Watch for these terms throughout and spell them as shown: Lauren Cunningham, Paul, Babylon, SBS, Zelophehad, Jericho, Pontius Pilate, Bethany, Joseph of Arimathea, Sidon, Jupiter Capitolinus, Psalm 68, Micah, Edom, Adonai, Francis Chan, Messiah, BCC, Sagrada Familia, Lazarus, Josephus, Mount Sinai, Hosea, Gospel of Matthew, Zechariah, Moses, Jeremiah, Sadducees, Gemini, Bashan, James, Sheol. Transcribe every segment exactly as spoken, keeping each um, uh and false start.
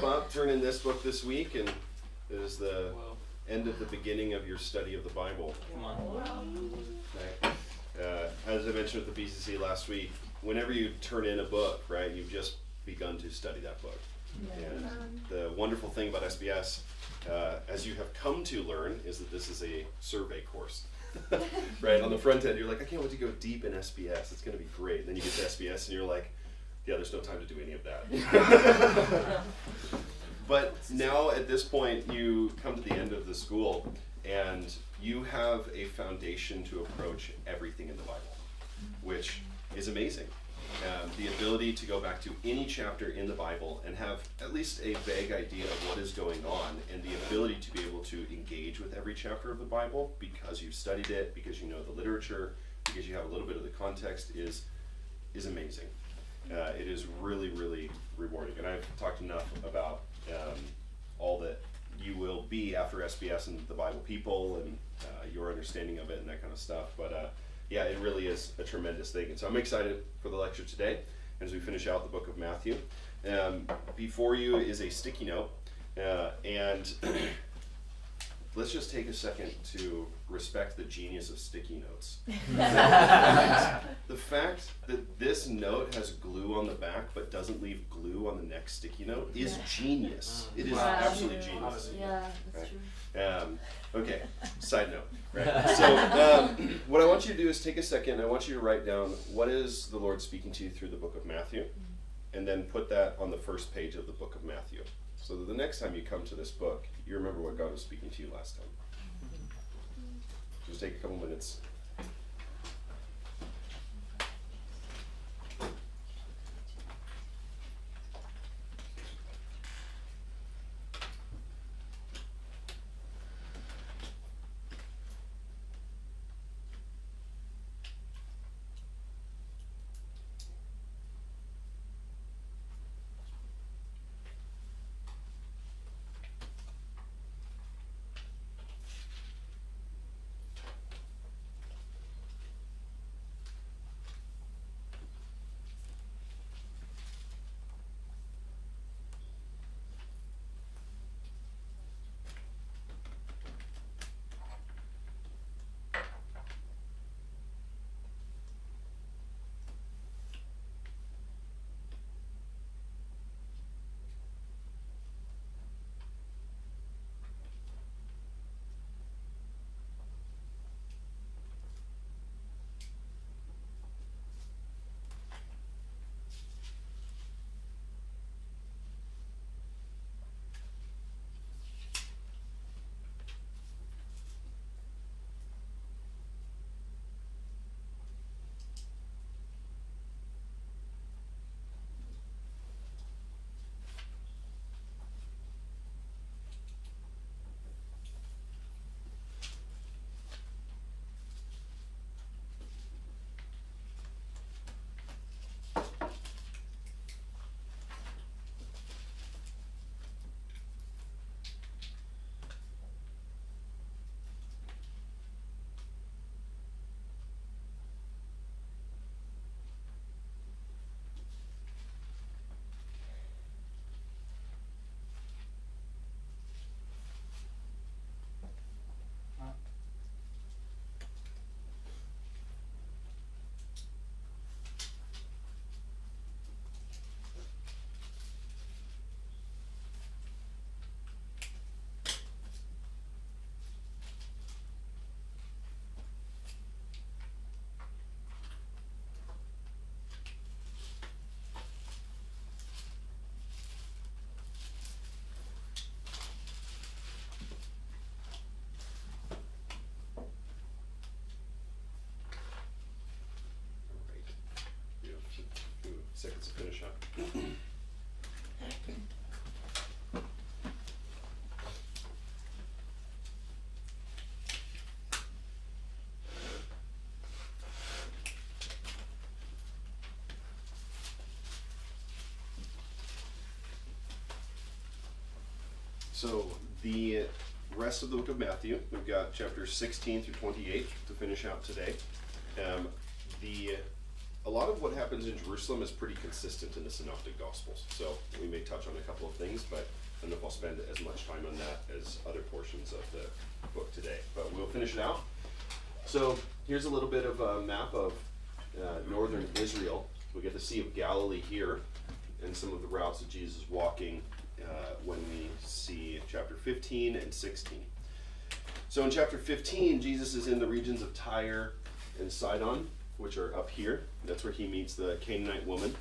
jump up, turn in this book this week, and it is the end of the beginning of your study of the Bible. Come on. Okay. Uh, as I mentioned at the B C C last week, whenever you turn in a book, right, you've just begun to study that book. And the wonderful thing about S B S, uh, as you have come to learn, is that this is a survey course. Right, on the front end, you're like, I can't wait to go deep in S B S. It's going to be great. And then you get to S B S, and you're like, yeah, there's no time to do any of that. But now, at this point, you come to the end of the school, and you have a foundation to approach everything in the Bible, which is amazing. Um, the ability to go back to any chapter in the Bible and have at least a vague idea of what is going on, and the ability to be able to engage with every chapter of the Bible because you've studied it, because you know the literature, because you have a little bit of the context, is is amazing. Uh, it is really, really rewarding. And I've talked enough about um, all that you will be after S B S and the Bible people and uh, your understanding of it and that kind of stuff. But uh, yeah, it really is a tremendous thing. And so I'm excited for the lecture today as we finish out the book of Matthew. Um, before you is a sticky note. Uh, and let's just take a second to respect the genius of sticky notes. The fact that this note has glue on the back but doesn't leave glue on the next sticky note is yeah. genius. It is wow. absolutely yeah. genius. Yeah, that's right? True. Um, okay, side note. Right. So um, what I want you to do is take a second. I want you to write down what is the Lord speaking to you through the book of Matthew, mm-hmm. and then put that on the first page of the book of Matthew. So that the next time you come to this book, you remember what God was speaking to you last time. Just take a couple minutes. Seconds to finish up. So the rest of the book of Matthew, we've got chapters sixteen through twenty-eight to finish out today. Um, the a lot of what happens in Jerusalem is pretty consistent in the Synoptic Gospels. So we may touch on a couple of things, but I don't know if I'll spend as much time on that as other portions of the book today. But we'll finish it out. So here's a little bit of a map of uh, northern Israel. We get the Sea of Galilee here, and some of the routes that Jesus is walking uh, when we see chapter fifteen and sixteen. So in chapter fifteen, Jesus is in the regions of Tyre and Sidon, which are up here. That's where he meets the Canaanite woman.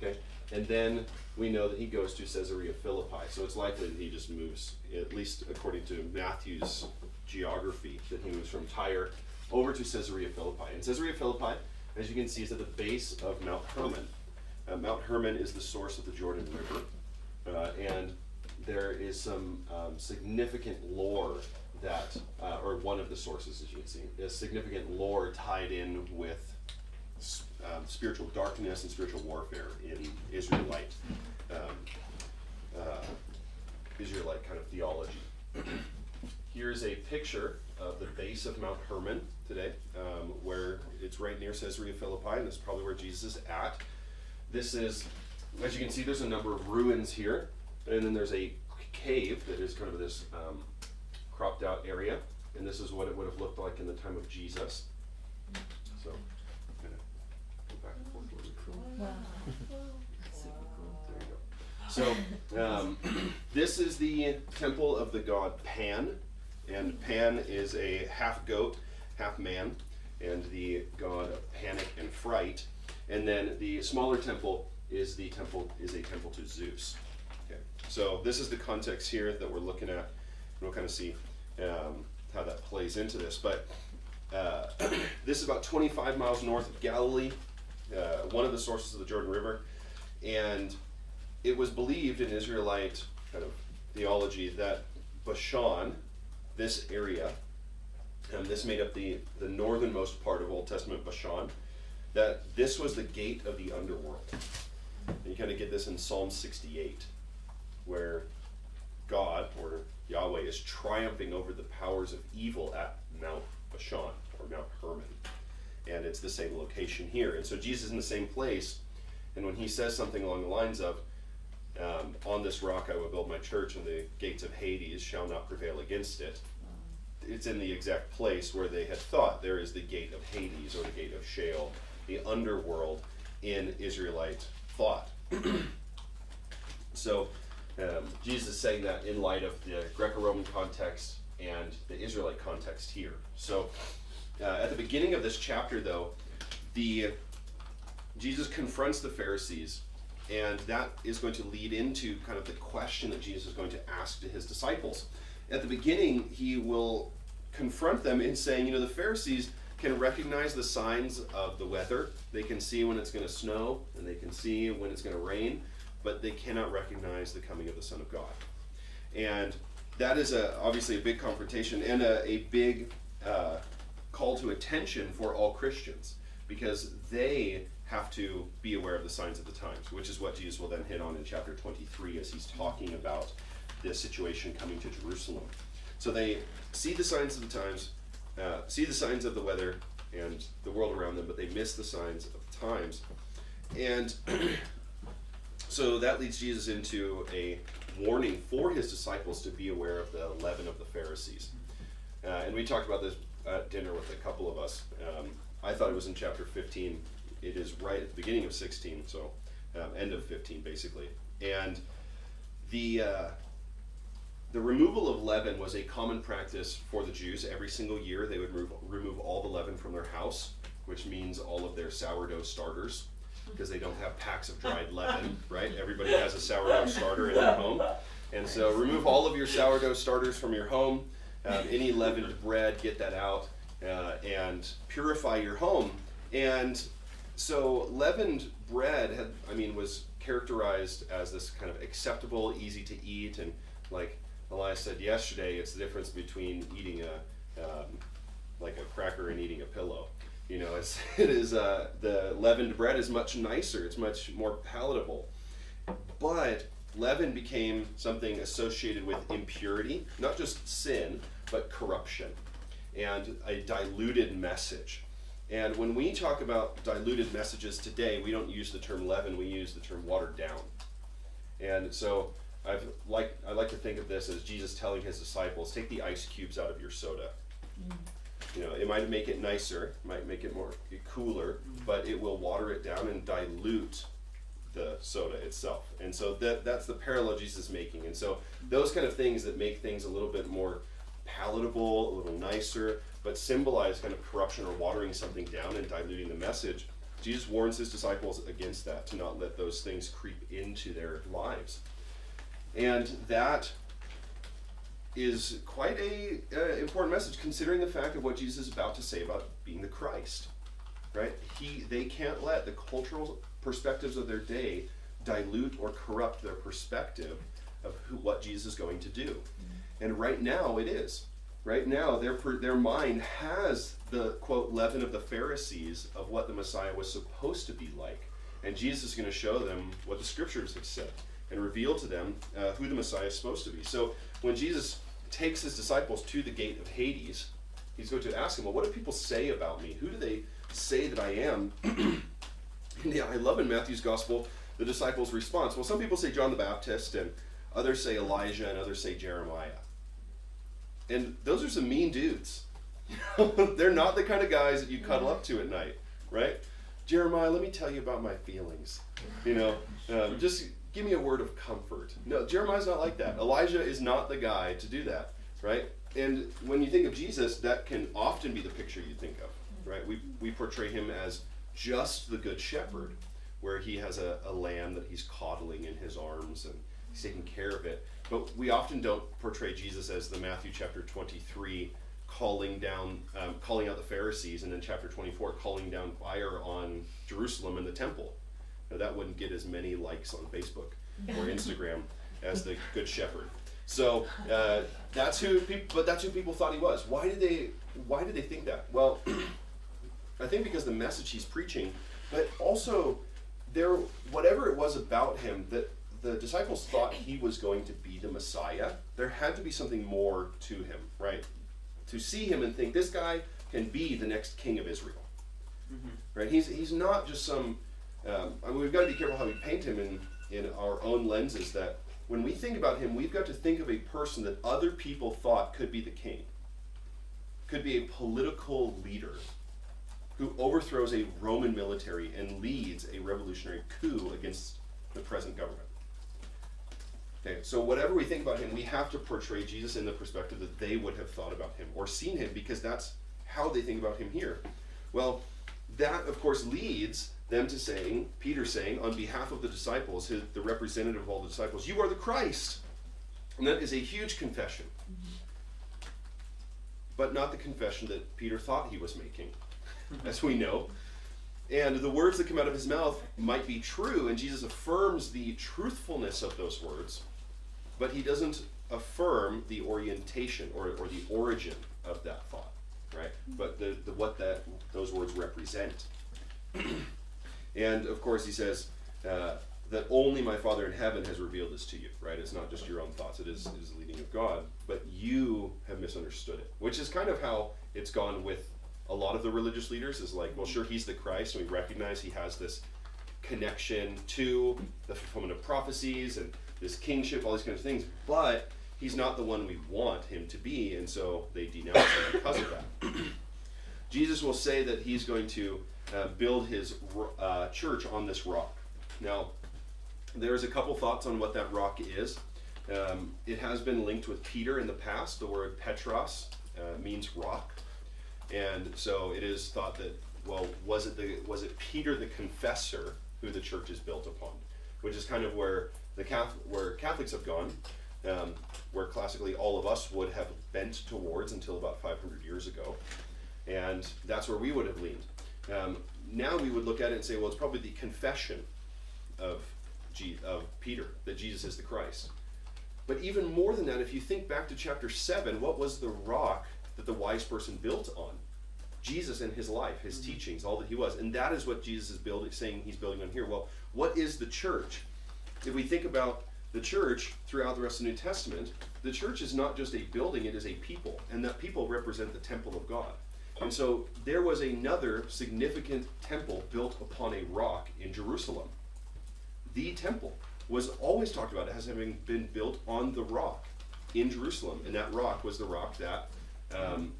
Okay, and then we know that he goes to Caesarea Philippi. So it's likely that he just moves, at least according to Matthew's geography, that he moves from Tyre over to Caesarea Philippi. And Caesarea Philippi, as you can see, is at the base of Mount Hermon. Uh, Mount Hermon is the source of the Jordan River, uh, and there is some um, significant lore that, uh, or one of the sources, as you can see, is significant lore tied in with um, spiritual darkness and spiritual warfare in Israelite, um, uh, Israelite kind of theology. Here's a picture of the base of Mount Hermon today, um, where it's right near Caesarea Philippi, and that's probably where Jesus is at. This is, as you can see, there's a number of ruins here, and then there's a cave that is kind of this um, cropped out area, and this is what it would have looked like in the time of Jesus. So, I'm going to go back and forth really cool. Wow. There you go. So, um, this is the temple of the god Pan, and Pan is a half goat, half man, and the god of panic and fright. And then the smaller temple is the temple is a temple to Zeus. Okay. So this is the context here that we're looking at. We'll kind of see um, how that plays into this. But uh, this is about twenty-five miles north of Galilee, uh, one of the sources of the Jordan River. And it was believed in Israelite kind of theology that Bashan, this area, and this made up the, the northernmost part of Old Testament Bashan, that this was the gate of the underworld. And you kind of get this in Psalm sixty-eight, where God, or Yahweh, is triumphing over the powers of evil at Mount Bashan, or Mount Hermon. And it's the same location here. And so Jesus is in the same place, and when he says something along the lines of, um, on this rock I will build my church, and the gates of Hades shall not prevail against it, it's in the exact place where they had thought there is the gate of Hades, or the gate of Sheol, the underworld in Israelite thought. So um, Jesus is saying that in light of the Greco-Roman context and the Israelite context here. So uh, at the beginning of this chapter, though, the Jesus confronts the Pharisees, and that is going to lead into kind of the question that Jesus is going to ask to his disciples. At the beginning, he will confront them in saying, you know, the Pharisees can recognize the signs of the weather. They can see when it's going to snow, and they can see when it's going to rain, but they cannot recognize the coming of the Son of God. And that is a, obviously a big confrontation and a, a big uh, call to attention for all Christians, because they have to be aware of the signs of the times, which is what Jesus will then hit on in chapter twenty-three as he's talking about this situation coming to Jerusalem. So they see the signs of the times, Uh, see the signs of the weather and the world around them, but they miss the signs of the times. And so that leads Jesus into a warning for his disciples to be aware of the leaven of the Pharisees. Uh, and we talked about this at dinner with a couple of us. Um, I thought it was in chapter fifteen. It is right at the beginning of sixteen, so um, end of fifteen, basically. And the... Uh, The removal of leaven was a common practice for the Jews. Every single year they would remove, remove all the leaven from their house, which means all of their sourdough starters, because they don't have packs of dried leaven, right? Everybody has a sourdough starter in their home. And so remove all of your sourdough starters from your home, um, any leavened bread, get that out, uh, and purify your home. And so leavened bread, had, I mean, was characterized as this kind of acceptable, easy to eat, and like Elias said yesterday, it's the difference between eating a um, like a cracker and eating a pillow. You know, it's, it is uh, the leavened bread is much nicer. It's much more palatable. But leaven became something associated with impurity, not just sin, but corruption and a diluted message. And when we talk about diluted messages today, we don't use the term leaven, we use the term watered down. And so I've like, I like to think of this as Jesus telling his disciples, take the ice cubes out of your soda. Mm. You know, it might make it nicer, might make it more cooler, but it will water it down and dilute the soda itself. And so that that's the parallel Jesus is making. And so those kind of things that make things a little bit more palatable, a little nicer, but symbolize kind of corruption or watering something down and diluting the message. Jesus warns his disciples against that, to not let those things creep into their lives. And that is quite a uh, important message, considering the fact of what Jesus is about to say about being the Christ, right? He, they can't let the cultural perspectives of their day dilute or corrupt their perspective of who, what Jesus is going to do. Mm-hmm. And right now it is. Right now, their, their mind has the, quote, leaven of the Pharisees of what the Messiah was supposed to be like. And Jesus is going to show them what the scriptures have said and reveal to them uh, who the Messiah is supposed to be. So when Jesus takes his disciples to the gate of Hades, he's going to ask them, well, what do people say about me? Who do they say that I am? And yeah, I love in Matthew's gospel the disciples' response. Well, some people say John the Baptist, and others say Elijah, and others say Jeremiah. And those are some mean dudes. They're not the kind of guys that you cuddle up to at night, right? Jeremiah, let me tell you about my feelings. You know, um, just give me a word of comfort. No, Jeremiah's not like that. Elijah is not the guy to do that, right? And when you think of Jesus, that can often be the picture you think of, right? We, we portray him as just the good shepherd, where he has a, a lamb that he's coddling in his arms and he's taking care of it. But we often don't portray Jesus as the Matthew chapter twenty-three calling down, um, calling out the Pharisees, and then chapter twenty-four calling down fire on Jerusalem and the temple. Now, that wouldn't get as many likes on Facebook or Instagram as the Good Shepherd. So uh, that's who, people, but that's who people thought he was. Why did they? Why did they think that? Well, I think because the message he's preaching, but also there, whatever it was about him that. The disciples thought he was going to be the Messiah. There had to be something more to him, right? To see him and think, this guy can be the next king of Israel. Mm-hmm. Right? He's, he's not just some... Um, I mean, we've got to be careful how we paint him in, in our own lenses, that when we think about him, we've got to think of a person that other people thought could be the king, could be a political leader who overthrows a Roman military and leads a revolutionary coup against the present government. Okay, so whatever we think about him, we have to portray Jesus in the perspective that they would have thought about him or seen him, because that's how they think about him here. Well, that, of course, leads them to saying, Peter saying, on behalf of the disciples, his, the representative of all the disciples, you are the Christ. And that is a huge confession. Mm-hmm. But not the confession that Peter thought he was making, as we know. And the words that come out of his mouth might be true, and Jesus affirms the truthfulness of those words, but he doesn't affirm the orientation or, or the origin of that thought, right? But the, the, what that, those words represent. And, of course, he says uh, that only my Father in heaven has revealed this to you, right? It's not just your own thoughts. It is, it is the leading of God, but you have misunderstood it, which is kind of how it's gone with a lot of the religious leaders. Is like, well, sure, he's the Christ, and we recognize he has this connection to the fulfillment of prophecies and this kingship, all these kinds of things, but he's not the one we want him to be, and so they denounce him because of that. Jesus will say that he's going to uh, build his uh, church on this rock. Now, there's a couple thoughts on what that rock is. Um, it has been linked with Peter in the past. The word Petros uh, means rock. And so it is thought that, well, was it, the, was it Peter the confessor who the church is built upon? Which is kind of where, the Catholic, where Catholics have gone, um, where classically all of us would have bent towards until about five hundred years ago. And that's where we would have leaned. Um, now we would look at it and say, well, it's probably the confession of, G of Peter, that Jesus is the Christ. But even more than that, if you think back to chapter seven, what was the rock that the wise person built on? Jesus and his life, his mm-hmm. teachings, all that he was. And that is what Jesus is building, saying he's building on here. Well, what is the church? If we think about the church throughout the rest of the New Testament, the church is not just a building, it is a people. And that people represent the temple of God. And so there was another significant temple built upon a rock in Jerusalem. The temple was always talked about as having been built on the rock in Jerusalem. And that rock was the rock that um,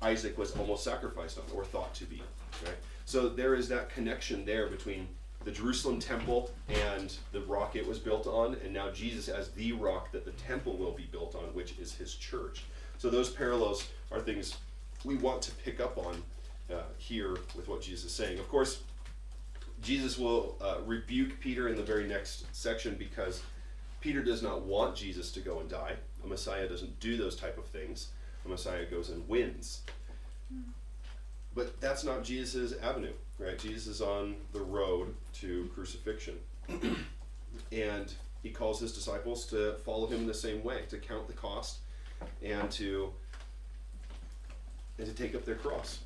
Isaac was almost sacrificed on, or thought to be. Right? So there is that connection there between the Jerusalem temple and the rock it was built on, and now Jesus as the rock that the temple will be built on, which is his church. So those parallels are things we want to pick up on uh, here with what Jesus is saying. Of course, Jesus will uh, rebuke Peter in the very next section because Peter does not want Jesus to go and die. A Messiah doesn't do those type of things. A Messiah goes and wins. But that's not Jesus' avenue, right? Jesus is on the road to crucifixion. And he calls his disciples to follow him in the same way, to count the cost and to, and to take up their cross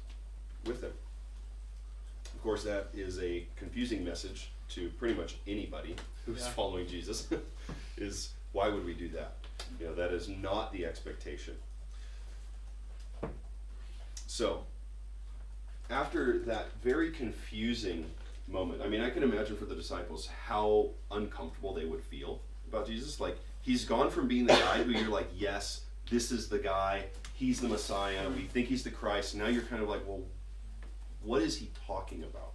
with him. Of course, that is a confusing message to pretty much anybody who's yeah. following Jesus. Is why would we do that? You know, that is not the expectation. So, after that very confusing moment, I mean, I can imagine for the disciples how uncomfortable they would feel about Jesus. Like, he's gone from being the guy who you're like, yes, this is the guy, he's the Messiah, we think he's the Christ. Now you're kind of like, well, what is he talking about?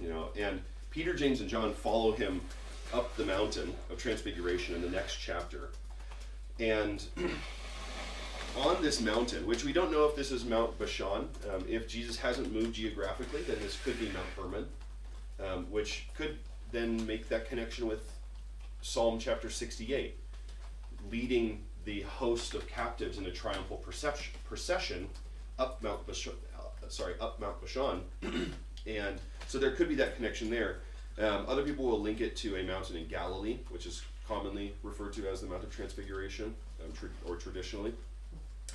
You know, and Peter, James, and John follow him up the mountain of Transfiguration in the next chapter. And on this mountain, which we don't know if this is Mount Bashan, um, if Jesus hasn't moved geographically, then this could be Mount Hermon, um, which could then make that connection with Psalm chapter sixty-eight, leading the host of captives in a triumphal procession up Mount Bashan, uh, sorry, up Mount Bashan, and so there could be that connection there. Um, other people will link it to a mountain in Galilee, which is commonly referred to as the Mount of Transfiguration, um, tra or traditionally.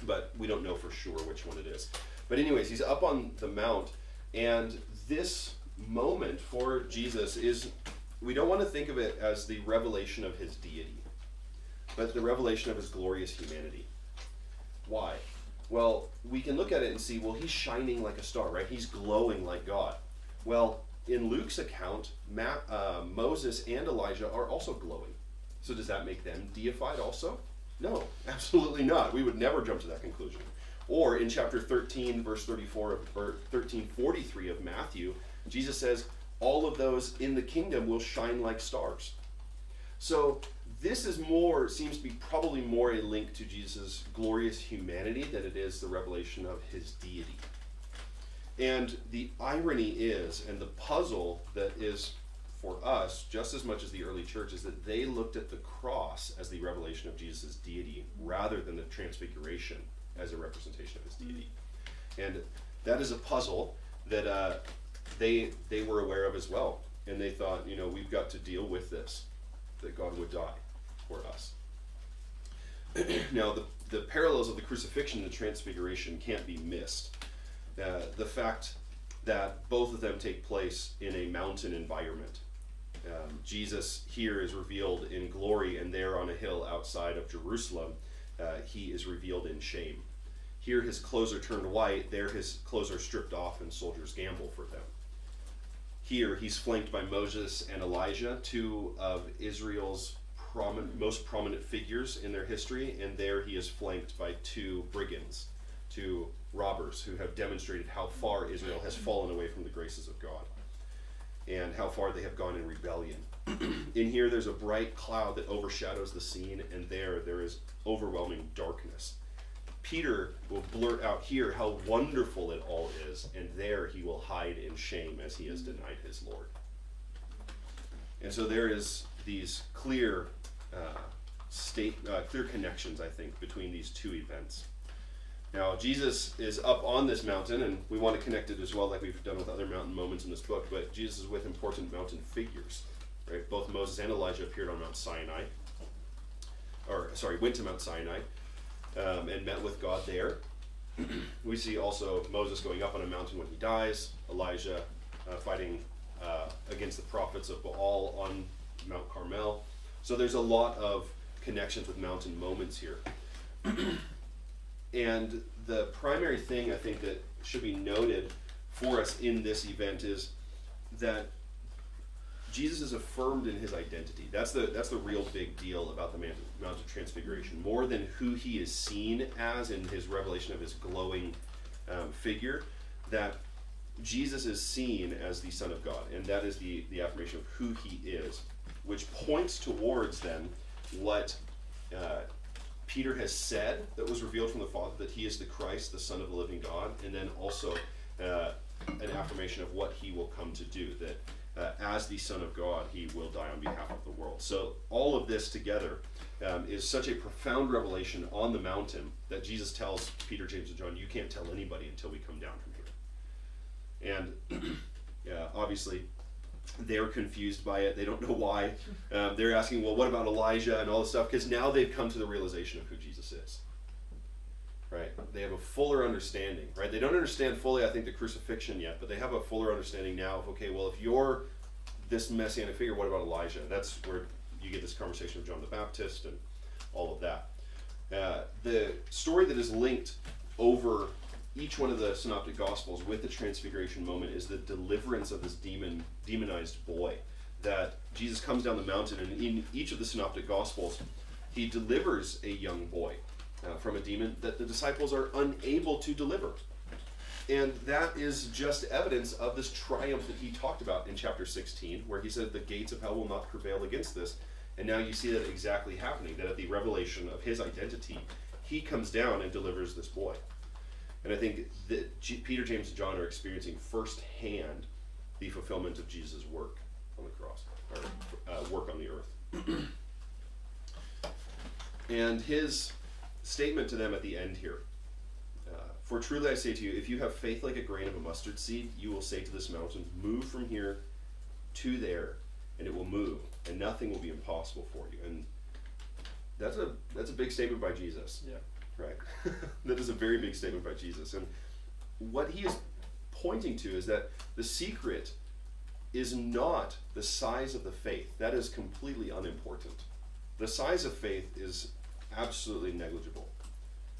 But we don't know for sure which one it is. But anyways, he's up on the mount, and this moment for Jesus is, we don't want to think of it as the revelation of his deity, but the revelation of his glorious humanity. Why? Well, we can look at it and see, well, he's shining like a star, right? He's glowing like God. Well, in Luke's account, Ma uh, Moses and Elijah are also glowing. So does that make them deified also? No, absolutely not. We would never jump to that conclusion. Or in chapter thirteen, verse thirty-four, or thirteen forty-three of Matthew, Jesus says, all of those in the kingdom will shine like stars. So this is more, seems to be probably more a link to Jesus' glorious humanity than it is the revelation of his deity. And the irony is, and the puzzle that is for us, just as much as the early church, is that they looked at the cross as the revelation of Jesus' deity rather than the transfiguration as a representation of his deity. And that is a puzzle that uh, they, they were aware of as well. And they thought, you know, we've got to deal with this, that God would die for us. Now, the, the parallels of the crucifixion and the transfiguration can't be missed. Uh, the fact that both of them take place in a mountain environment. Um, Jesus here is revealed in glory, and there on a hill outside of Jerusalem, uh, he is revealed in shame. Here his clothes are turned white, there his clothes are stripped off and soldiers gamble for them. Here he's flanked by Moses and Elijah, two of Israel's prominent, most prominent figures in their history, and there he is flanked by two brigands, two robbers who have demonstrated how far Israel has fallen away from the graces of God, and how far they have gone in rebellion. In here, there's a bright cloud that overshadows the scene, and there, there is overwhelming darkness. Peter will blurt out here how wonderful it all is, and there he will hide in shame as he has denied his Lord. And so there is these clear, uh, state, uh, clear connections, I think, between these two events. Now, Jesus is up on this mountain, and we want to connect it as well, like we've done with other mountain moments in this book, but Jesus is with important mountain figures, right? Both Moses and Elijah appeared on Mount Sinai, or, sorry, went to Mount Sinai, um, and met with God there. We see also Moses going up on a mountain when he dies, Elijah uh, fighting uh, against the prophets of Baal on Mount Carmel. So there's a lot of connections with mountain moments here. And the primary thing I think that should be noted for us in this event is that Jesus is affirmed in his identity. That's the, that's the real big deal about the Mount of Transfiguration. More than who he is seen as in his revelation of his glowing um, figure, that Jesus is seen as the Son of God, and that is the, the affirmation of who he is, which points towards then what uh, Peter has said that was revealed from the Father, that he is the Christ, the Son of the living God, and then also uh, an affirmation of what he will come to do, that uh, as the Son of God, he will die on behalf of the world. So all of this together um, is such a profound revelation on the mountain that Jesus tells Peter, James, and John, you can't tell anybody until we come down from here. And uh, obviously, they're confused by it. They don't know why. Um, they're asking, well, what about Elijah and all this stuff? Because now they've come to the realization of who Jesus is. Right? They have a fuller understanding. Right? They don't understand fully, I think, the crucifixion yet, but they have a fuller understanding now of, okay, well, if you're this messianic figure, what about Elijah? That's where you get this conversation of John the Baptist and all of that. Uh, the story that is linked over each one of the synoptic gospels with the transfiguration moment is the deliverance of this demon, demonized boy, that Jesus comes down the mountain, and in each of the synoptic gospels, he delivers a young boy uh, from a demon that the disciples are unable to deliver. And that is just evidence of this triumph that he talked about in chapter sixteen, where he said the gates of hell will not prevail against this. And now you see that exactly happening, that at the revelation of his identity, he comes down and delivers this boy. And I think that G Peter, James, and John are experiencing firsthand the fulfillment of Jesus' work on the cross, or uh, work on the earth. And his statement to them at the end here, uh, for truly I say to you, if you have faith like a grain of a mustard seed, you will say to this mountain, move from here to there, and it will move, and nothing will be impossible for you. And that's a, that's a big statement by Jesus. Yeah. Right. That is a very big statement by Jesus. And what he is pointing to is that the secret is not the size of the faith. That is completely unimportant. The size of faith is absolutely negligible.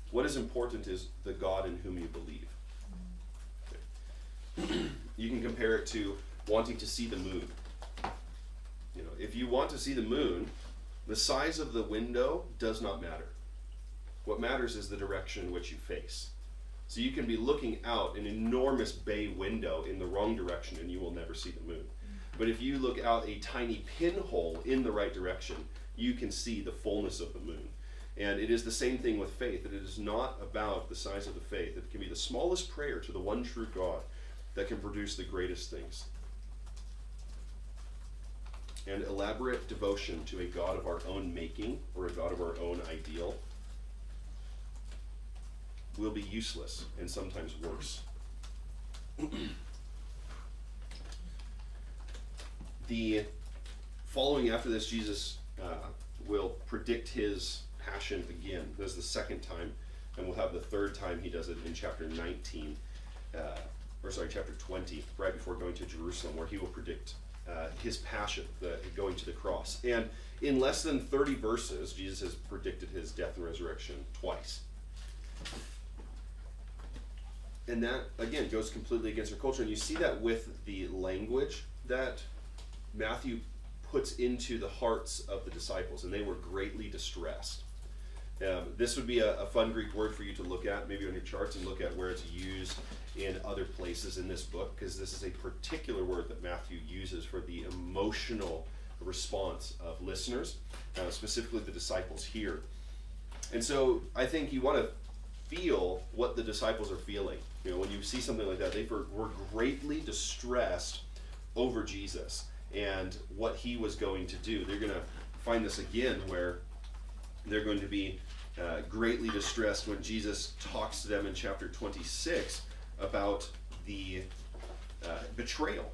What is important is the God in whom you believe. Okay. You can compare it to wanting to see the moon. You know, if you want to see the moon, the size of the window does not matter. What matters is the direction in which you face. So you can be looking out an enormous bay window in the wrong direction and you will never see the moon. But if you look out a tiny pinhole in the right direction, you can see the fullness of the moon. And it is the same thing with faith, that it is not about the size of the faith. It can be the smallest prayer to the one true God that can produce the greatest things. And elaborate devotion to a God of our own making or a God of our own ideal will be useless and sometimes worse. The following after this, Jesus uh, will predict his passion again. This is the second time, and we'll have the third time he does it in chapter nineteen, uh, or sorry, chapter twenty, right before going to Jerusalem, where he will predict uh, his passion, the going to the cross. And in less than thirty verses, Jesus has predicted his death and resurrection twice. And that, again, goes completely against our culture. And you see that with the language that Matthew puts into the hearts of the disciples. And they were greatly distressed. Um, this would be a, a fun Greek word for you to look at, maybe on your charts, and look at where it's used in other places in this book. Because this is a particular word that Matthew uses for the emotional response of listeners, uh, specifically the disciples here. And so I think you want to feel what the disciples are feeling. You know, when you see something like that, they were greatly distressed over Jesus and what he was going to do. They're going to find this again where they're going to be uh, greatly distressed when Jesus talks to them in chapter twenty-six about the uh, betrayal,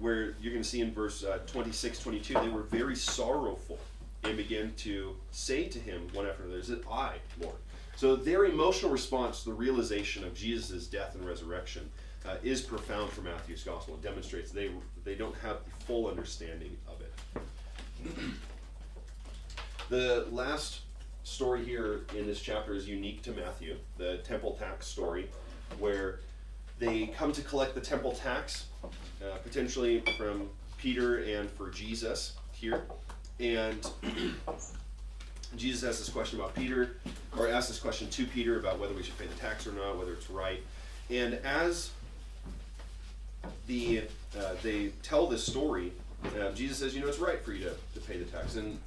where you're going to see in verse uh, twenty-six, twenty-two, they were very sorrowful and began to say to him one after another, is it I, Lord? So their emotional response to the realization of Jesus' death and resurrection uh, is profound for Matthew's gospel. It demonstrates they, they don't have the full understanding of it. The last story here in this chapter is unique to Matthew, the temple tax story, where They come to collect the temple tax, uh, potentially from Peter and for Jesus here. And Jesus asks this question about Peter, or asks this question to Peter about whether we should pay the tax or not, whether it's right. And as the uh, they tell this story, uh, Jesus says, you know, it's right for you to, to pay the tax. And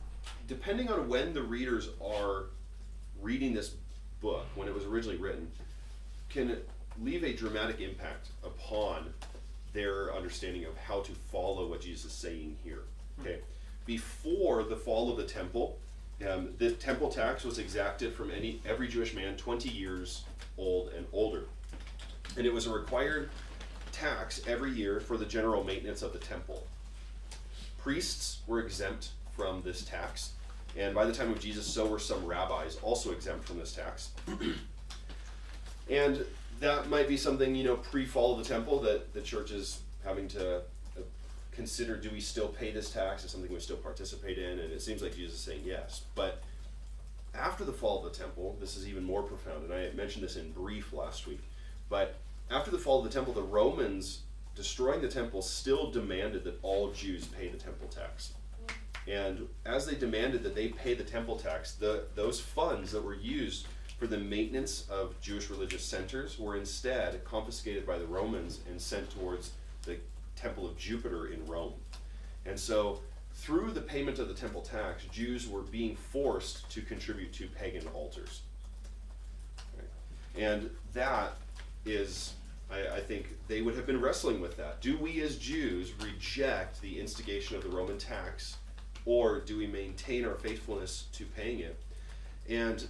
depending on when the readers are reading this book, when it was originally written, can leave a dramatic impact upon their understanding of how to follow what Jesus is saying here. Okay, before the fall of the temple, um, the temple tax was exacted from any every Jewish man twenty years old and older, and it was a required tax every year for the general maintenance of the temple. Priests were exempt from this tax, and by the time of Jesus, so were some rabbis also exempt from this tax. And that might be something, you know, pre-fall of the temple that the church is having to consider. Do we still pay this tax? Is something we still participate in? And it seems like Jesus is saying yes. But after the fall of the temple, this is even more profound, and I mentioned this in brief last week, but after the fall of the temple, the Romans destroying the temple still demanded that all Jews pay the temple tax. And as they demanded that they pay the temple tax, the, those funds that were used for the maintenance of Jewish religious centers were instead confiscated by the Romans and sent towards the Temple of Jupiter in Rome. And so through the payment of the temple tax, Jews were being forced to contribute to pagan altars. Right? And that is, I, I think they would have been wrestling with that. Do we as Jews reject the instigation of the Roman tax, or do we maintain our faithfulness to paying it? And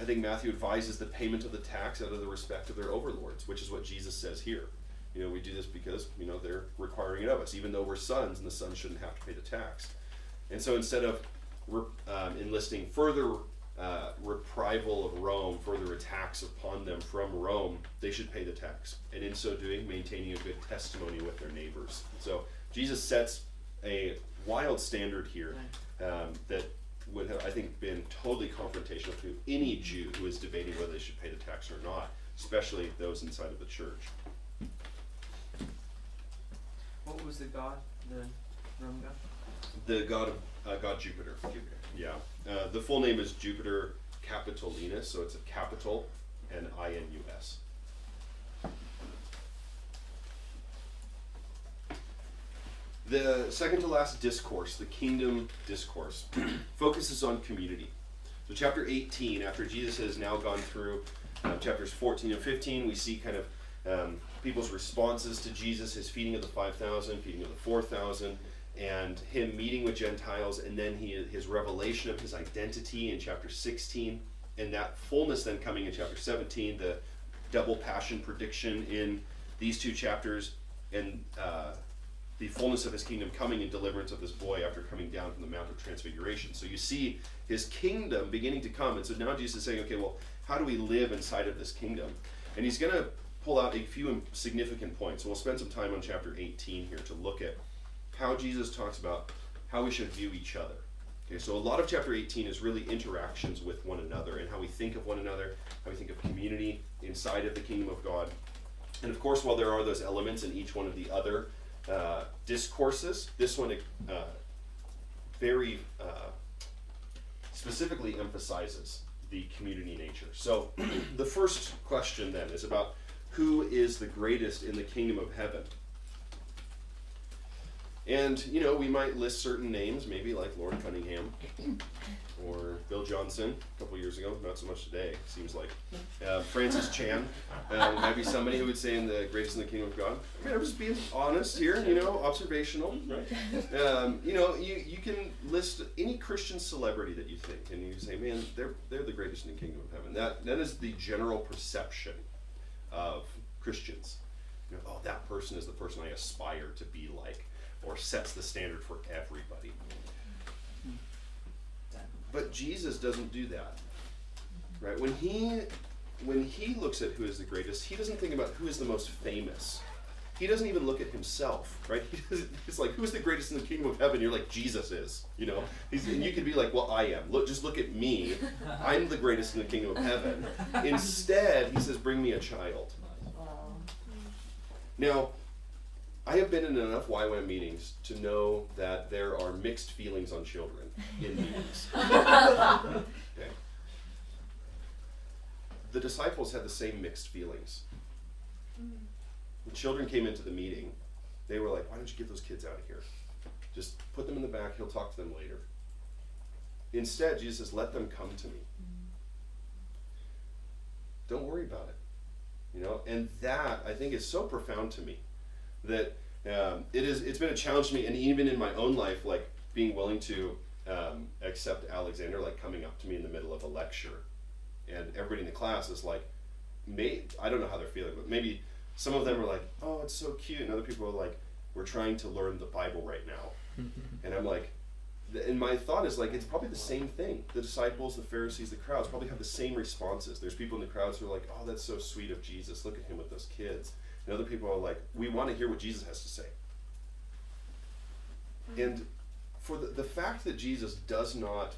I think Matthew advises the payment of the tax out of the respect of their overlords, which is what Jesus says here. You know, we do this because, you know, they're requiring it of us, even though we're sons and the sons shouldn't have to pay the tax. And so instead of um, enlisting further uh, reprival of Rome, further attacks upon them from Rome, they should pay the tax. And in so doing, maintaining a good testimony with their neighbors. So Jesus sets a wild standard here um, that would have, I think, been totally confrontational to any Jew who is debating whether they should pay the tax or not, especially those inside of the church. What was the god, the Roman god? The god of uh, god Jupiter. Jupiter. Yeah. Uh, the full name is Jupiter Capitolinus, so it's a capital and I N U S. The second to last discourse, the kingdom discourse, focuses on community. So chapter eighteen, after Jesus has now gone through uh, chapters fourteen and fifteen, we see kind of um, people's responses to Jesus, his feeding of the five thousand, feeding of the four thousand, and him meeting with Gentiles, and then he, his revelation of his identity in chapter sixteen, and that fullness then coming in chapter seventeen, the double passion prediction in these two chapters, and uh, the fullness of his kingdom coming and deliverance of this boy after coming down from the Mount of Transfiguration. So you see his kingdom beginning to come. And so now Jesus is saying, okay, well, how do we live inside of this kingdom? And he's going to pull out a few significant points. So we'll spend some time on chapter eighteen here to look at how Jesus talks about how we should view each other. Okay, so a lot of chapter eighteen is really interactions with one another and how we think of one another, how we think of community inside of the kingdom of God. And of course, while there are those elements in each one of the other Uh, discourses, this one uh, very uh, specifically emphasizes the community nature. So the first question then is about who is the greatest in the kingdom of heaven? And, you know, we might list certain names, maybe like Lauren Cunningham or Bill Johnson a couple years ago, not so much today, it seems like. Uh, Francis Chan uh, might be somebody who would say in the greatest in the kingdom of God. I mean, I'm just being honest here, you know, observational, right? Um, you know, you, you can list any Christian celebrity that you think, and you say, man, they're, they're the greatest in the kingdom of heaven. That, that is the general perception of Christians. You know, oh, that person is the person I aspire to be like, or sets the standard for everybody. But Jesus doesn't do that. Right? When he, when he looks at who is the greatest, he doesn't think about who is the most famous. He doesn't even look at himself, right? He doesn't, it's like, who's the greatest in the kingdom of heaven? You're like, Jesus is, you know? He's, and you could be like, well, I am. Look, just look at me. I'm the greatest in the kingdom of heaven. Instead, he says, bring me a child. Now, I have been in enough Y W A M meetings to know that there are mixed feelings on children in meetings. Okay. The disciples had the same mixed feelings. When children came into the meeting, they were like, why don't you get those kids out of here? Just put them in the back, he'll talk to them later. Instead, Jesus says, let them come to me. Don't worry about it. You know, and that, I think, is so profound to me. That um, it is, it's been a challenge to me, and even in my own life, like being willing to um, accept Alexander, like coming up to me in the middle of a lecture, and everybody in the class is like, may, I don't know how they're feeling, but maybe some of them are like, oh, it's so cute, and other people are like, we're trying to learn the Bible right now. And I'm like, and my thought is like, it's probably the same thing. The disciples, the Pharisees, the crowds probably have the same responses. There's people in the crowds who are like, oh, that's so sweet of Jesus, look at him with those kids. And other people are like, we want to hear what Jesus has to say. And for the, the fact that Jesus does not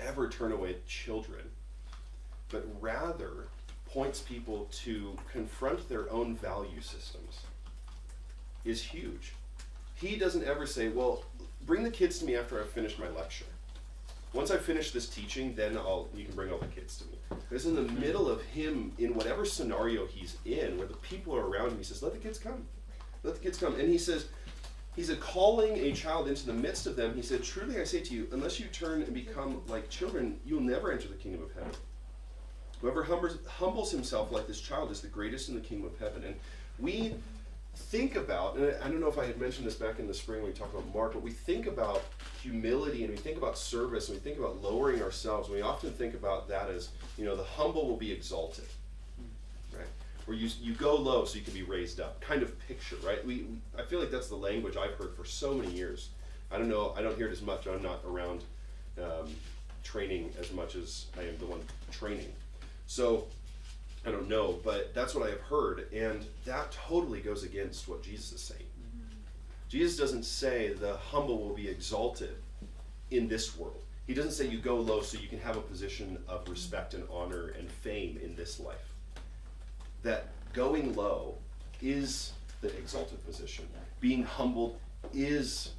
ever turn away children, but rather points people to confront their own value systems, is huge. He doesn't ever say, well, bring the kids to me after I've finished my lecture. Once I finish this teaching, then I'll, you can bring all the kids to me. It's in the middle of him, in whatever scenario he's in, where the people are around him, he says, let the kids come. Let the kids come. And he says, he said, calling a child into the midst of them, he said, truly I say to you, unless you turn and become like children, you'll never enter the kingdom of heaven. Whoever humbles, humbles himself like this child is the greatest in the kingdom of heaven. And we think about, and I don't know if I had mentioned this back in the spring when we talked about Mark, but we think about humility, and we think about service, and we think about lowering ourselves, and we often think about that as, you know, the humble will be exalted, right? Where you, you go low so you can be raised up, kind of picture, right? We, we I feel like that's the language I've heard for so many years. I don't know, I don't hear it as much. I'm not around um, training as much as I am the one training. So I don't know, but that's what I have heard, and that totally goes against what Jesus is saying. Mm-hmm. Jesus doesn't say the humble will be exalted in this world. He doesn't say you go low so you can have a position of respect and honor and fame in this life. That going low is the exalted position. Being humbled is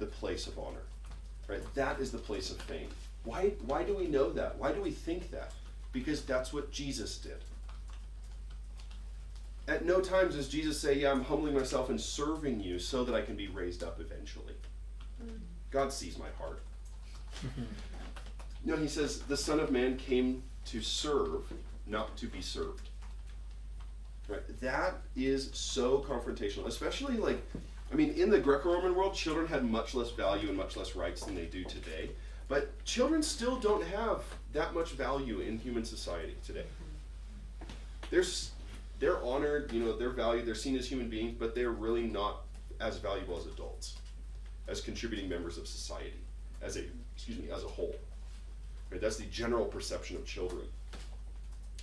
the place of honor. Right? That is the place of fame. Why, why do we know that? Why do we think that? Because that's what Jesus did. At no time does Jesus say, yeah, I'm humbling myself and serving you so that I can be raised up eventually. Mm-hmm. God sees my heart. No, he says, the Son of Man came to serve, not to be served. Right? That is so confrontational, especially like, I mean, in the Greco-Roman world, children had much less value and much less rights than they do today. But children still don't have that much value in human society today. They're, they're honored, you know, they're valued, they're seen as human beings, but they're really not as valuable as adults, as contributing members of society, as a, excuse me, as a whole. Right? That's the general perception of children.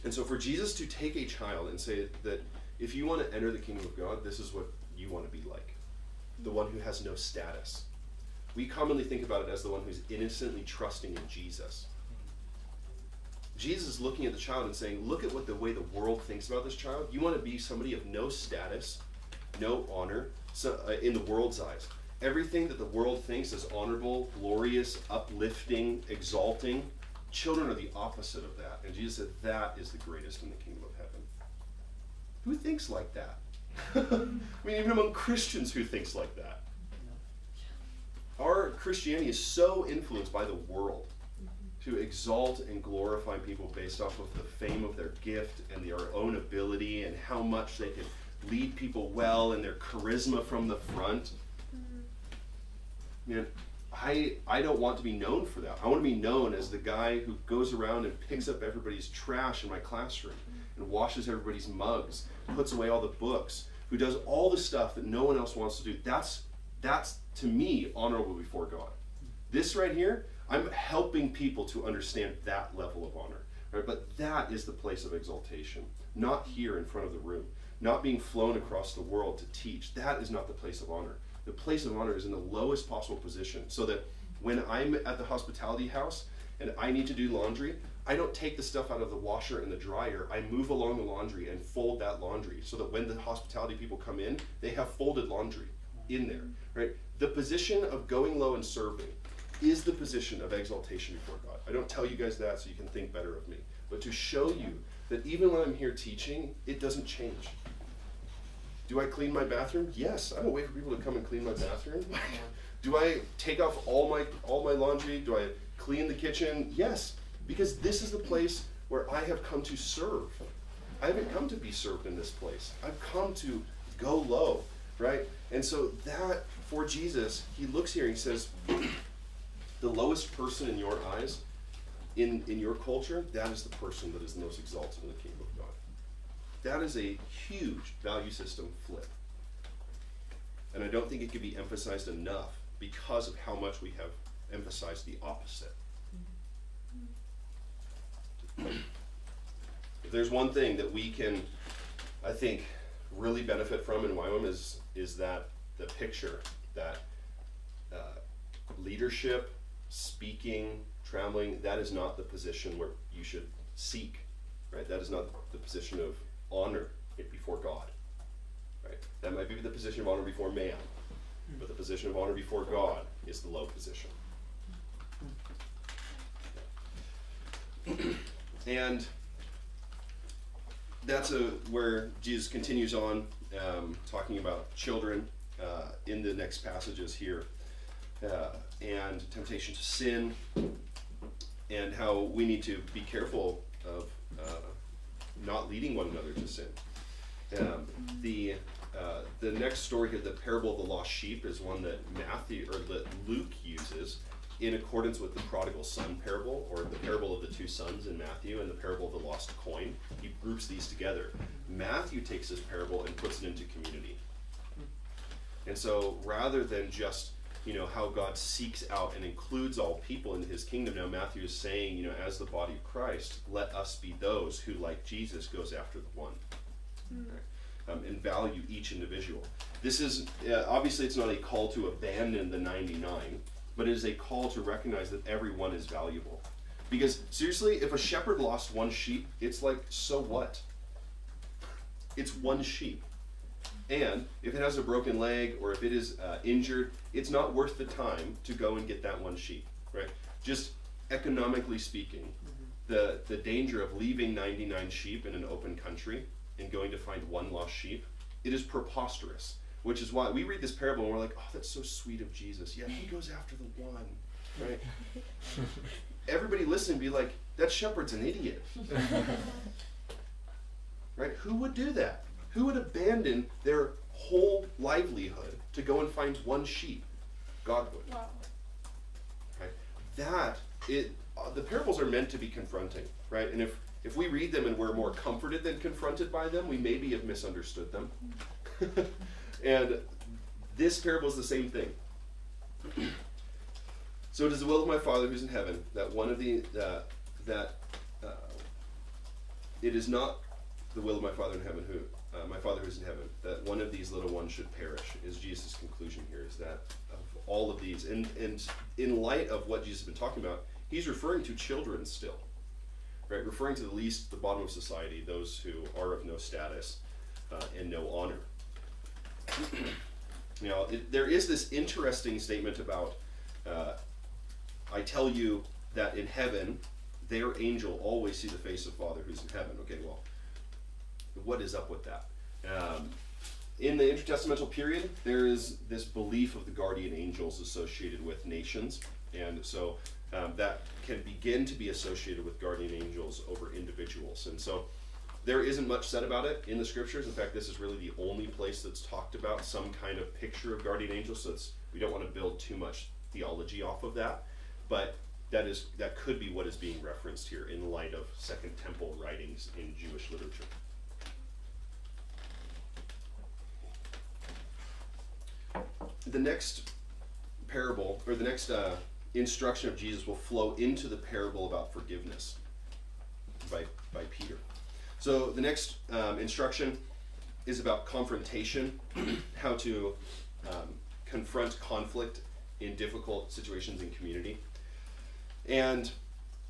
And so for Jesus to take a child and say that if you want to enter the kingdom of God, this is what you want to be like, the one who has no status. We commonly think about it as the one who's innocently trusting in Jesus. Jesus is looking at the child and saying, look at what the way the world thinks about this child. You want to be somebody of no status, no honor, so, uh, in the world's eyes. Everything that the world thinks is honorable, glorious, uplifting, exalting. Children are the opposite of that. And Jesus said, that is the greatest in the kingdom of heaven. Who thinks like that? I mean, even among Christians, who thinks like that? Our Christianity is so influenced by the world to exalt and glorify people based off of the fame of their gift and their own ability and how much they can lead people well and their charisma from the front. Man, I, I don't want to be known for that. I want to be known as the guy who goes around and picks up everybody's trash in my classroom and washes everybody's mugs, puts away all the books, who does all the stuff that no one else wants to do. That's That's, to me, honorable before God. This right here, I'm helping people to understand that level of honor. Right? But that is the place of exaltation, not here in front of the room, not being flown across the world to teach. That is not the place of honor. The place of honor is in the lowest possible position, so that when I'm at the hospitality house and I need to do laundry, I don't take the stuff out of the washer and the dryer. I move along the laundry and fold that laundry so that when the hospitality people come in, they have folded laundry in there, right? The position of going low and serving is the position of exaltation before God. I don't tell you guys that so you can think better of me, but to show you that even when I'm here teaching, it doesn't change. Do I clean my bathroom? Yes, I'm a way for people to come and clean my bathroom. Do I take off all my, all my laundry? Do I clean the kitchen? Yes. Because this is the place where I have come to serve. I haven't come to be served in this place. I've come to go low, right? And so that, for Jesus, he looks here and he says, the lowest person in your eyes, in, in your culture, that is the person that is the most exalted in the kingdom of God. That is a huge value system flip. And I don't think it could be emphasized enough because of how much we have emphasized the opposite. If there's one thing that we can, I think, really benefit from in Wyoming is, is that the picture that uh, leadership, speaking, traveling, that is not the position where you should seek, right? That is not the position of honor before God, right? That might be the position of honor before man, but the position of honor before God is the low position. And that's a, where Jesus continues on um, talking about children uh, in the next passages here, uh, and temptation to sin, and how we need to be careful of uh, not leading one another to sin. Um, the uh, the next story here, the parable of the lost sheep, is one that Matthew or that Luke uses in accordance with the prodigal son parable, or the parable of the two sons in Matthew, and the parable of the lost coin. He groups these together. Matthew takes this parable and puts it into community. And so rather than just, you know, how God seeks out and includes all people in his kingdom, now Matthew is saying, you know, as the body of Christ, let us be those who, like Jesus, goes after the one. Mm-hmm. right? um, and value each individual. This is, uh, obviously it's not a call to abandon the ninety-nine, but it is a call to recognize that everyone is valuable. Because seriously, if a shepherd lost one sheep, it's like, so what? It's one sheep. And if it has a broken leg or if it is uh, injured, it's not worth the time to go and get that one sheep, right? Just economically speaking, the, the danger of leaving ninety-nine sheep in an open country and going to find one lost sheep, it is preposterous. Which is why we read this parable and we're like, oh, that's so sweet of Jesus. Yeah, he goes after the one, right? Everybody listening be like, that shepherd's an idiot. Right? Who would do that? Who would abandon their whole livelihood to go and find one sheep? God would. Wow. Right? That, it, uh, the parables are meant to be confronting, right? And if, if we read them and we're more comforted than confronted by them, we maybe have misunderstood them. And this parable is the same thing. So it is the will of my Father who's in heaven that one of the uh, that uh, it is not the will of my Father in heaven who uh, my Father who's in heaven that one of these little ones should perish. Is Jesus' conclusion here? Is that of all of these, and and in light of what Jesus has been talking about, he's referring to children still, right? Referring to the least, the bottom of society, those who are of no status uh, and no honor. Now, it, there is this interesting statement about, uh, I tell you that in heaven, their angel always see the face of Father who's in heaven. Okay, well, what is up with that? Um, in the intertestamental period, there is this belief of the guardian angels associated with nations. And so um, that can begin to be associated with guardian angels over individuals. And so there isn't much said about it in the scriptures. In fact, this is really the only place that's talked about some kind of picture of guardian angels, so it's, we don't want to build too much theology off of that, but that is that could be what is being referenced here in light of Second Temple writings in Jewish literature. The next parable, or the next uh, instruction of Jesus will flow into the parable about forgiveness by, by Peter. So the next um, instruction is about confrontation, how to um, confront conflict in difficult situations in community. And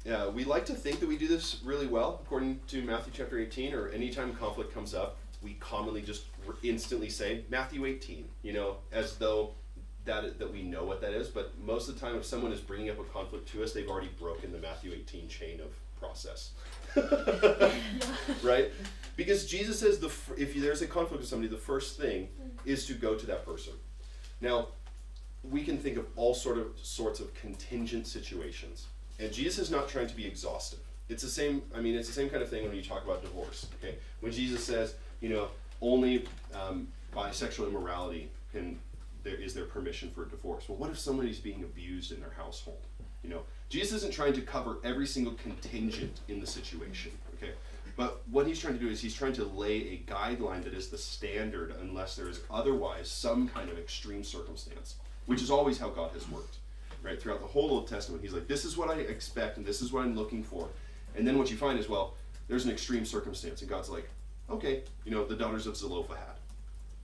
Uh, we like to think that we do this really well. According to Matthew chapter eighteen, or anytime conflict comes up, we commonly just instantly say Matthew eighteen, you know, as though that that we know what that is. But most of the time, if someone is bringing up a conflict to us, they've already broken the Matthew eighteen chain of process. Right? Because Jesus says the if there's a conflict with somebody, the first thing is to go to that person. Now, we can think of all sort of sorts of contingent situations. And Jesus is not trying to be exhaustive. It's the same, I mean, it's the same kind of thing when you talk about divorce, okay? When Jesus says, you know, only um, by sexual immorality can there is there permission for a divorce. Well, what if somebody's being abused in their household? You know, Jesus isn't trying to cover every single contingent in the situation, okay? But what he's trying to do is he's trying to lay a guideline that is the standard unless there is otherwise some kind of extreme circumstance, which is always how God has worked. Right, throughout the whole Old Testament, he's like, this is what I expect and this is what I'm looking for. And then what you find is, well, there's an extreme circumstance. And God's like, okay, you know, the daughters of Zelophehad.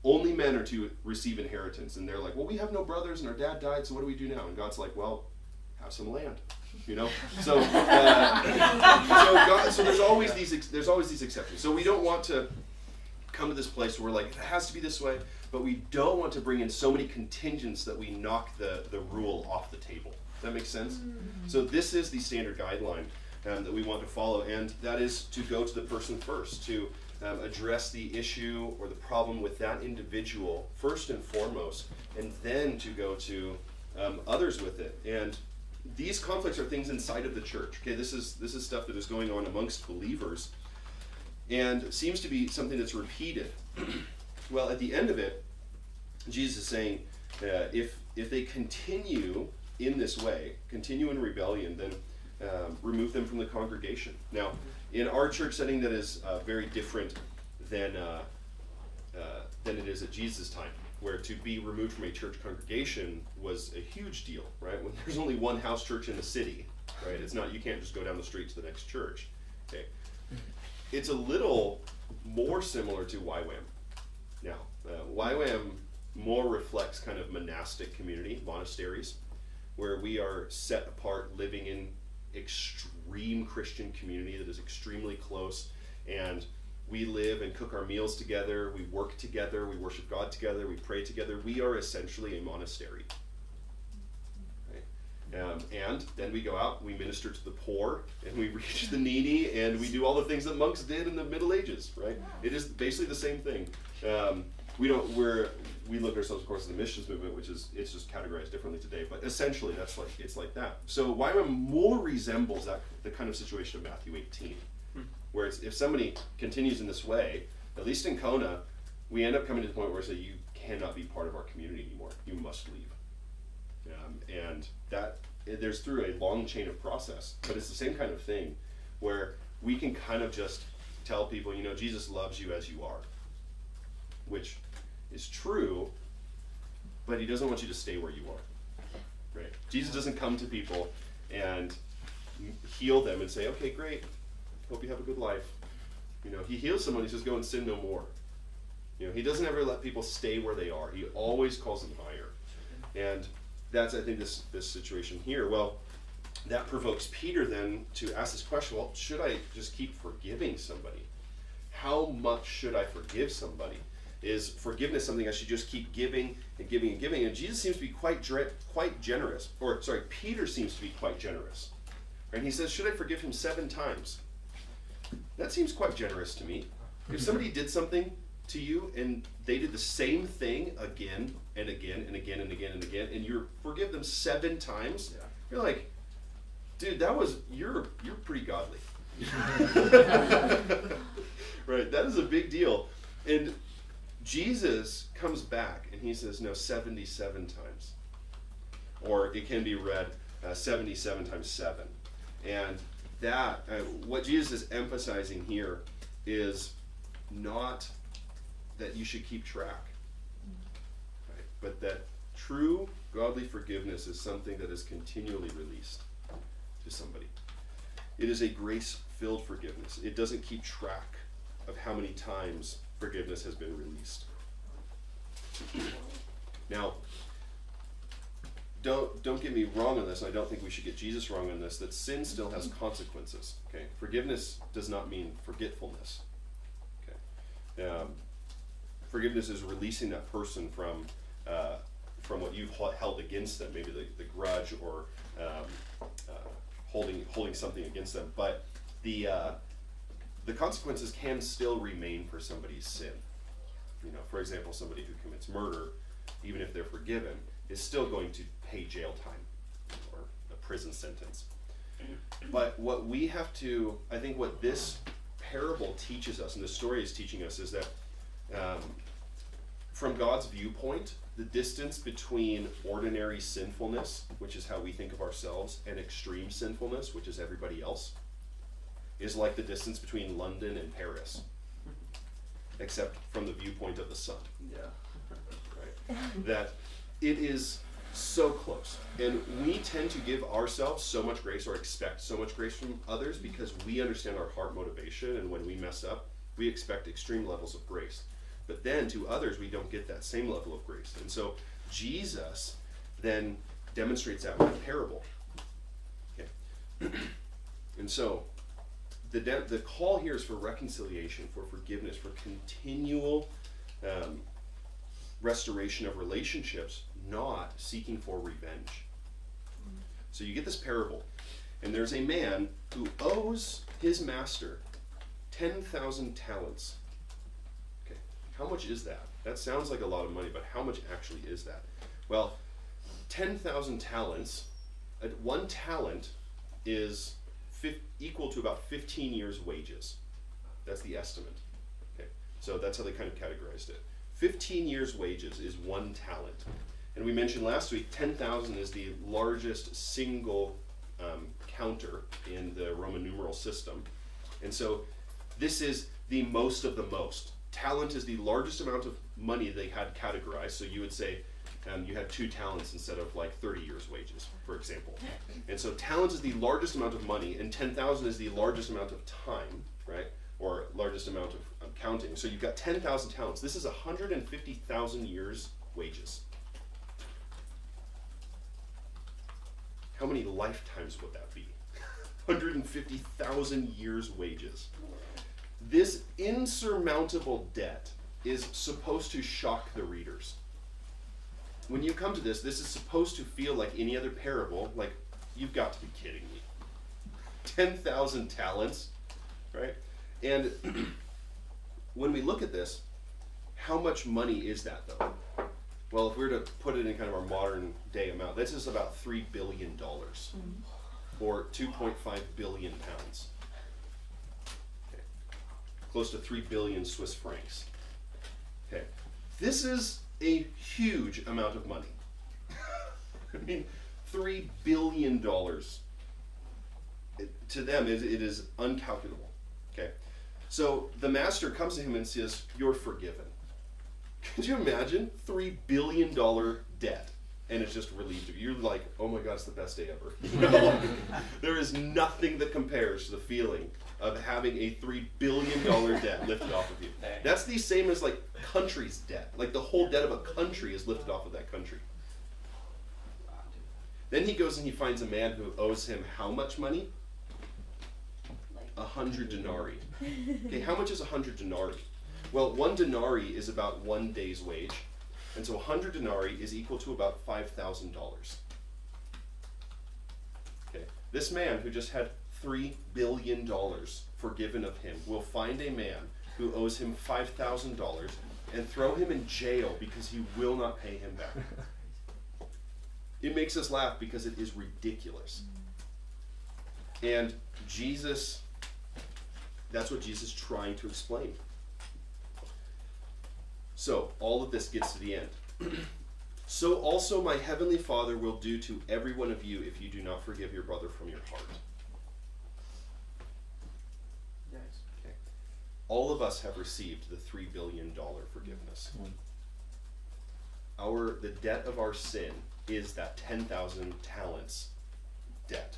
Only men are to receive inheritance. And they're like, well, we have no brothers and our dad died, so what do we do now? And God's like, well, have some land, you know? So, uh, so, God, so there's, always these, there's always these exceptions. So we don't want to come to this place where we're like, it has to be this way. But we don't want to bring in so many contingents that we knock the, the rule off the table. Does that make sense? Mm-hmm. So this is the standard guideline um, that we want to follow, and that is to go to the person first, to um, address the issue or the problem with that individual first and foremost, and then to go to um, others with it. And these conflicts are things inside of the church. Okay, this is, this is stuff that is going on amongst believers, and seems to be something that's repeated. Well, at the end of it, Jesus is saying, uh, if if they continue in this way, continue in rebellion, then um, remove them from the congregation. Now, in our church setting, that is uh, very different than uh, uh, than it is at Jesus' time, where to be removed from a church congregation was a huge deal, right? When there's only one house church in the city, right? It's not, you can't just go down the street to the next church. Okay, it's a little more similar to Y WAM. Now, uh, Y WAM more reflects kind of monastic community, monasteries, where we are set apart, living in extreme Christian community that is extremely close, and we live and cook our meals together, we work together, we worship God together, we pray together. We are essentially a monastery. Right? Um, and then we go out, we minister to the poor, and we reach the needy, and we do all the things that monks did in the Middle Ages, right? It is basically the same thing. Um, we don't. We're we look at ourselves, of course, as the missions movement, which is it's just categorized differently today. But essentially, that's like it's like that. So Y WAM more resembles that the kind of situation of Matthew eighteen, hmm. where it's, if somebody continues in this way, at least in Kona, we end up coming to the point where we say you cannot be part of our community anymore. You must leave. Um, and that there's through a long chain of process, but it's the same kind of thing where we can kind of just tell people, you know, Jesus loves you as you are. Which is true, but he doesn't want you to stay where you are, right? Jesus doesn't come to people and heal them and say, okay, great, hope you have a good life. You know, he heals someone, he says, go and sin no more. You know, he doesn't ever let people stay where they are. He always calls them higher. And that's, I think, this, this situation here. Well, that provokes Peter then to ask this question, well, should I just keep forgiving somebody? How much should I forgive somebody? Is forgiveness something I should just keep giving and giving and giving? And Jesus seems to be quite quite generous, or sorry, Peter seems to be quite generous. And he says, should I forgive him seven times? That seems quite generous to me. If somebody did something to you and they did the same thing again and again and again and again and again, and you forgive them seven times, yeah. You're like, dude, that was, you're, you're pretty godly. Right, that is a big deal. And Jesus comes back and he says, no, seventy-seven times. Or it can be read uh, seventy-seven times seven. And that, uh, what Jesus is emphasizing here is not that you should keep track, right? But that true godly forgiveness is something that is continually released to somebody. It is a grace-filled forgiveness. It doesn't keep track of how many times forgiveness has been released. Now, don't don't get me wrong on this, and I don't think we should get Jesus wrong on this, that sin still has consequences. Okay, forgiveness does not mean forgetfulness. Okay, um, forgiveness is releasing that person from uh, from what you've held against them, maybe the, the grudge or um, uh, holding holding something against them. But the uh, the consequences can still remain for somebody's sin. You know, for example, somebody who commits murder, even if they're forgiven, is still going to pay jail time or a prison sentence. But what we have to, I think what this parable teaches us, and the story is teaching us, is that um, from God's viewpoint, the distance between ordinary sinfulness, which is how we think of ourselves, and extreme sinfulness, which is everybody else, is like the distance between London and Paris, except from the viewpoint of the sun. Yeah. Right? That it is so close. And we tend to give ourselves so much grace or expect so much grace from others because we understand our heart motivation, and when we mess up, we expect extreme levels of grace. But then to others, we don't get that same level of grace. And so Jesus then demonstrates that with a parable. Okay. And so the, the call here is for reconciliation, for forgiveness, for continual um, restoration of relationships, not seeking for revenge. So you get this parable, and there's a man who owes his master ten thousand talents. Okay, how much is that? That sounds like a lot of money, but how much actually is that? Well, ten thousand talents, at one talent is equal to about fifteen years' wages. That's the estimate. Okay, so that's how they kind of categorized it. fifteen years' wages is one talent. And we mentioned last week, ten thousand is the largest single um, counter in the Roman numeral system. And so this is the most of the most. Talent is the largest amount of money they had categorized. So you would say um, you had two talents instead of like thirty years' wages, for example. And so talent is the largest amount of money, and ten thousand is the largest amount of time, right? Or largest amount of um, counting. So you've got ten thousand talents. This is one hundred fifty thousand years' wages. How many lifetimes would that be? one hundred fifty thousand years' wages. This insurmountable debt is supposed to shock the readers. When you come to this, this is supposed to feel like any other parable, like, you've got to be kidding me. ten thousand talents, right? And when we look at this, how much money is that, though? Well, if we were to put it in kind of our modern day amount, this is about three billion dollars, mm-hmm. or two point five billion pounds. Okay. Close to three billion Swiss francs. Okay. This is a huge amount of money. I mean, three billion dollars. It, to them, it, it is uncalculable. Okay, so the master comes to him and says, "You're forgiven." Could you imagine three billion dollars debt, and it's just relieved of you? You're like, oh my God, it's the best day ever. You know? There is nothing that compares to the feeling of having a three billion dollars debt lifted off of you. That's the same as like country's debt. Like the whole debt of a country is lifted off of that country. Then he goes and he finds a man who owes him how much money? A hundred denarii. Okay, how much is a hundred denarii? Well, one denarii is about one day's wage, and so a hundred denarii is equal to about five thousand dollars. Okay, this man who just had three billion dollars forgiven of him will find a man who owes him five thousand dollars and throw him in jail because he will not pay him back. It makes us laugh because it is ridiculous, and Jesus. That's what Jesus is trying to explain. So, all of this gets to the end. So also my heavenly Father will do to every one of you if you do not forgive your brother from your heart. Nice. Okay. All of us have received the three billion dollars forgiveness. Mm-hmm. Our, the debt of our sin is that ten thousand talents debt.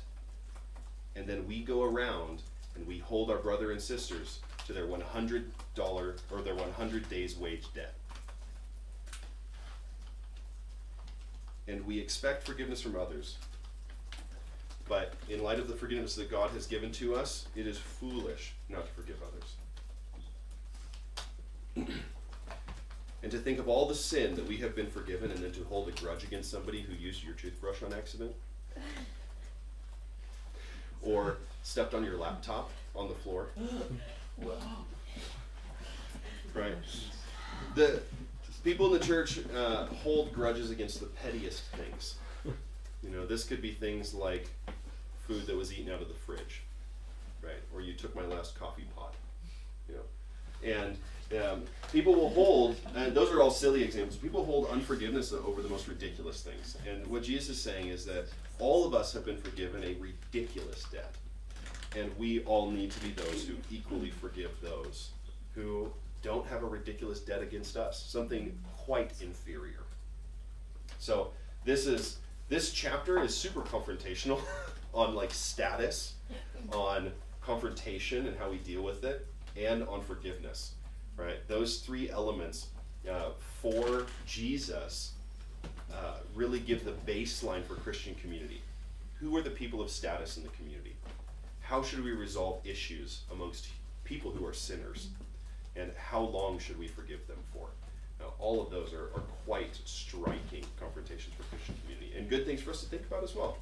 And then we go around and we hold our brother and sisters to their one hundred dollars or their one hundred days wage debt. and we expect forgiveness from others. But in light of the forgiveness that God has given to us, it is foolish not to forgive others. And to think of all the sin that we have been forgiven and then to hold a grudge against somebody who used your toothbrush on accident, or stepped on your laptop on the floor. Wow. Right. The people in the church uh, hold grudges against the pettiest things. You know, this could be things like food that was eaten out of the fridge, right? Or you took my last coffee pot, you know. And um, people will hold, and those are all silly examples, people hold unforgiveness over the most ridiculous things. And what Jesus is saying is that all of us have been forgiven a ridiculous debt. And we all need to be those who equally forgive those who don't have a ridiculous debt against us, something quite inferior. So this is, this chapter is super confrontational on like status, on confrontation and how we deal with it, and on forgiveness, right? Those three elements uh, for Jesus uh, really give the baseline for Christian community. Who are the people of status in the community? How should we resolve issues amongst people who are sinners? And how long should we forgive them for? Now, all of those are, are quite striking confrontations for Christian community, and good things for us to think about as well.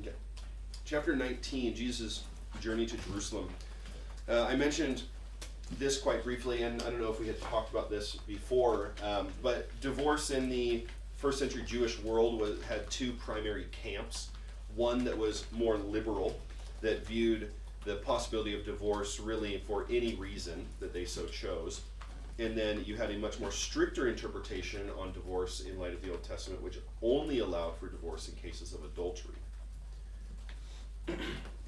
Okay. Chapter nineteen, Jesus' journey to Jerusalem. Uh, I mentioned this quite briefly, and I don't know if we had talked about this before, um, but divorce in the first century Jewish world was, had two primary camps. One that was more liberal, that viewed the possibility of divorce really for any reason that they so chose. And then you had a much more stricter interpretation on divorce in light of the Old Testament, which only allowed for divorce in cases of adultery.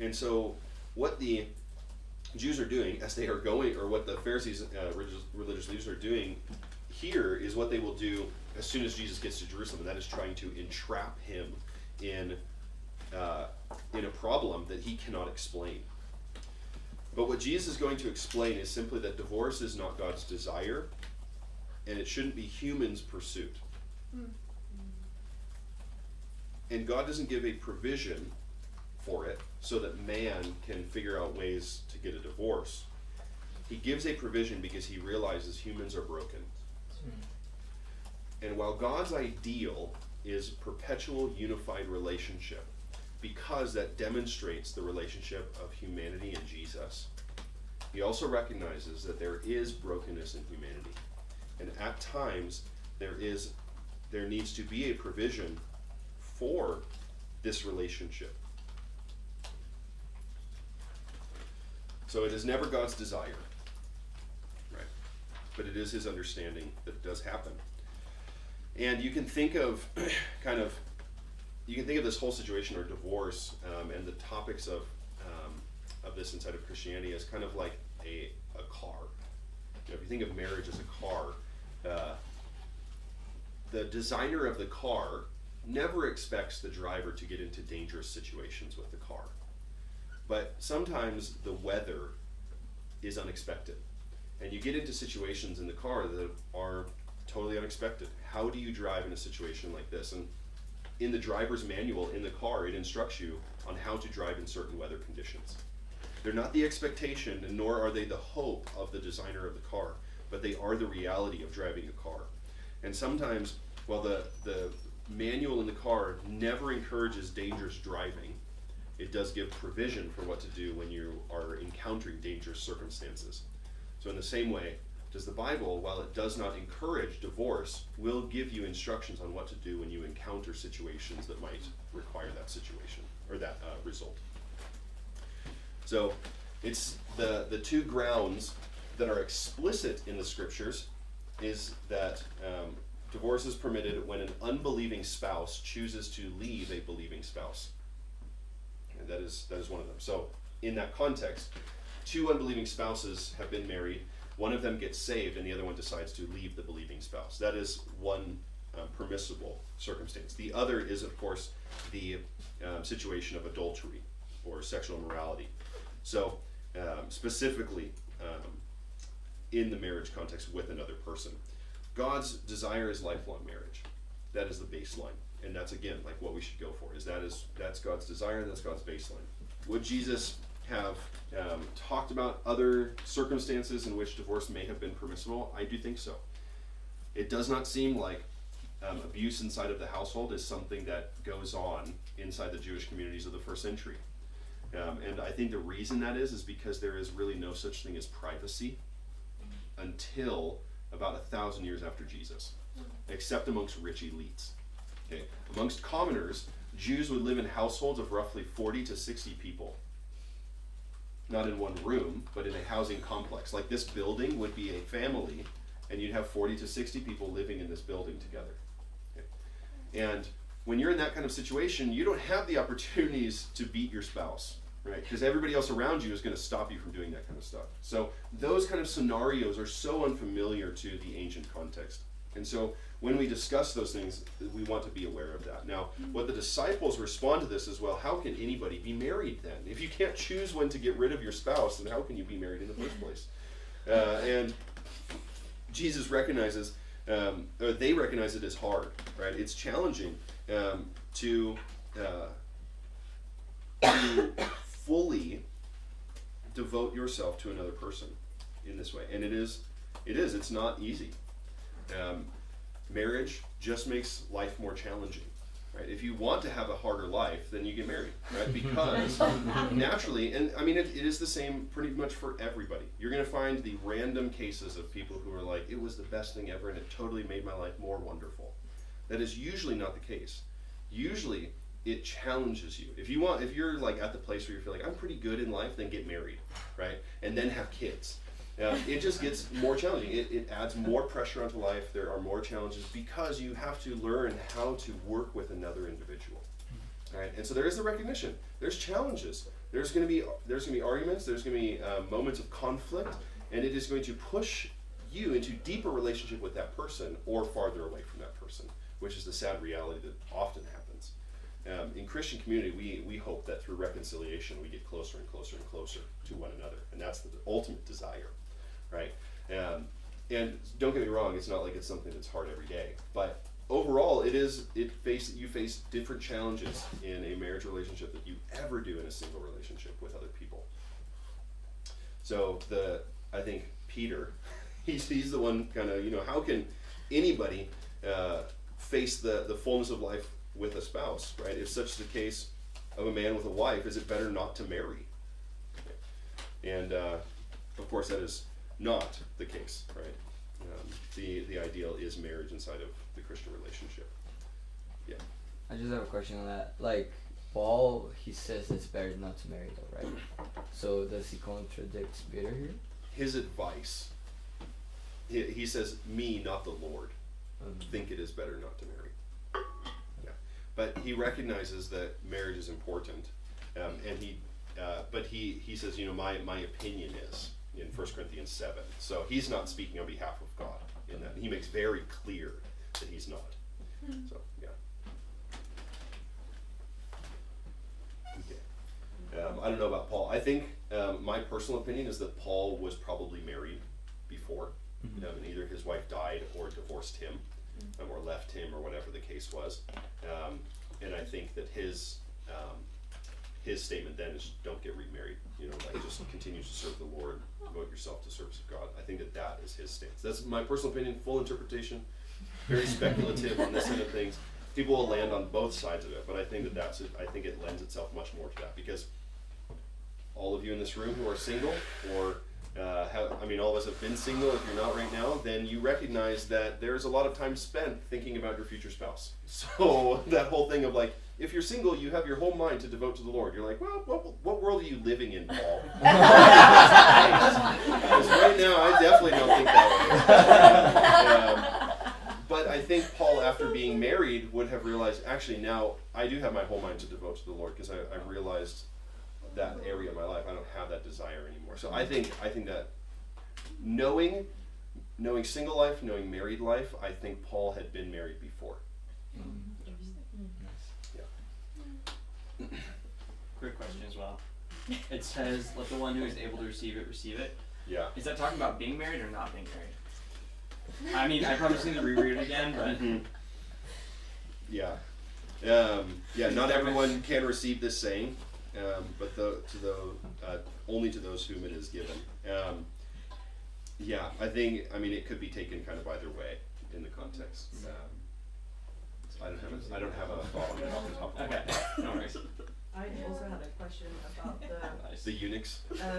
And so what the Jews are doing as they are going, or what the Pharisees, uh, religious, religious leaders are doing here, is what they will do as soon as Jesus gets to Jerusalem, and that is trying to entrap him in, uh, in a problem that he cannot explain. But what Jesus is going to explain is simply that divorce is not God's desire, and it shouldn't be humans' pursuit. Mm. And God doesn't give a provision for it so that man can figure out ways to get a divorce. He gives a provision because he realizes humans are broken. And while God's ideal is perpetual unified relationship, because that demonstrates the relationship of humanity and Jesus, he also recognizes that there is brokenness in humanity, and at times there is there needs to be a provision for this relationship. So it is never God's desire, right? But it is his understanding that it does happen. And you can think of kind of, you can think of this whole situation, or divorce, um, and the topics of, um, of this inside of Christianity as kind of like a, a car. You know, if you think of marriage as a car, uh, the designer of the car never expects the driver to get into dangerous situations with the car. But sometimes the weather is unexpected, and you get into situations in the car that are totally unexpected. How do you drive in a situation like this? And in the driver's manual in the car, it instructs you on how to drive in certain weather conditions. They're not the expectation, nor are they the hope of the designer of the car, but they are the reality of driving a car. And sometimes, while the, the manual in the car never encourages dangerous driving, it does give provision for what to do when you are encountering dangerous circumstances. So in the same way, does the Bible, while it does not encourage divorce, will give you instructions on what to do when you encounter situations that might require that situation or that uh, result. So it's the, the two grounds that are explicit in the scriptures is that um, divorce is permitted when an unbelieving spouse chooses to leave a believing spouse. And that is, that is one of them. So in that context, two unbelieving spouses have been married. One of them gets saved and the other one decides to leave the believing spouse. That is one um, permissible circumstance. The other is, of course, the um, situation of adultery or sexual immorality. So um, specifically um, in the marriage context with another person. God's desire is lifelong marriage. That is the baseline. And that's, again, like what we should go for, is that is that's God's desire and that's God's baseline. Would Jesus have um, talked about other circumstances in which divorce may have been permissible? I do think so. It does not seem like um, abuse inside of the household is something that goes on inside the Jewish communities of the first century. Um, and I think the reason that is is because there is really no such thing as privacy until about a thousand years after Jesus, except amongst rich elites. Okay. Amongst commoners, Jews would live in households of roughly forty to sixty people. Not in one room, but in a housing complex. Like this building would be a family, and you'd have forty to sixty people living in this building together. Okay. And when you're in that kind of situation, you don't have the opportunities to beat your spouse, right? Because everybody else around you is going to stop you from doing that kind of stuff. So those kind of scenarios are so unfamiliar to the ancient context. And so when we discuss those things, we want to be aware of that. Now, what the disciples respond to this is, well, how can anybody be married then? If you can't choose when to get rid of your spouse, then how can you be married in the first place? Uh, and Jesus recognizes, um, or they recognize it as hard, right? It's challenging um, to, uh, to fully devote yourself to another person in this way. And it is, it is, it's not easy. Um, marriage just makes life more challenging, right? If you want to have a harder life, then you get married, right? Because naturally, and I mean, it, it is the same pretty much for everybody. You're going to find the random cases of people who are like, it was the best thing ever and it totally made my life more wonderful. That is usually not the case. Usually it challenges you. If you want, if you're like at the place where you feel like I'm pretty good in life, then get married, right? And then have kids. Um, it just gets more challenging. It, it adds more pressure onto life. There are more challenges because you have to learn how to work with another individual. All right? And so there is the recognition. There's challenges. There's going to be there's going to be arguments. There's going to be uh, moments of conflict, and it is going to push you into deeper relationship with that person or farther away from that person, which is the sad reality that often happens. Um, in Christian community, we, we hope that through reconciliation, we get closer and closer and closer to one another, and that's the ultimate desire. Right? Um, and don't get me wrong, it's not like it's something that's hard every day, but overall it is, it face, you face different challenges in a marriage relationship that you ever do in a single relationship with other people. So the, I think Peter, he's, he's the one kind of, you know, how can anybody uh, face the, the fullness of life with a spouse, right? If such is the case of a man with a wife, is it better not to marry? And uh, of course that is not the case, right? Um, the the ideal is marriage inside of the Christian relationship. Yeah. I just have a question on that. Like Paul, he says it's better not to marry, though, right? So does he contradict Peter here? His advice. He, he says, "Me, not the Lord, um, think it is better not to marry." Yeah. But he recognizes that marriage is important, um, and he, uh, but he he says, you know, my my opinion is. In First Corinthians seven. So he's not speaking on behalf of God in that. He makes very clear that he's not. So, yeah. Okay. Um, I don't know about Paul. I think um, my personal opinion is that Paul was probably married before. Mm-hmm. um, and either his wife died or divorced him um, or left him or whatever the case was. Um, and I think that his... Um, His statement then is don't get remarried, you know, like just continue to serve the Lord, devote yourself to service of God. I think that that is his stance. That's my personal opinion, full interpretation, very speculative on this end of things. People will land on both sides of it, but I think that that's, it. I think it lends itself much more to that because all of you in this room who are single or, uh, have, I mean, all of us have been single. If you're not right now, then you recognize that there's a lot of time spent thinking about your future spouse. So that whole thing of like, if you're single, you have your whole mind to devote to the Lord. You're like, well, what, what world are you living in, Paul? Because right now, I definitely don't think that way. Um, but I think Paul, after being married, would have realized, actually, now I do have my whole mind to devote to the Lord because I, I realized that area of my life. I don't have that desire anymore. So I think, I think that knowing, knowing single life, knowing married life, I think Paul had been married before. Mm-hmm. Quick question as well. It says, let the one who is able to receive it, receive it. Yeah. Is that talking about being married or not being married? I mean, I probably just need to reread it again, but mm-hmm. yeah, um, yeah. Not everyone can receive this saying, um, but the, to the uh, only to those whom it is given. Um, yeah, I think. I mean, it could be taken kind of either way in the context. Um, so I don't have. A, I don't have a thought on it off the top of my head. Okay. All right. I also had a question about the... Nice. The eunuchs. Uh, I,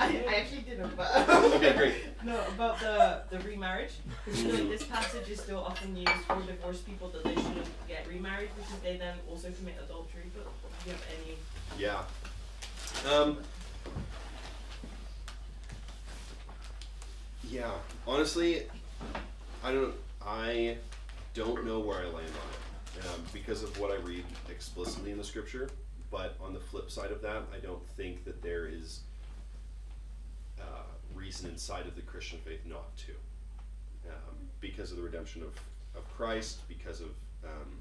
I actually didn't, but... Okay, great. No, about the, the remarriage. Because you know, this passage is still often used for divorced people that they shouldn't get remarried because they then also commit adultery. But do you have any... Yeah. Um, yeah, honestly, I don't... I... don't know where I land on it um, because of what I read explicitly in the scripture, but on the flip side of that, I don't think that there is uh, reason inside of the Christian faith not to, um, because of the redemption of, of Christ, because of um,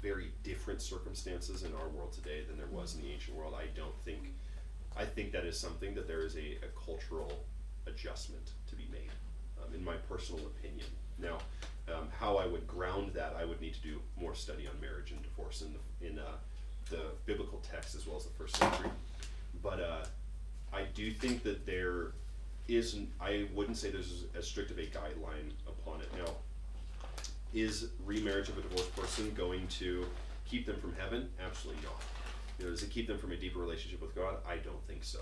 very different circumstances in our world today than there was in the ancient world. I don't think, I think that is something that there is a, a cultural adjustment to be made, um, in my personal opinion. Now, Um, how I would ground that, I would need to do more study on marriage and divorce in the, in uh, the biblical text as well as the first century. But uh, I do think that there isn't, I wouldn't say there's as strict of a guideline upon it. Now, is remarriage of a divorced person going to keep them from heaven? Absolutely not. You know, does it keep them from a deeper relationship with God? I don't think so.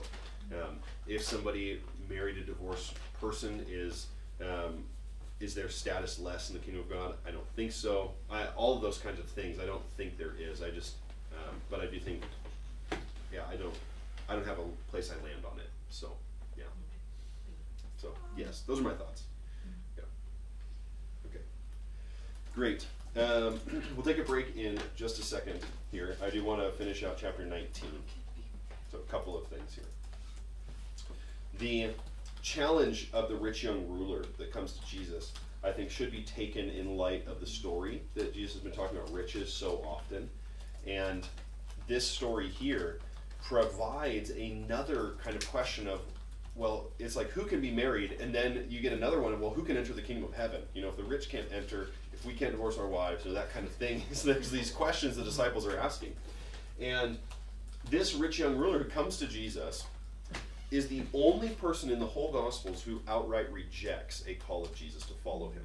Um, if somebody married a divorced person, is... Um, is their status less in the kingdom of God? I don't think so. I, all of those kinds of things, I don't think there is. I just, um, but I do think, yeah, I don't, I don't have a place I land on it. So, yeah. So, yes, those are my thoughts. Yeah. Okay. Great. Um, we'll take a break in just a second here. I do want to finish out chapter nineteen. So, a couple of things here. The challenge of the rich young ruler that comes to Jesus, I think, should be taken in light of the story that Jesus has been talking about riches so often. And this story here provides another kind of question of, well, it's like, who can be married? And then you get another one of, well, who can enter the kingdom of heaven? You know, if the rich can't enter, if we can't divorce our wives, or that kind of thing. So there's these questions the disciples are asking. And this rich young ruler who comes to Jesus is the only person in the whole Gospels who outright rejects a call of Jesus to follow him.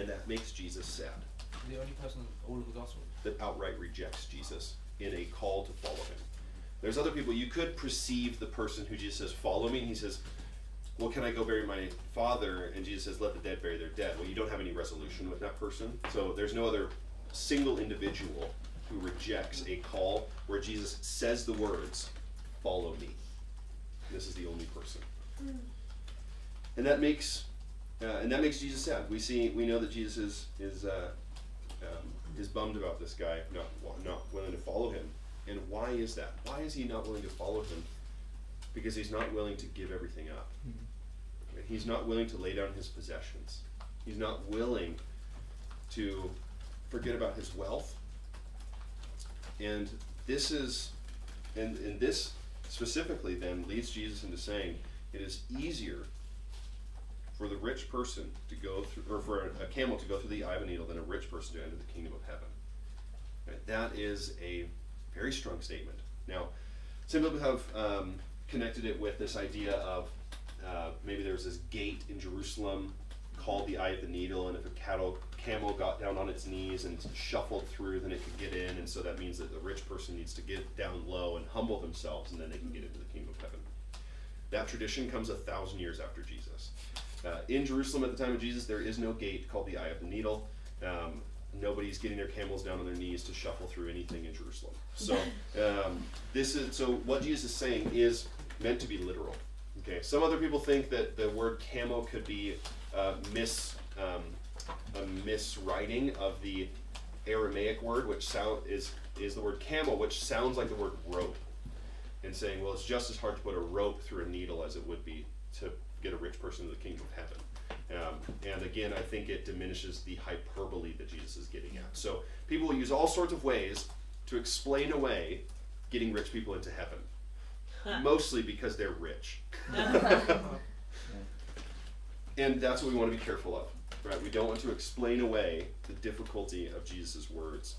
And that makes Jesus sad. The only person in all of the Gospels that outright rejects Jesus in a call to follow him. There's other people. You could perceive the person who Jesus says, follow me, and he says, well, can I go bury my father? And Jesus says, let the dead bury their dead. Well, you don't have any resolution with that person. So there's no other single individual who rejects a call where Jesus says the words, follow me. This is the only person. And that makes uh, and that makes Jesus sad. We see, we know that Jesus is is, uh, um, is bummed about this guy not, not willing to follow him. And why is that? Why is he not willing to follow him? Because he's not willing to give everything up. He's not willing to lay down his possessions. He's not willing to forget about his wealth. And this is, and, and this specifically then leads Jesus into saying it is easier for the rich person to go through, or for a camel to go through the eye of a needle than a rich person to enter the kingdom of heaven. Right? That is a very strong statement. Now, some people have um, connected it with this idea of uh, maybe there was this gate in Jerusalem called the eye of the needle, and if a cattle camel got down on its knees and shuffled through, then it could get in, and so that means that the rich person needs to get down low and humble themselves, and then they can get into the kingdom of heaven. That tradition comes a thousand years after Jesus. Uh, in Jerusalem at the time of Jesus, there is no gate called the eye of the needle. Um, nobody's getting their camels down on their knees to shuffle through anything in Jerusalem. So um, this is so what Jesus is saying is meant to be literal. Okay. Some other people think that the word camel could be uh, mis. Um, a miswriting of the Aramaic word, which sound is is the word camel, which sounds like the word rope, and saying, well, it's just as hard to put a rope through a needle as it would be to get a rich person to the kingdom of heaven. Um, and again, I think it diminishes the hyperbole that Jesus is getting at. So people will use all sorts of ways to explain away getting rich people into heaven. Huh. Mostly because they're rich. And that's what we want to be careful of. Right? We don't want to explain away the difficulty of Jesus' words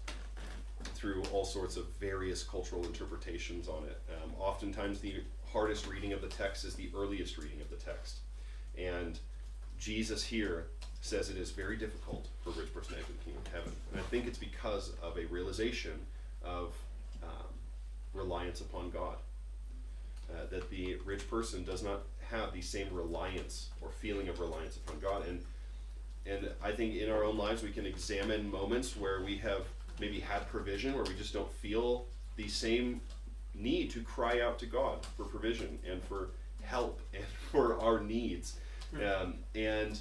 through all sorts of various cultural interpretations on it. Um, oftentimes the hardest reading of the text is the earliest reading of the text. And Jesus here says it is very difficult for a rich person to enter the kingdom of heaven. And I think it's because of a realization of um, reliance upon God. Uh, that the rich person does not have the same reliance or feeling of reliance upon God. And, and I think in our own lives we can examine moments where we have maybe had provision, where we just don't feel the same need to cry out to God for provision and for help and for our needs. Um, and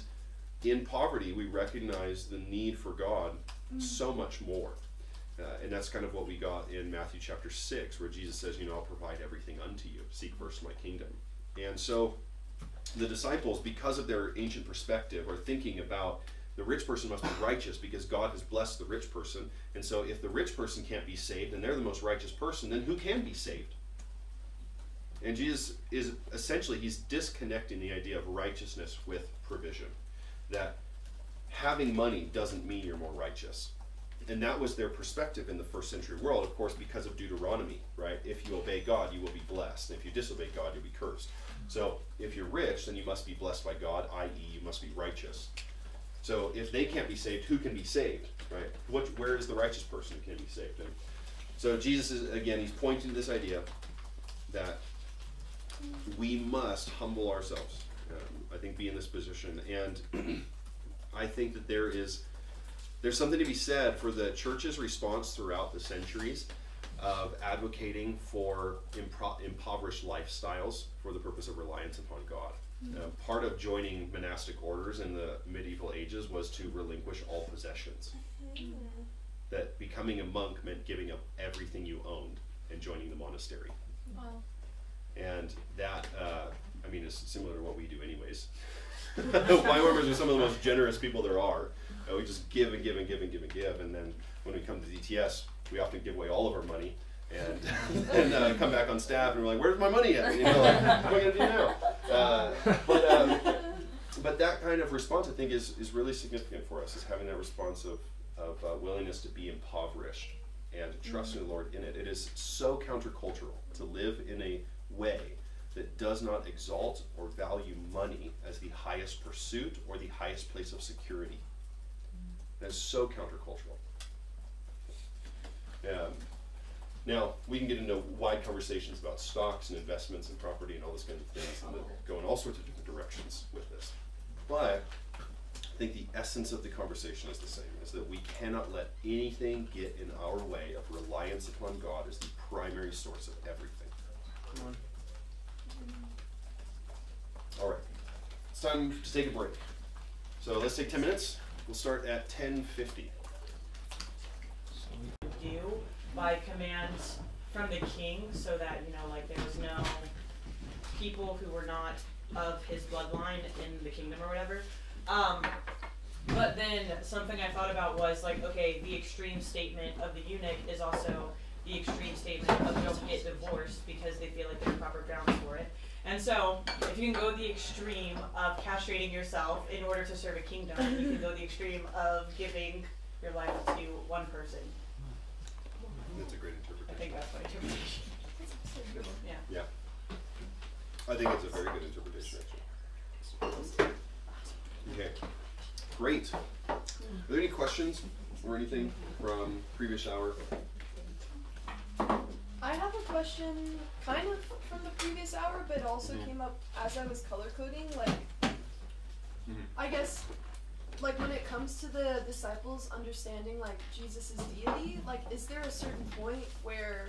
in poverty, we recognize the need for God so much more. Uh, and that's kind of what we got in Matthew chapter six, where Jesus says, you know, I'll provide everything unto you. Seek first my kingdom. And so the disciples, because of their ancient perspective, are thinking about the rich person must be righteous because God has blessed the rich person. And so if the rich person can't be saved and they're the most righteous person, then who can be saved? And Jesus is essentially, he's disconnecting the idea of righteousness with provision. That having money doesn't mean you're more righteous. And that was their perspective in the first century world, of course, because of Deuteronomy, right? If you obey God, you will be blessed. And if you disobey God, you'll be cursed. So if you're rich, then you must be blessed by God, that is you must be righteous. So if they can't be saved, who can be saved, right? What, where is the righteous person who can be saved? And so Jesus is, again, he's pointing to this idea that we must humble ourselves. Um, I think be in this position, and I think that there is there's something to be said for the church's response throughout the centuries of advocating for impo impoverished lifestyles for the purpose of reliance upon God. Mm-hmm. uh, part of joining monastic orders in the medieval ages was to relinquish all possessions. Mm-hmm. That becoming a monk meant giving up everything you owned and joining the monastery. Wow. And that, uh, I mean, is similar to what we do anyways. Wine members are some of the most generous people there are. Uh, we just give and give and give and give and give. And then when we come to D T S, we often give away all of our money and then uh, come back on staff and we're like, where's my money at? You know, like, what am I going to do now? Uh, but, um, but that kind of response, I think, is, is really significant for us, is having that response of, of uh, willingness to be impoverished and trusting the Lord in it. It is so countercultural to live in a way that does not exalt or value money as the highest pursuit or the highest place of security. That's so countercultural. Um, now, we can get into wide conversations about stocks and investments and property and all those kinds of things that go in all sorts of different directions with this. But I think the essence of the conversation is the same, is that we cannot let anything get in our way of reliance upon God as the primary source of everything. All right, it's time to take a break. So let's take ten minutes. We'll start at ten fifty. You by commands from the king, so that you know, like there was no people who were not of his bloodline in the kingdom or whatever. Um, but then something I thought about was like, okay, the extreme statement of the eunuch is also the extreme statement of don't get divorced because they feel like there's proper grounds for it. And so, if you can go the extreme of castrating yourself in order to serve a kingdom, you can go the extreme of giving your life to one person. That's a great interpretation. I think that's my interpretation. Yeah. Yeah. I think that's a very good interpretation, actually. Okay. Great. Are there any questions or anything from previous hour? I have a question kind of from the previous hour, but also mm-hmm. came up as I was color coding. Like, mm-hmm. I guess, like when it comes to the disciples understanding like Jesus' deity, like is there a certain point where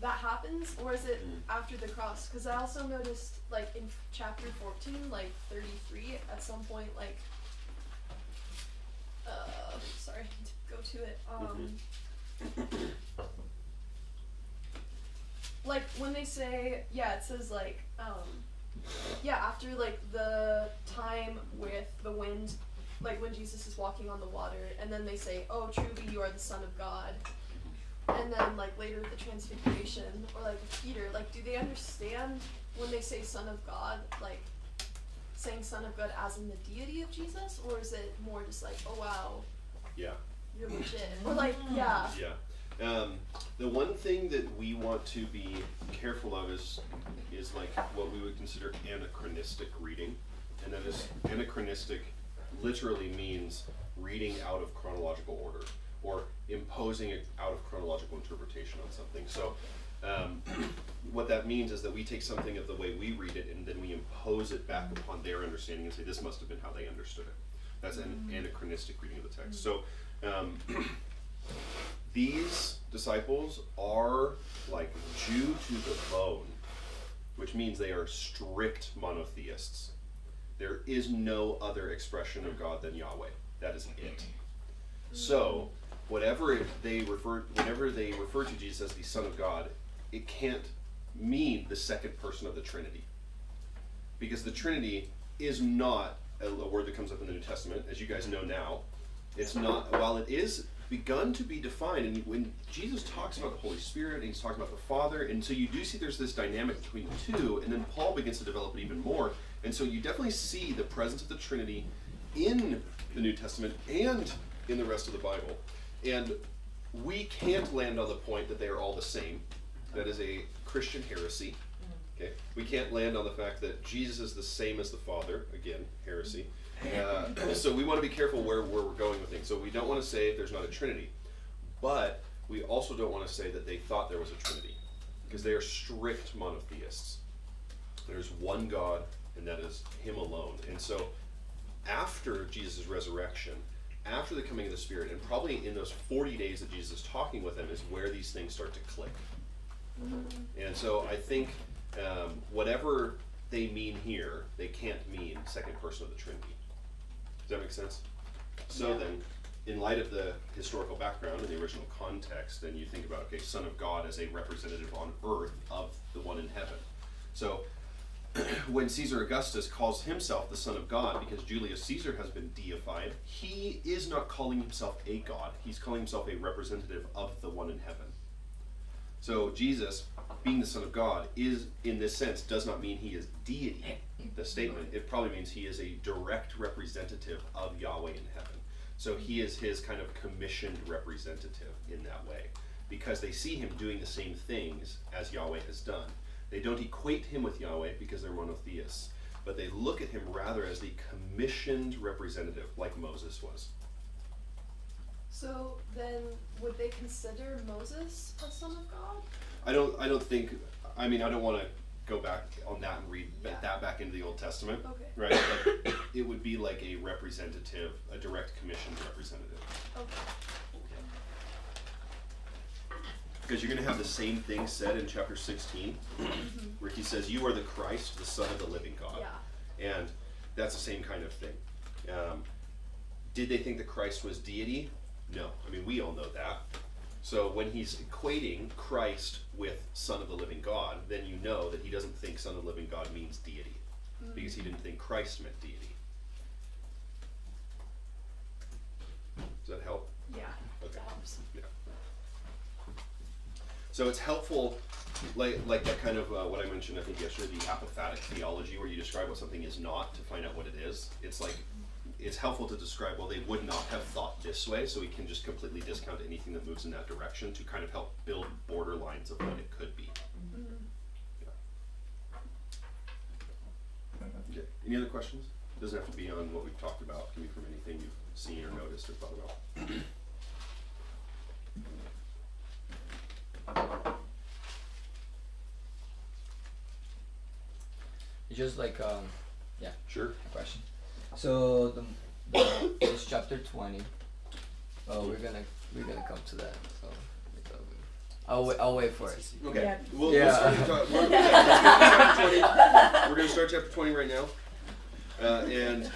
that happens, or is it mm-hmm. after the cross? Because I also noticed like in chapter fourteen, like thirty-three, at some point, like, uh, sorry, I need to go to it. Um, mm-hmm. Like, when they say, yeah, it says, like, um, yeah, after, like, the time with the wind, like, when Jesus is walking on the water, and then they say, oh, truly, you are the Son of God. And and then like later with the Transfiguration, or like with Peter, like do they understand when they say Son of God, like saying Son of God as in the deity of Jesus, or is it more just like, oh wow, yeah, you're legit, or like yeah, yeah. Um, the one thing that we want to be careful of is is like what we would consider anachronistic reading, and that is anachronistic literally means reading out of chronological order or imposing it out of chronological interpretation on something. So um, what that means is that we take something of the way we read it and then we impose it back upon their understanding and say this must have been how they understood it. That's an anachronistic reading of the text. So um, these disciples are like Jew to the bone, which means they are strict monotheists. There is no other expression of God than Yahweh. That is it. So, whatever it, they refer, whenever they refer to Jesus as the Son of God, it can't mean the second person of the Trinity, because the Trinity is not a, a word that comes up in the New Testament, as you guys know now. It's not. While it is begun to be defined, and when Jesus talks about the Holy Spirit, and he's talking about the Father, and so you do see there's this dynamic between the two, and then Paul begins to develop it even more, and so you definitely see the presence of the Trinity in the New Testament and in the rest of the Bible, and we can't land on the point that they are all the same. That is a Christian heresy. Okay, we can't land on the fact that Jesus is the same as the Father. Again, heresy. Uh, so we want to be careful where, where we're going with things. So we don't want to say there's not a Trinity, but we also don't want to say that they thought there was a Trinity, because they are strict monotheists. There's one God, and that is Him alone. And so after Jesus' resurrection, after the coming of the Spirit, and probably in those forty days that Jesus is talking with them, is where these things start to click. Mm-hmm. And so I think um, whatever they mean here, they can't mean second person of the Trinity. Does that make sense? So yeah. Then, in light of the historical background and the original context, then you think about, okay, Son of God as a representative on earth of the one in heaven. So when Caesar Augustus calls himself the Son of God, because Julius Caesar has been deified, he is not calling himself a god. He's calling himself a representative of the one in heaven. So Jesus, being the Son of God, is, in this sense, does not mean he is deity. The statement, it probably means he is a direct representative of Yahweh in heaven. So he is his kind of commissioned representative in that way, because they see him doing the same things as Yahweh has done. They don't equate him with Yahweh because they're monotheists, but they look at him rather as the commissioned representative, like Moses was. So then, would they consider Moses a Son of God? I don't. I don't think. I mean, I don't want to go back on that and read yeah. that back into the Old Testament, okay. Right? But it would be like a representative, a direct commissioned representative. Okay. Because you're going to have the same thing said in chapter sixteen, mm-hmm. where he says, you are the Christ, the Son of the living God. Yeah. And that's the same kind of thing. Um, did they think that Christ was deity? No. I mean, we all know that. So when he's equating Christ with Son of the living God, then you know that he doesn't think Son of the living God means deity, mm-hmm. because he didn't think Christ meant deity. Does that help? Yeah. Okay. That helps. Yeah. So it's helpful, like, like that kind of uh, what I mentioned I think yesterday, the apophatic theology, where you describe what something is not to find out what it is. It's like, it's helpful to describe, well, they would not have thought this way, so we can just completely discount anything that moves in that direction to kind of help build borderlines of what it could be. Mm-hmm. Yeah. Okay. Any other questions? It doesn't have to be on what we've talked about. It can be from anything you've seen or noticed or thought about. Just like um, yeah, sure. A question. So the, the it's chapter twenty. Oh, we're gonna we're gonna come to that. So I'll wait. I'll wait for it. Okay. Yeah. We'll, yeah. We'll start, we're, yeah, we're gonna start chapter twenty right now, uh, and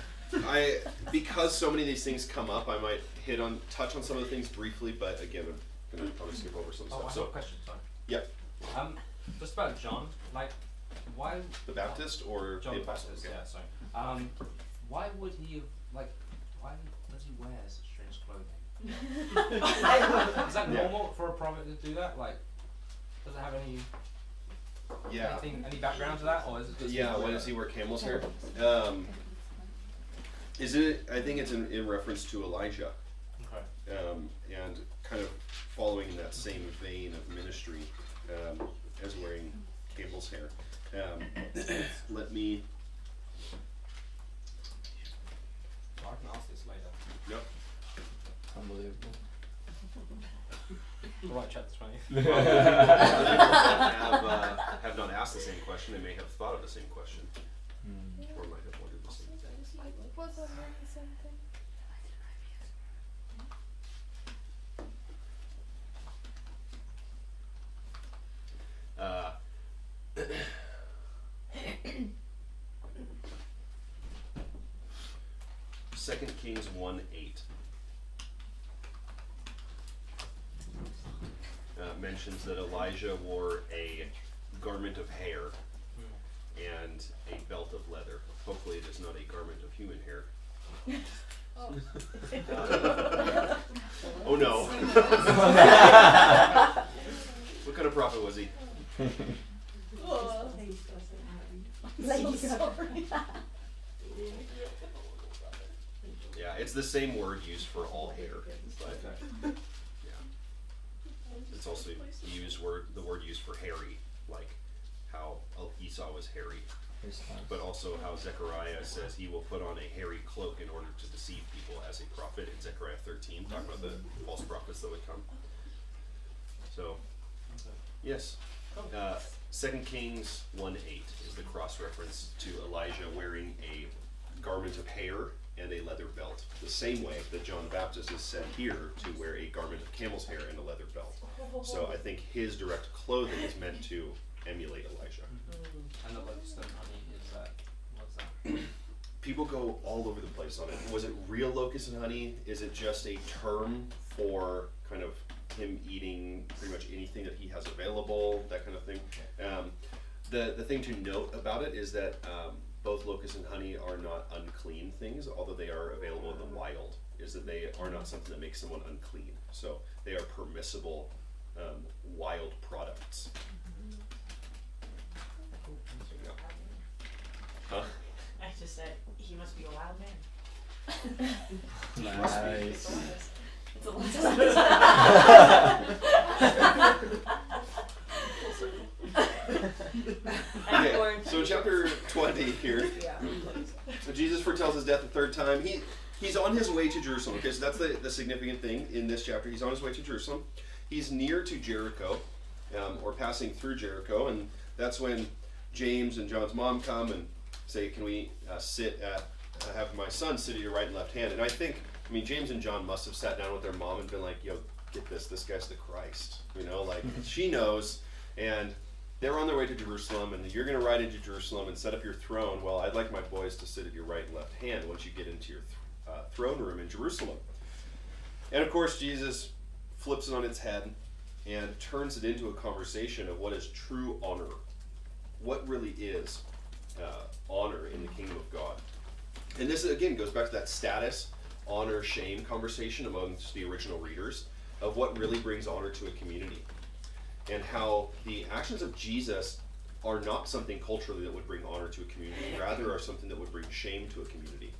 I because so many of these things come up, I might hit on touch on some of the things briefly, but again, I'm gonna probably skip over some stuff. Oh, I have so, a question. Sorry. Yep. Yeah. Um, just about John, like. Why the Baptist or John the Apostle? Baptist, okay. Yeah, sorry. Um, why would he like? Why does he wear such strange clothing? Is that normal yeah. for a prophet to do that? Like, does it have any yeah anything, any background to that, or is it just yeah? Why does he wear camel's hair? Um, is it? I think it's in, in reference to Elijah. Okay. Um, and kind of following that same vein of ministry um, as wearing camel's hair. Um, let me. I can ask this later. Yep. Unbelievable. All right, chapter twenty. Well, have, uh, have not asked the same question. They may have thought of the same question, mm. or might have wondered the same thing. Was wondering the same thing. Uh. Second Kings one eight uh, mentions that Elijah wore a garment of hair and a belt of leather. Hopefully it is not a garment of human hair. Oh, uh, oh no. What kind of prophet was he? Oh. I'm so sorry. Yeah, it's the same word used for all hair, but yeah, it's also used word the word used for hairy, like how Esau was hairy, but also how Zechariah says he will put on a hairy cloak in order to deceive people as a prophet in Zechariah thirteen, talking about the false prophets that would come. So, yes, uh, Second Kings one eight is the cross reference to Elijah wearing a garment of hair and a leather belt, the same way that John the Baptist is said here to wear a garment of camel's hair and a leather belt. So I think his direct clothing is meant to emulate Elijah. And the lodestone honey is that, what's that? People go all over the place on it. Was it real locusts and honey? Is it just a term for kind of him eating pretty much anything that he has available, that kind of thing? Um, the, the thing to note about it is that um, both locusts and honey are not unclean things, although they are available in the wild, is that they are not something that makes someone unclean. So they are permissible um, wild products. Mm-hmm. Huh? I just said, he must be a wild man. Nice. It's a okay, so in chapter twenty here, so Jesus foretells his death the third time. He, he's on his way to Jerusalem. Okay, so that's the, the significant thing in this chapter. He's on his way to Jerusalem. He's near to Jericho, um, or passing through Jericho, and that's when James and John's mom come and say, can we uh, sit at, uh, have my son sit at your right and left hand? And I think, I mean, James and John must have sat down with their mom and been like, yo, get this, this guy's the Christ. You know, like, she knows, and they're on their way to Jerusalem, and you're going to ride into Jerusalem and set up your throne. Well, I'd like my boys to sit at your right and left hand once you get into your th uh, throne room in Jerusalem. And, of course, Jesus flips it on its head and turns it into a conversation of what is true honor, what really is uh, honor in the kingdom of God. And this, again, goes back to that status, honor, shame conversation amongst the original readers of what really brings honor to a community, and how the actions of Jesus are not something culturally that would bring honor to a community, rather are something that would bring shame to a community.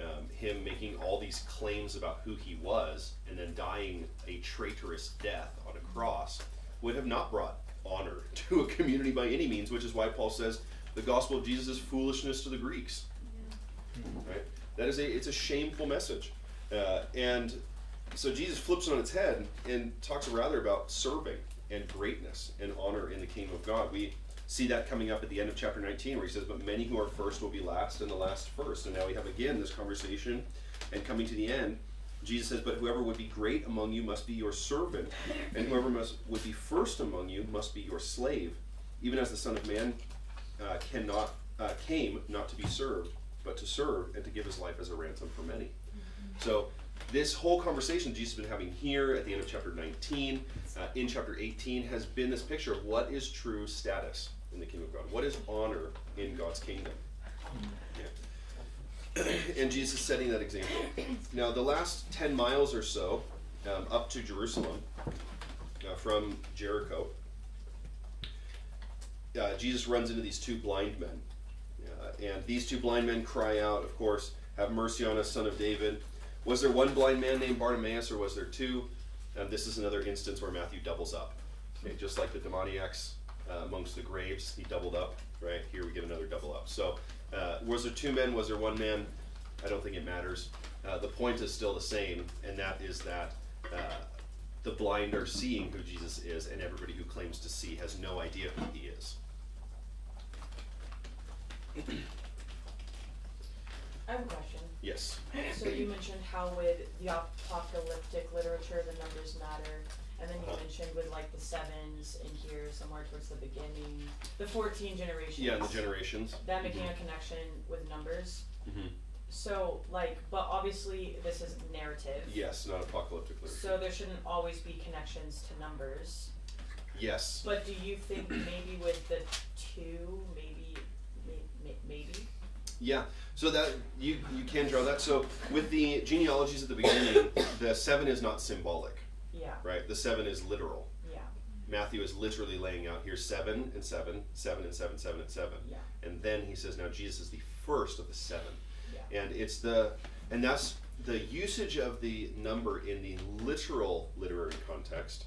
Um, him making all these claims about who he was and then dying a traitorous death on a cross would have not brought honor to a community by any means, which is why Paul says the gospel of Jesus is foolishness to the Greeks. Yeah. Right? That is a, it's a shameful message. Uh, and so Jesus flips it on its head and talks rather about serving and greatness and honor in the kingdom of God. We see that coming up at the end of chapter nineteen, where he says, but many who are first will be last, and the last first. And now we have again this conversation, and coming to the end, Jesus says, but whoever would be great among you must be your servant, and whoever must would be first among you must be your slave, even as the Son of Man uh, cannot uh, came not to be served, but to serve and to give his life as a ransom for many. So this whole conversation Jesus has been having here at the end of chapter nineteen, uh, in chapter eighteen, has been this picture of what is true status in the kingdom of God. What is honor in God's kingdom? Yeah. And Jesus is setting that example. Now, the last ten miles or so um, up to Jerusalem uh, from Jericho, uh, Jesus runs into these two blind men. Uh, and these two blind men cry out, of course, "Have mercy on us, Son of David." Was there one blind man named Bartimaeus, or was there two? Um, this is another instance where Matthew doubles up. Okay, just like the demoniacs uh, amongst the graves, he doubled up. Right here, we get another double up. So, uh, was there two men? Was there one man? I don't think it matters. Uh, the point is still the same, and that is that uh, the blind are seeing who Jesus is, and everybody who claims to see has no idea who he is. I have a question. Yes. So you mentioned how with the apocalyptic literature the numbers matter, and then you uh-huh. mentioned with like the sevens in here somewhere towards the beginning, the fourteen generations. Yeah, the generations. That making mm-hmm. a connection with numbers. Mm-hmm. So like, but obviously this is narrative. Yes, not apocalyptic literature. So there shouldn't always be connections to numbers. Yes. But do you think maybe with the two, maybe, maybe? maybe? Yeah, so that you you can draw that. So with the genealogies at the beginning, the seven is not symbolic. Yeah. Right? The seven is literal. Yeah. Matthew is literally laying out here seven and seven, seven and seven, seven and seven. Yeah. And then he says now Jesus is the first of the seven. Yeah. And it's the and that's the usage of the number in the literal literary context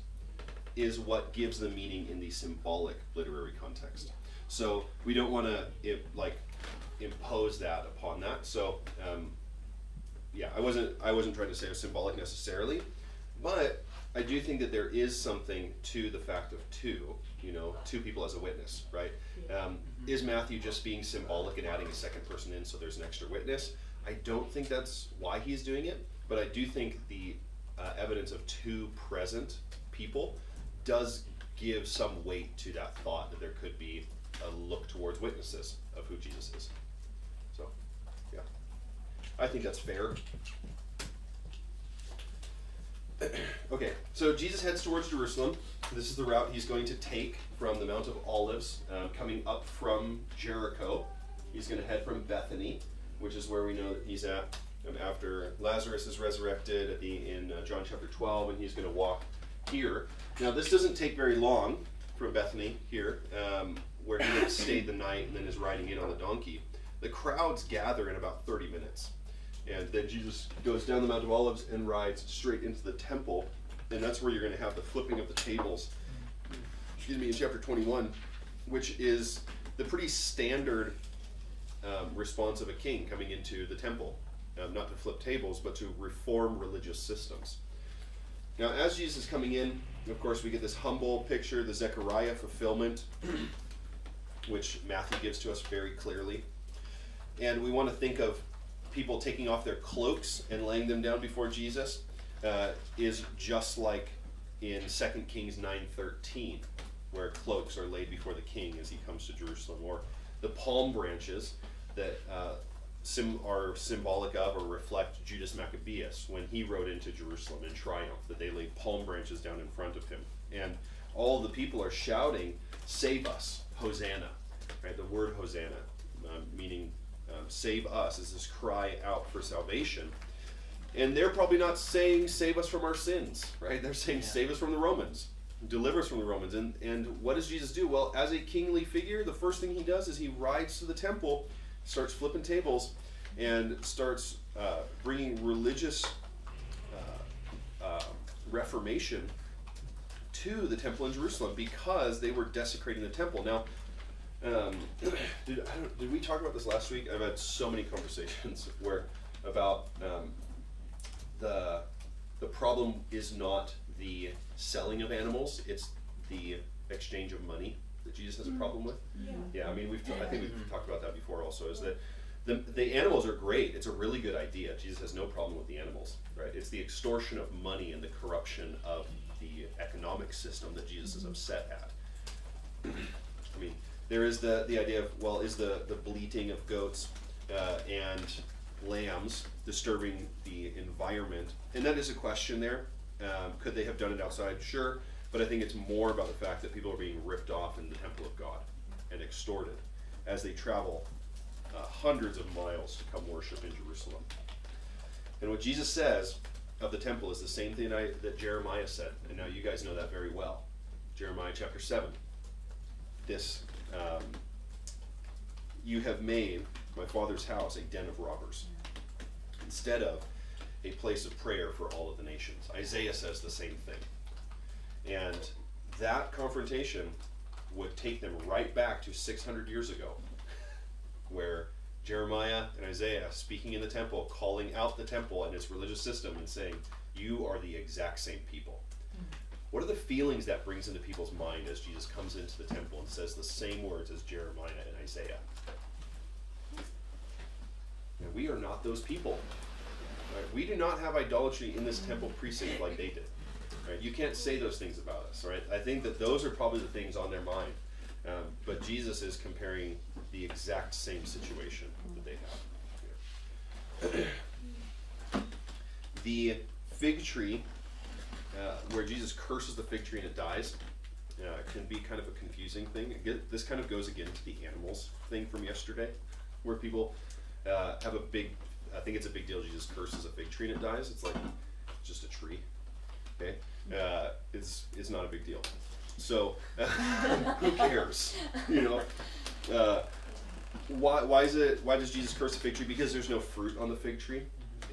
is what gives the meaning in the symbolic literary context. Yeah. So we don't want to like impose that upon that. So, um, yeah, I wasn't I wasn't trying to say it was symbolic necessarily, but I do think that there is something to the fact of two, you know, two people as a witness, right? Um, is Matthew just being symbolic and adding a second person in so there's an extra witness? I don't think that's why he's doing it, but I do think the uh, evidence of two present people does give some weight to that thought that there could be a look towards witnesses of who Jesus is. Yeah, I think that's fair. Okay, so Jesus heads towards Jerusalem. This is the route he's going to take from the Mount of Olives, um, coming up from Jericho. He's going to head from Bethany, which is where we know that he's at um, after Lazarus is resurrected at the, in uh, John chapter twelve, and he's going to walk here. Now, this doesn't take very long from Bethany here, um, where he has stayed the night and then is riding in on the donkey. The crowds gather in about thirty minutes. And then Jesus goes down the Mount of Olives and rides straight into the temple. And that's where you're going to have the flipping of the tables, excuse me, in chapter twenty-one, which is the pretty standard um, response of a king coming into the temple. Um, not to flip tables, but to reform religious systems. Now, as Jesus is coming in, of course, we get this humble picture, the Zechariah fulfillment, which Matthew gives to us very clearly. And we want to think of people taking off their cloaks and laying them down before Jesus uh, is just like in Second Kings nine thirteen, where cloaks are laid before the king as he comes to Jerusalem, or the palm branches that uh, sim are symbolic of or reflect Judas Maccabeus when he rode into Jerusalem in triumph, that they laid palm branches down in front of him. And all the people are shouting, "Save us, Hosanna," right? The word Hosanna, uh, meaning Um, save us, is this cry out for salvation. And they're probably not saying save us from our sins, right? They're saying yeah. save us from the Romans, deliver us from the Romans. And, and what does Jesus do? Well, as a kingly figure, the first thing he does is he rides to the temple, starts flipping tables, and starts uh, bringing religious uh, uh, reformation to the temple in Jerusalem because they were desecrating the temple. Now, Um, did, I don't, did we talk about this last week? I've had so many conversations where about um, the the problem is not the selling of animals; it's the exchange of money that Jesus has a problem with. Yeah, yeah I mean, we've I think we've talked about that before. Also, is that the the animals are great; it's a really good idea. Jesus has no problem with the animals, right? It's the extortion of money and the corruption of the economic system that Jesus is upset at. I mean. There is the, the idea of, well, is the, the bleating of goats uh, and lambs disturbing the environment? And that is a question there. Um, could they have done it outside? Sure. But I think it's more about the fact that people are being ripped off in the temple of God and extorted as they travel uh, hundreds of miles to come worship in Jerusalem. And what Jesus says of the temple is the same thing I, that Jeremiah said, and now you guys know that very well. Jeremiah chapter seven. This, um, you have made my Father's house a den of robbers, instead of a place of prayer for all of the nations. Isaiah says the same thing. And that confrontation would take them right back to six hundred years ago, where Jeremiah and Isaiah, speaking in the temple, calling out the temple and its religious system and saying, you are the exact same people. Mm-hmm. What are the feelings that brings into people's mind as Jesus comes into the temple and says the same words as Jeremiah and Isaiah? And we are not those people. Right? We do not have idolatry in this temple precinct like they did. Right? You can't say those things about us. Right? I think that those are probably the things on their mind. Um, but Jesus is comparing the exact same situation that they have here. The fig tree, uh, where Jesus curses the fig tree and it dies, uh, can be kind of a confusing thing. Again, this kind of goes again to the animals thing from yesterday, where people uh, have a big, I think it's a big deal, Jesus curses a fig tree and it dies. It's like, it's just a tree, okay? Uh, it's, it's not a big deal. So, uh, who cares, you know? Uh, why, why is it, why does Jesus curse the fig tree? Because there's no fruit on the fig tree.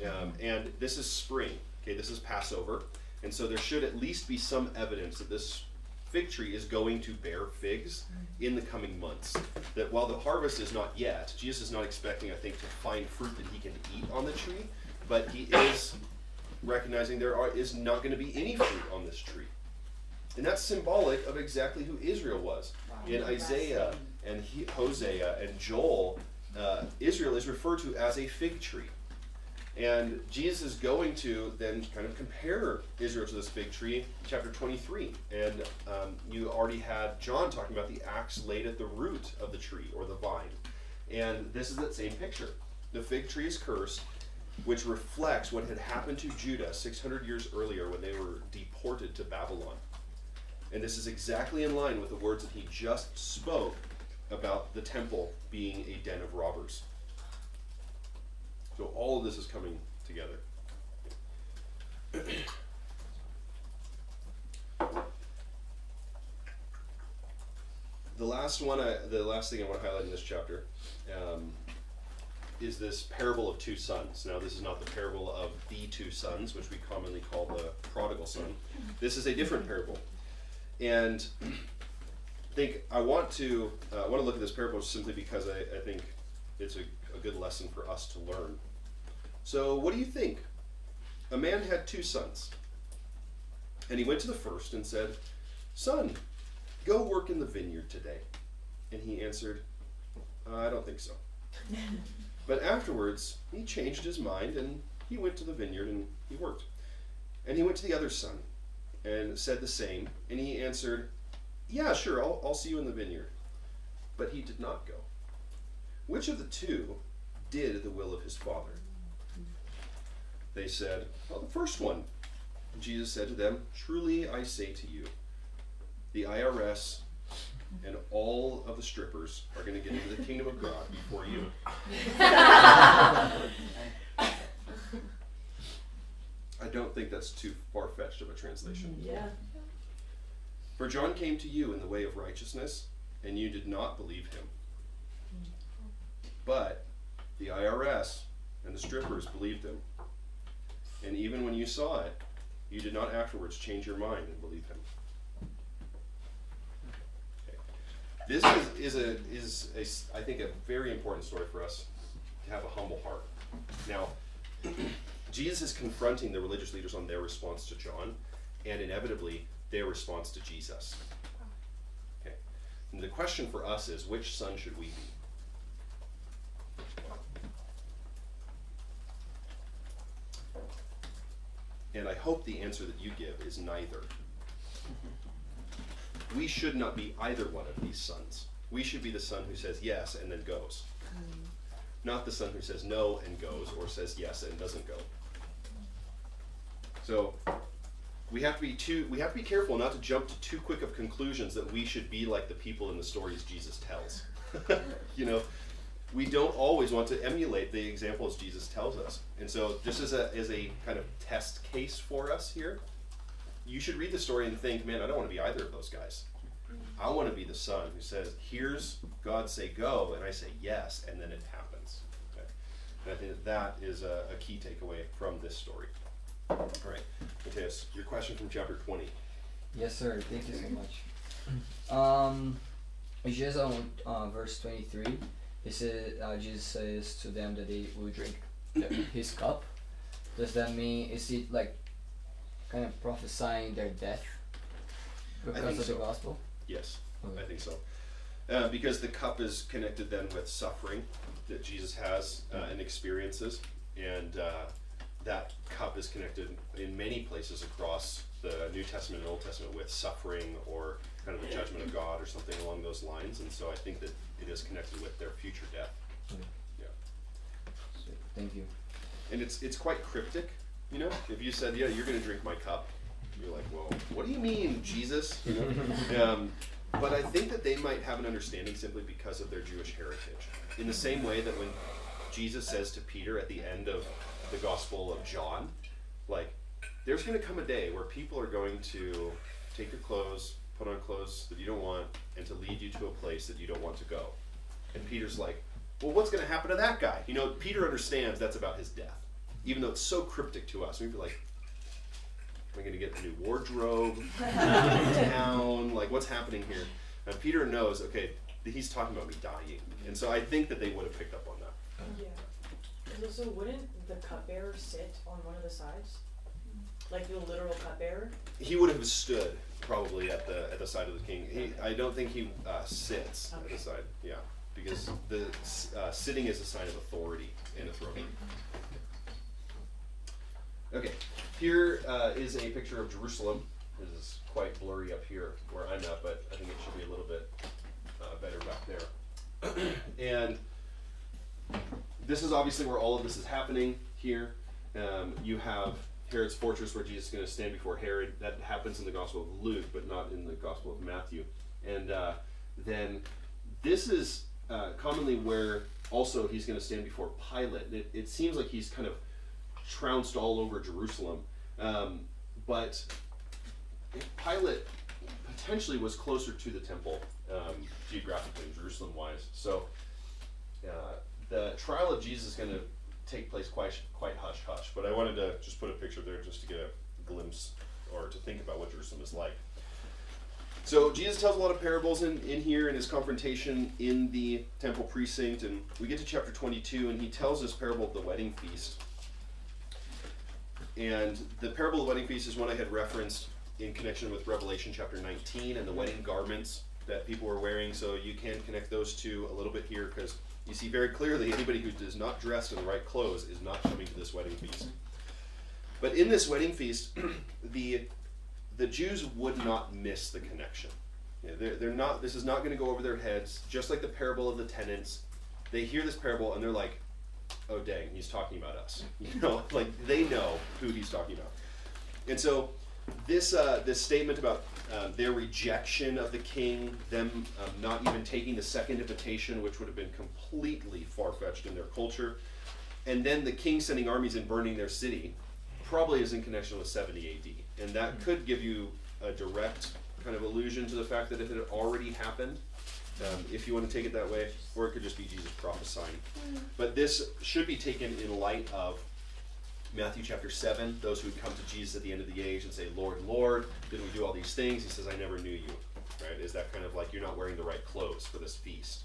Um, and this is spring, okay, this is Passover. And so there should at least be some evidence that this fig tree is going to bear figs in the coming months. That while the harvest is not yet, Jesus is not expecting, I think, to find fruit that he can eat on the tree, but he is recognizing there are, is not going to be any fruit on this tree. And that's symbolic of exactly who Israel was. Wow. In Isaiah and he, Hosea and Joel, uh, Israel is referred to as a fig tree. And Jesus is going to then kind of compare Israel to this fig tree, chapter twenty-three. And um, you already had John talking about the axe laid at the root of the tree or the vine. And this is that same picture. The fig tree is cursed, which reflects what had happened to Judah six hundred years earlier when they were deported to Babylon. And this is exactly in line with the words that he just spoke about the temple being a den of robbers. So all of this is coming together. The last one, I, the last thing I want to highlight in this chapter um, is this parable of two sons. Now, this is not the parable of the two sons, which we commonly call the prodigal son. This is a different parable. And I think I want to uh, I want to look at this parable simply because I, I think it's a, a good lesson for us to learn. So what do you think? A man had two sons, and he went to the first and said, "Son, go work in the vineyard today." And he answered, "I don't think so." But afterwards, he changed his mind, and he went to the vineyard, and he worked. And he went to the other son and said the same, and he answered, "Yeah, sure, I'll, I'll see you in the vineyard." But he did not go. Which of the two did the will of his father? They said, "Well, the first one." And Jesus said to them, "Truly I say to you, the I R S and all of the strippers are going to get into the kingdom of God before you." I don't think that's too far-fetched of a translation. Yeah. "For John came to you in the way of righteousness, and you did not believe him. But the I R S and the strippers believed him. And even when you saw it, you did not afterwards change your mind and believe him." Okay. This is, is, a, is a, I think, a very important story for us to have a humble heart. Now, Jesus is confronting the religious leaders on their response to John, and inevitably, their response to Jesus. Okay. And the question for us is, which son should we be? And I hope the answer that you give is neither. We should not be either one of these sons. We should be the son who says yes and then goes. Not the son who says no and goes, or says yes and doesn't go. So we have to be too, we have to be careful not to jump to too quick of conclusions that we should be like the people in the stories Jesus tells. You know, we don't always want to emulate the examples Jesus tells us. And so just as a, as a kind of test case for us here, you should read the story and think, man, I don't want to be either of those guys. I want to be the son who says, here's God say go, and I say yes, and then it happens. Okay? And I think that, that is a, a key takeaway from this story. All right, Mateus, your question from chapter twenty. Yes, sir. Thank you so much. Um, Jesus, on uh, verse twenty-three, he said, uh, Jesus says to them that they will drink his cup. Does that mean, is it like kind of prophesying their death because of the gospel? Yes, okay. I think so. Uh, because the cup is connected then with suffering that Jesus has uh, and experiences. And uh, that cup is connected in many places across the New Testament and Old Testament with suffering or kind of the judgment of God or something along those lines. And so I think that it is connected with their future death. Okay. Yeah. So, thank you. And it's, it's quite cryptic. You know, if you said, yeah, you're going to drink my cup, you're like, well, what do you mean, Jesus? You know? um, but I think that they might have an understanding simply because of their Jewish heritage. In the same way that when Jesus says to Peter at the end of the Gospel of John, like, there's going to come a day where people are going to take your clothes, put on clothes that you don't want, and to lead you to a place that you don't want to go. And Peter's like, well, what's going to happen to that guy? You know, Peter understands that's about his death, even though it's so cryptic to us. We'd be like, am I going to get a new wardrobe? Town? Like, what's happening here? And Peter knows, okay, he's talking about me dying. And so I think that they would have picked up on that. Yeah. So wouldn't the cupbearer sit on one of the sides? Like the literal cupbearer? He would have stood probably at the at the side of the king. He, I don't think he uh, sits okay. at the side. Yeah, because the uh, sitting is a sign of authority in a throne. Okay, here uh, is a picture of Jerusalem. This is quite blurry up here where I'm at, but I think it should be a little bit uh, better back there. And this is obviously where all of this is happening here. Um, you have Herod's fortress where Jesus is going to stand before Herod. That happens in the Gospel of Luke, but not in the Gospel of Matthew. And uh, then this is uh, commonly where also he's going to stand before Pilate. It, it seems like he's kind of trounced all over Jerusalem, um, but Pilate potentially was closer to the temple um, geographically, Jerusalem-wise. So uh, the trial of Jesus is going to take place quite quite hush hush. But I wanted to just put a picture there just to get a glimpse or to think about what Jerusalem is like. So Jesus tells a lot of parables in, in here in his confrontation in the temple precinct, and we get to chapter twenty-two, and he tells this parable of the wedding feast. And the parable of the wedding feast is one I had referenced in connection with Revelation chapter nineteen and the wedding garments that people were wearing. So you can connect those two a little bit here, because you see very clearly anybody who is not dressed in the right clothes is not coming to this wedding feast. But in this wedding feast, the the Jews would not miss the connection. You know, they're, they're not. This is not going to go over their heads. Just like the parable of the tenants, they hear this parable and they're like, oh dang, he's talking about us. You know, like they know who he's talking about. And so this uh, this statement about uh, their rejection of the king, them um, not even taking the second invitation, which would have been completely far-fetched in their culture, and then the king sending armies and burning their city, probably is in connection with seventy A D. And that could give you a direct kind of allusion to the fact that if it had already happened, Um, if you want to take it that way, or it could just be Jesus prophesying. But this should be taken in light of Matthew chapter seven, those who would come to Jesus at the end of the age and say, Lord, Lord, did we do all these things? He says, I never knew you. Right? Is that kind of like, you're not wearing the right clothes for this feast,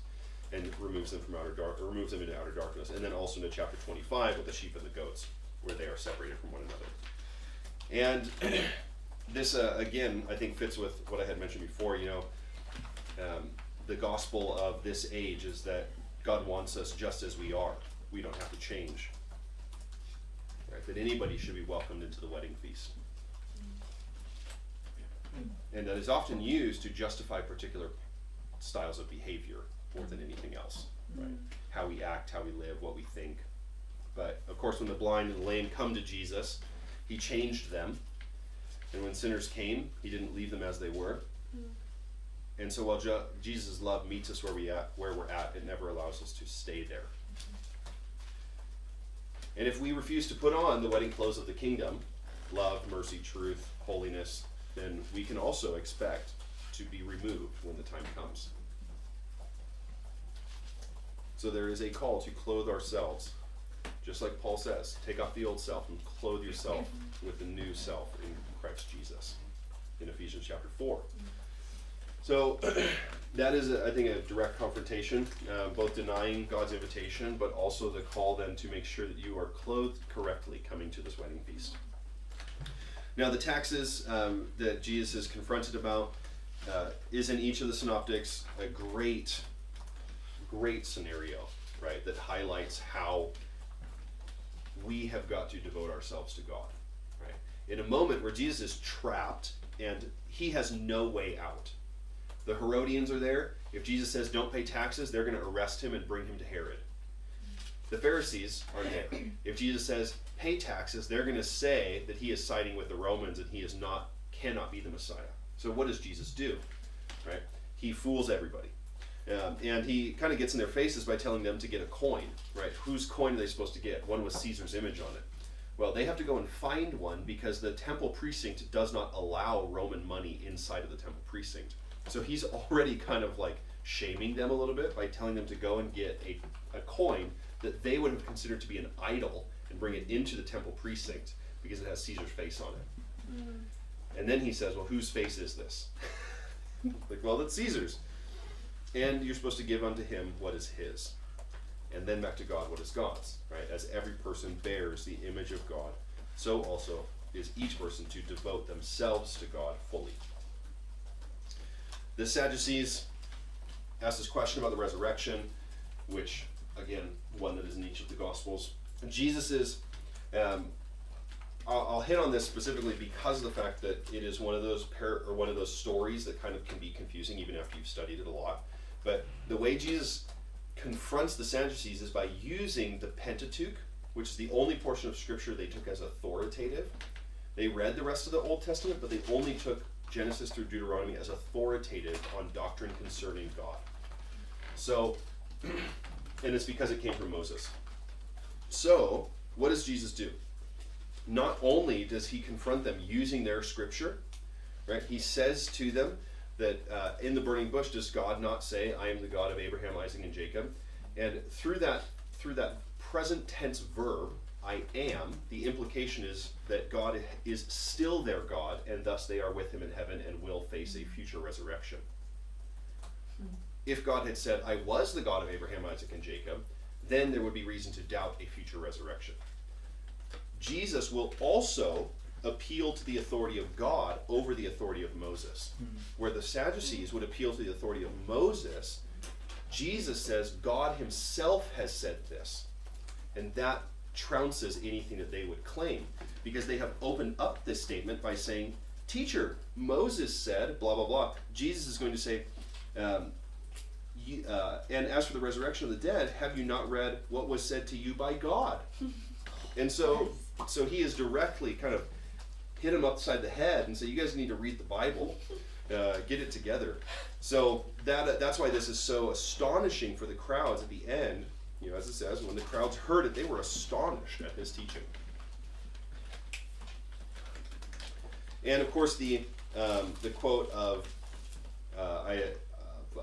and removes them from outer dark, or removes them into outer darkness. And then also into chapter twenty-five with the sheep and the goats, where they are separated from one another. And this, uh, again, I think fits with what I had mentioned before, you know, um, the gospel of this age is that God wants us just as we are. We don't have to change. Right? That anybody should be welcomed into the wedding feast. And that is often used to justify particular styles of behavior more than anything else. Right? How we act, how we live, what we think. But of course, when the blind and the lame come to Jesus, he changed them. And when sinners came, he didn't leave them as they were. And so while Je- Jesus' love meets us where, we at, where we're at, it never allows us to stay there. And if we refuse to put on the wedding clothes of the kingdom, love, mercy, truth, holiness, then we can also expect to be removed when the time comes. So there is a call to clothe ourselves. Just like Paul says, take off the old self and clothe yourself with the new self in Christ Jesus in Ephesians chapter four. So that is, I think, a direct confrontation, uh, both denying God's invitation, but also the call then to make sure that you are clothed correctly coming to this wedding feast. Now, the taxes um, that Jesus is confronted about uh, is in each of the synoptics a great, great scenario, right, that highlights how we have got to devote ourselves to God, right? In a moment where Jesus is trapped and he has no way out. The Herodians are there. If Jesus says don't pay taxes, they're going to arrest him and bring him to Herod. The Pharisees are there. If Jesus says pay taxes, they're going to say that he is siding with the Romans and he is not, cannot be the Messiah. So what does Jesus do? Right? He fools everybody. Um, and he kind of gets in their faces by telling them to get a coin, right? Whose coin are they supposed to get? One with Caesar's image on it. Well, they have to go and find one because the temple precinct does not allow Roman money inside of the temple precinct. So he's already kind of like shaming them a little bit by telling them to go and get a, a coin that they would have considered to be an idol and bring it into the temple precinct because it has Caesar's face on it. Mm. And then he says, well, whose face is this? Like, well, that's Caesar's. And you're supposed to give unto him what is his. And then back to God what is God's, right? As every person bears the image of God, so also is each person to devote themselves to God fully. The Sadducees asked this question about the resurrection, which, again, one that is in each of the Gospels. Jesus is, um, I'll, I'll hit on this specifically because of the fact that it is one of those par- or one of those stories that kind of can be confusing even after you've studied it a lot. But the way Jesus confronts the Sadducees is by using the Pentateuch, which is the only portion of Scripture they took as authoritative. They read the rest of the Old Testament, but they only took Genesis through Deuteronomy as authoritative on doctrine concerning God. So, and it's because it came from Moses. So, what does Jesus do? Not only does he confront them using their Scripture, right? He says to them, that uh, in the burning bush, does God not say, I am the God of Abraham, Isaac, and Jacob? And through that, through that present tense verb, I am, the implication is that God is still their God, and thus they are with him in heaven and will face a future resurrection. Mm-hmm. If God had said, I was the God of Abraham, Isaac, and Jacob, then there would be reason to doubt a future resurrection. Jesus will also appeal to the authority of God over the authority of Moses. Mm-hmm. Where the Sadducees would appeal to the authority of Moses, Jesus says God himself has said this. And that trounces anything that they would claim, because they have opened up this statement by saying, teacher, Moses said, blah, blah, blah. Jesus is going to say, um, you, uh, and as for the resurrection of the dead, have you not read what was said to you by God? And so, so he is directly kind of hit him upside the head and say, you guys need to read the Bible, uh, get it together. So that uh, that's why this is so astonishing for the crowds at the end. You know, as it says, when the crowds heard it, they were astonished at his teaching. And of course, the um, the quote of uh, I, uh, uh,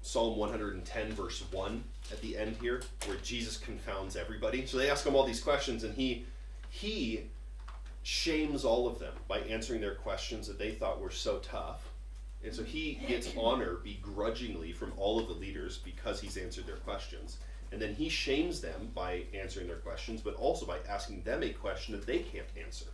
Psalm one hundred ten, verse one, at the end here, where Jesus confounds everybody. So they ask him all these questions, and he he. shames all of them by answering their questions that they thought were so tough. And so he gets honor begrudgingly from all of the leaders because he's answered their questions. And then he shames them by answering their questions, but also by asking them a question that they can't answer.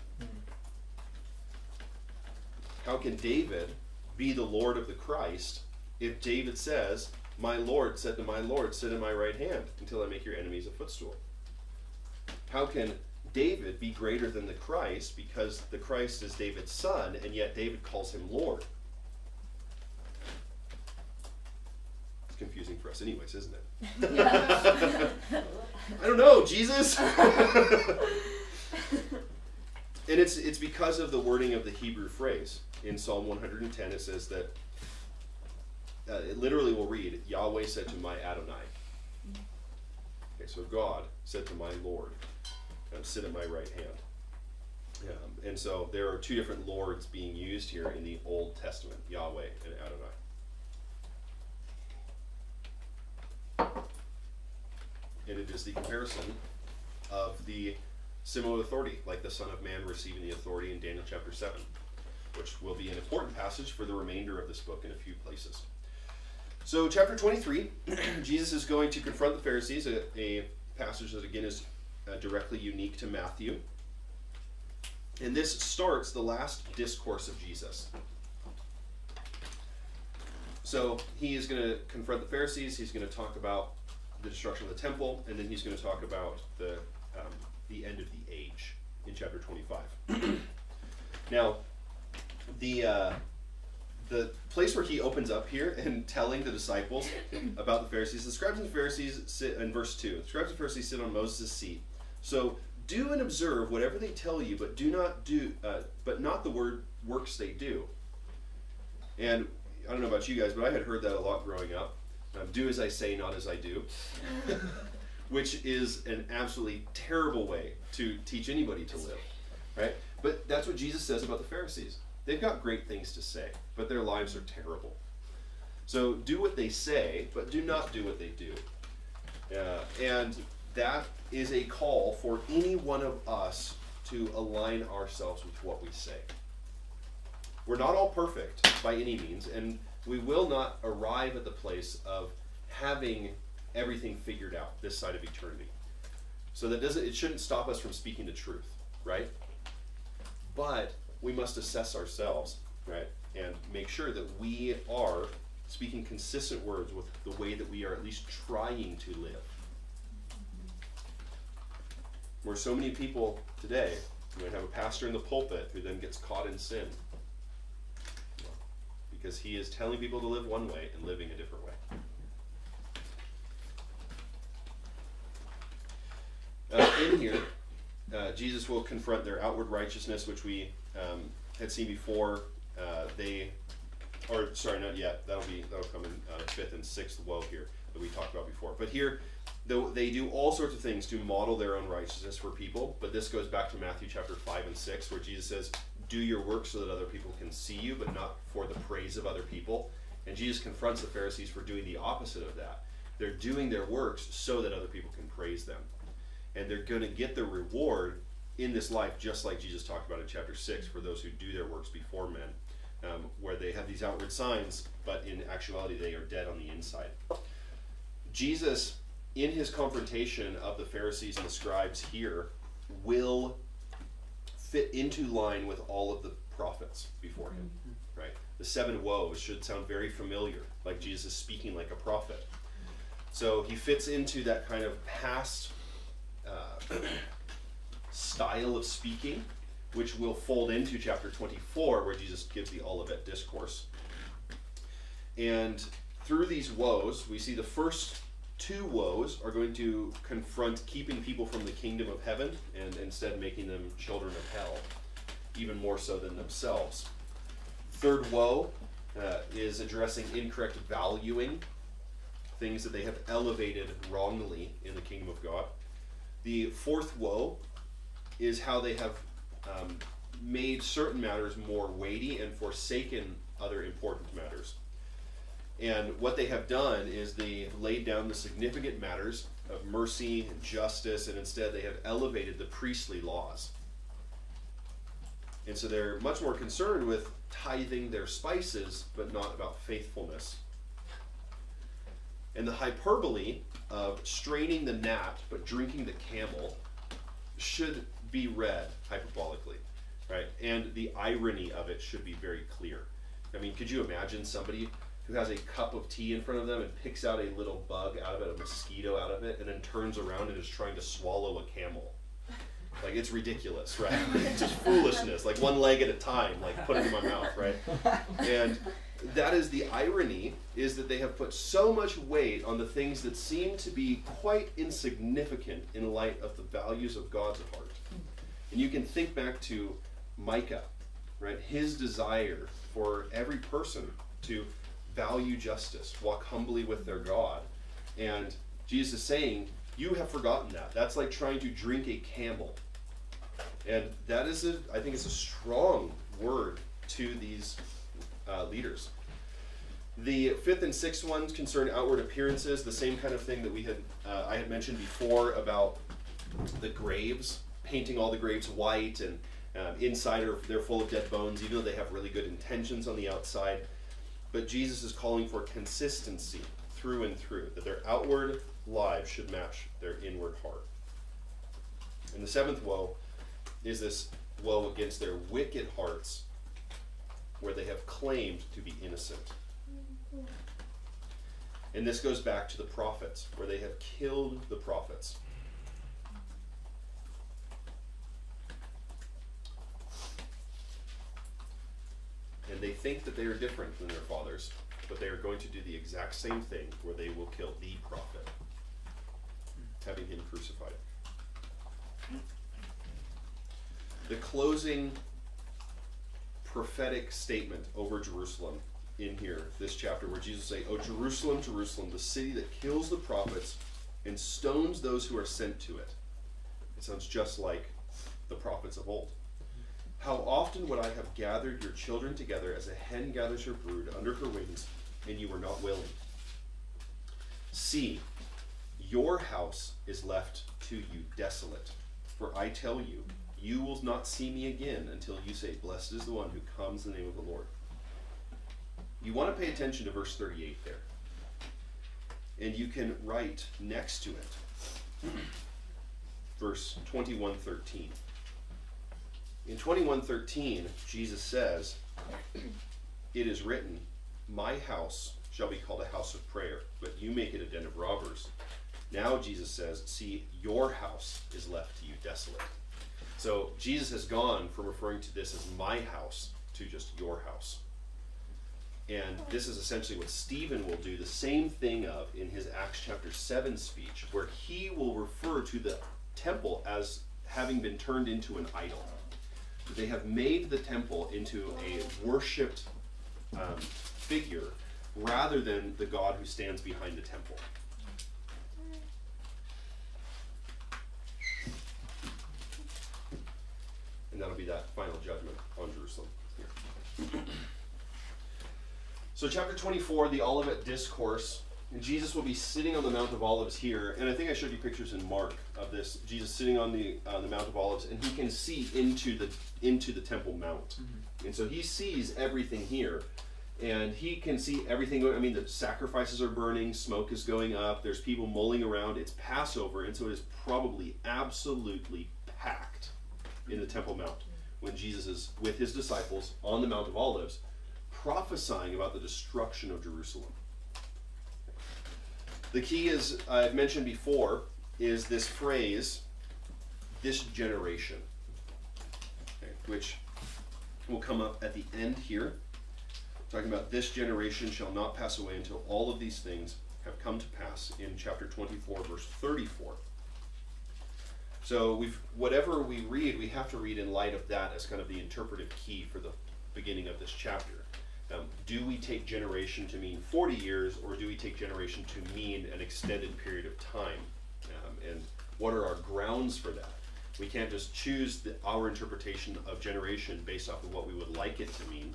How can David be the Lord of the Christ if David says, my Lord said to my Lord, sit at my right hand until I make your enemies a footstool? How can David be greater than the Christ because the Christ is David's son, and yet David calls him Lord? It's confusing for us anyways, isn't it? Yeah. I don't know, Jesus! And it's it's because of the wording of the Hebrew phrase. In Psalm one hundred ten, it says that uh, it literally will read, Yahweh said to my Adonai. Okay, so God said to my Lord, um, sit at my right hand. Um, and so there are two different Lords being used here in the Old Testament, Yahweh and Adonai. And it is the comparison of the similar authority, like the Son of Man receiving the authority in Daniel chapter seven, which will be an important passage for the remainder of this book in a few places. So chapter twenty-three, Jesus is going to confront the Pharisees, a, a passage that again is uh, directly unique to Matthew. And this starts the last discourse of Jesus. So he is going to confront the Pharisees, he's going to talk about the destruction of the temple, and then he's going to talk about the um, the end of the age in chapter twenty-five. Now, the uh, the place where he opens up here and telling the disciples about the Pharisees, the scribes and the Pharisees sit in verse two. The scribes and Pharisees sit on Moses' seat. So do and observe whatever they tell you, but do not do, uh, but not the word works they do. And I don't know about you guys, but I had heard that a lot growing up. Um, do as I say, not as I do, which is an absolutely terrible way to teach anybody to live, right? But that's what Jesus says about the Pharisees. They've got great things to say, but their lives are terrible. So do what they say, but do not do what they do. Uh, and that is a call for any one of us to align ourselves with what we say. We're not all perfect by any means, and we will not arrive at the place of having everything figured out this side of eternity. So that doesn't, it shouldn't stop us from speaking the truth, right? But we must assess ourselves, right? And make sure that we are speaking consistent words with the way that we are at least trying to live. Where so many people today, we have a pastor in the pulpit who then gets caught in sin, because he is telling people to live one way and living a different way. Uh, in here, uh, Jesus will confront their outward righteousness, which we um, had seen before. Uh, they, or sorry, not yet. That'll be that'll come in uh, fifth and sixth woe here that we talked about before. But here, though, they do all sorts of things to model their own righteousness for people. But this goes back to Matthew chapter five and six, where Jesus says, do your work so that other people can see you, but not for the praise of other people. And Jesus confronts the Pharisees for doing the opposite of that. They're doing their works so that other people can praise them. And they're going to get their reward in this life, just like Jesus talked about in chapter six, for those who do their works before men, um, where they have these outward signs, but in actuality they are dead on the inside. Jesus, in his confrontation of the Pharisees and the scribes here, will fit into line with all of the prophets before him, right? The seven woes should sound very familiar, like Jesus speaking like a prophet. So he fits into that kind of past uh, style of speaking, which will fold into chapter twenty-four, where Jesus gives the Olivet discourse. And through these woes, we see the first two woes are going to confront keeping people from the kingdom of heaven and instead making them children of hell, even more so than themselves. Third woe uh, is addressing incorrect valuing, things that they have elevated wrongly in the kingdom of God. The fourth woe is how they have um, made certain matters more weighty and forsaken other important matters. And what they have done is they have laid down the significant matters of mercy and justice, and instead they have elevated the priestly laws. And so they're much more concerned with tithing their spices, but not about faithfulness. And the hyperbole of straining the gnat, but drinking the camel, should be read hyperbolically, right? And the irony of it should be very clear. I mean, could you imagine somebody who has a cup of tea in front of them and picks out a little bug out of it, a mosquito out of it, and then turns around and is trying to swallow a camel? Like, it's ridiculous, right? It's just foolishness, like one leg at a time, like put it in my mouth, right? And that is the irony, is that they have put so much weight on the things that seem to be quite insignificant in light of the values of God's heart. And you can think back to Micah, right? His desire for every person to value justice, walk humbly with their God. And Jesus is saying, you have forgotten that. That's like trying to drink a camel. And that is, a, I think it's a strong word to these uh, leaders. The fifth and sixth ones concern outward appearances, the same kind of thing that we had, uh, I had mentioned before about the graves, painting all the graves white, and um, inside are, they're full of dead bones, even though they have really good intentions on the outside. But Jesus is calling for consistency through and through, that their outward lives should match their inward heart. And the seventh woe is this woe against their wicked hearts, where they have claimed to be innocent. And this goes back to the prophets, where they have killed the prophets. And they think that they are different than their fathers, but they are going to do the exact same thing, where they will kill the prophet, having him crucified. The closing prophetic statement over Jerusalem in here, this chapter, where Jesus says, "O Jerusalem, Jerusalem, the city that kills the prophets and stones those who are sent to it." It sounds just like the prophets of old. "How often would I have gathered your children together as a hen gathers her brood under her wings, and you were not willing? See, your house is left to you desolate, for I tell you, you will not see me again until you say, 'Blessed is the one who comes in the name of the Lord.'" You want to pay attention to verse thirty-eight there. And you can write next to it verse twenty-one thirteen. In twenty-one thirteen, Jesus says, "It is written, 'My house shall be called a house of prayer, but you make it a den of robbers.' Now Jesus says, 'See, your house is left to you desolate.'" So Jesus has gone from referring to this as "my house" to just "your house." And this is essentially what Stephen will do the same thing of in his Acts chapter seven speech, where he will refer to the temple as having been turned into an idol. They have made the temple into a worshipped um, figure rather than the God who stands behind the temple. And that'll be that final judgment on Jerusalem here. So chapter twenty-four, the Olivet Discourse, and Jesus will be sitting on the Mount of Olives here. And I think I showed you pictures in Mark of this, Jesus sitting on the, uh, the Mount of Olives, and he can see into the, into the Temple Mount. Mm-hmm. And so he sees everything here, and he can see everything going. I mean, the sacrifices are burning, smoke is going up, there's people mulling around. It's Passover, and so it is probably absolutely packed in the Temple Mount when Jesus is with his disciples on the Mount of Olives, prophesying about the destruction of Jerusalem. The key is, I've mentioned before, is this phrase, "this generation," okay, which will come up at the end here. Talking about "this generation shall not pass away until all of these things have come to pass" in chapter twenty-four, verse thirty-four. So we've, whatever we read, we have to read in light of that as kind of the interpretive key for the beginning of this chapter. Um, do we take generation to mean forty years, or do we take generation to mean an extended period of time? Um, and what are our grounds for that? We can't just choose the, our interpretation of generation based off of what we would like it to mean.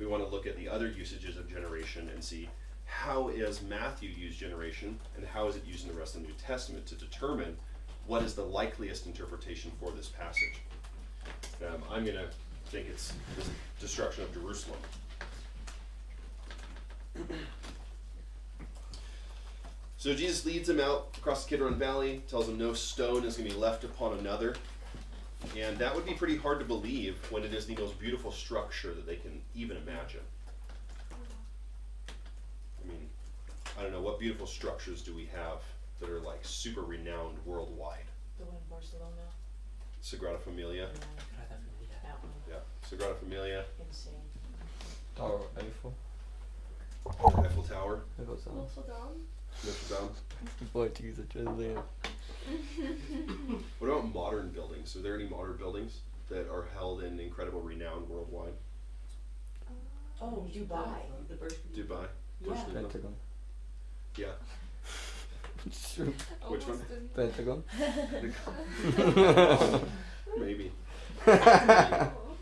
We want to look at the other usages of generation and see how is Matthew used generation, and how is it used in the rest of the New Testament to determine what is the likeliest interpretation for this passage. Um, I'm going to think it's the destruction of Jerusalem. So Jesus leads him out across the Kidron Valley, tells him no stone is going to be left upon another. And that would be pretty hard to believe when it is the most beautiful structure that they can even imagine. I mean, I don't know, what beautiful structures do we have that are like super renowned worldwide? The one in Barcelona. Sagrada Familia. Yeah, Sagrada Familia. Insane. Tower of Eiffel. Eiffel Tower. Eiffel Tower. Notre Dame. What to use a translator. What about modern buildings? Are there any modern buildings that are held in incredible renown worldwide? Oh, Dubai. Dubai. Yeah. Pentagon. Yeah. Which one? Pentagon. Maybe.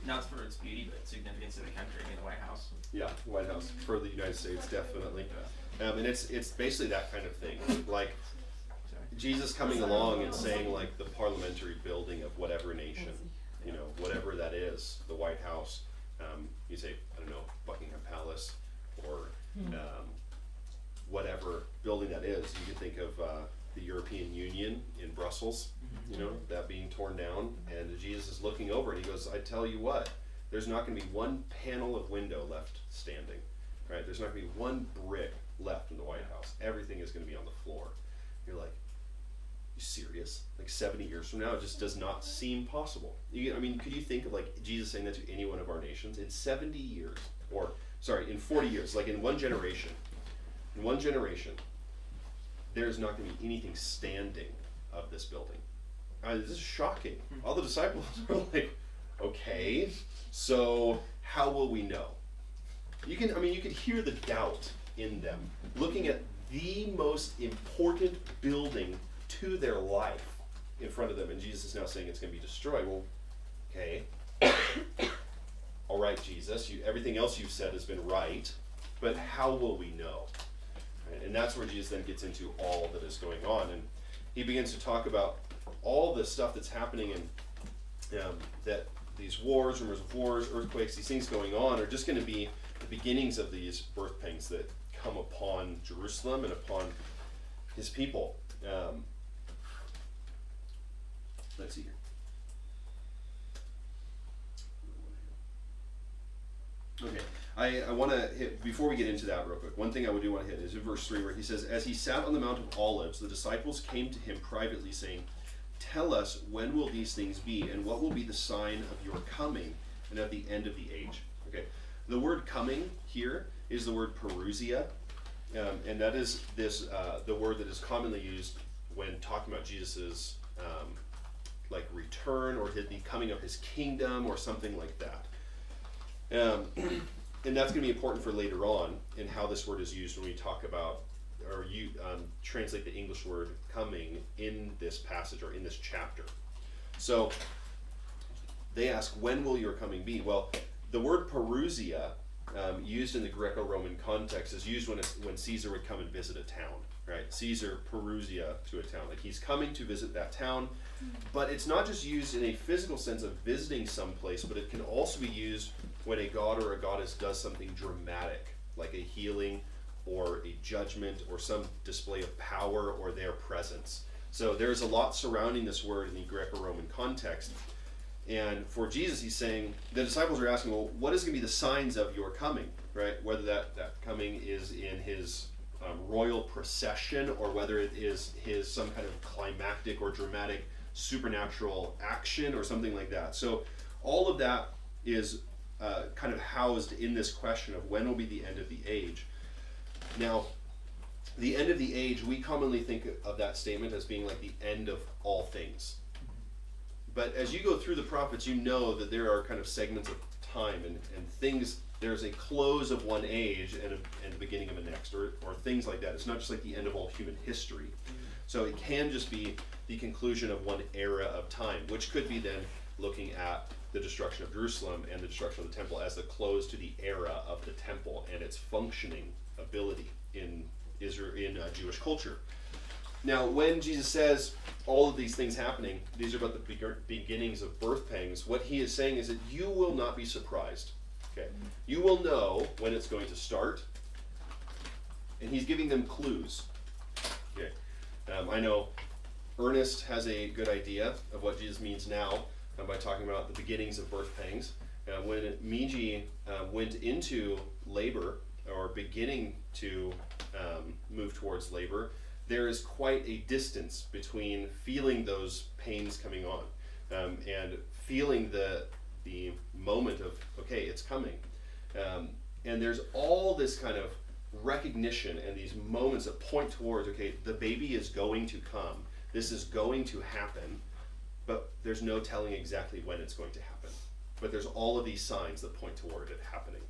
Not for its beauty, but its significance to the country and the White House. Yeah, White House for the United States, definitely. Um, and it's it's basically that kind of thing, like Jesus coming along and saying like the parliamentary building of whatever nation, you know, whatever that is, the White House. Um, you say, I don't know, Buckingham Palace or um, whatever building that is. You can think of uh, the European Union in Brussels, you know, that being torn down, and Jesus is looking over and he goes, I tell you what, there's not going to be one panel of window left standing, right? There's not going to be one brick left in the White House. Everything is going to be on the floor. You're like, you serious? Like seventy years from now, it just does not seem possible. You, I mean, could you think of like Jesus saying that to any one of our nations in seventy years, or sorry, in forty years, like in one generation, in one generation, there's not going to be anything standing of this building. Uh, this is shocking. All the disciples are like, okay, so how will we know? You can, I mean, you could hear the doubt in them, looking at the most important building to their life in front of them, and Jesus is now saying it's going to be destroyed. Well, okay, all right, Jesus, you, everything else you've said has been right, but how will we know? Right? And that's where Jesus then gets into all that is going on, and he begins to talk about all the stuff that's happening in Um, that these wars, rumors of wars, earthquakes, these things going on are just going to be the beginnings of these birth pangs that come upon Jerusalem and upon his people. Um, let's see here. Okay, I, I want to hit, before we get into that real quick, one thing I would do want to hit is in verse three where he says, as he sat on the Mount of Olives, the disciples came to him privately saying, tell us, when will these things be, and what will be the sign of your coming and of the end of the age? Okay, the word coming here is the word parousia, um, and that is this uh, the word that is commonly used when talking about Jesus's um, like return or the coming of his kingdom or something like that. Um, and that's going to be important for later on in how this word is used when we talk about, or you um, translate the English word coming in this passage or in this chapter. So they ask, when will your coming be? Well, the word parousia, um, used in the Greco-Roman context, is used when, it's, when Caesar would come and visit a town, right? Caesar parousia to a town, like he's coming to visit that town. But it's not just used in a physical sense of visiting someplace, but it can also be used when a god or a goddess does something dramatic, like a healing, or a judgment, or some display of power, or their presence. So there's a lot surrounding this word in the Greco-Roman context. And for Jesus, he's saying, the disciples are asking, well, what is going to be the signs of your coming, right? Whether that, that coming is in his um, royal procession, or whether it is his some kind of climactic or dramatic supernatural action, or something like that. So all of that is uh, kind of housed in this question of when will be the end of the age. Now, the end of the age, we commonly think of that statement as being like the end of all things. But as you go through the prophets, you know that there are kind of segments of time and, and things. There's a close of one age and, a, and the beginning of the next, or, or things like that. It's not just like the end of all human history. So it can just be the conclusion of one era of time, which could be then looking at the destruction of Jerusalem and the destruction of the temple as the close to the era of the temple and its functioning ability in Israel, in uh, Jewish culture. Now, when Jesus says all of these things happening, these are about the be beginnings of birth pangs, what he is saying is that you will not be surprised. Okay, you will know when it's going to start, and he's giving them clues. Okay, um, I know Ernest has a good idea of what Jesus means now uh, by talking about the beginnings of birth pangs. Uh, when Meiji uh, went into labor, or beginning to um, move towards labor, there is quite a distance between feeling those pains coming on um, and feeling the the moment of, okay, it's coming. Um, and there's all this kind of recognition and these moments that point towards, okay, the baby is going to come. This is going to happen, but there's no telling exactly when it's going to happen. But there's all of these signs that point toward it happening.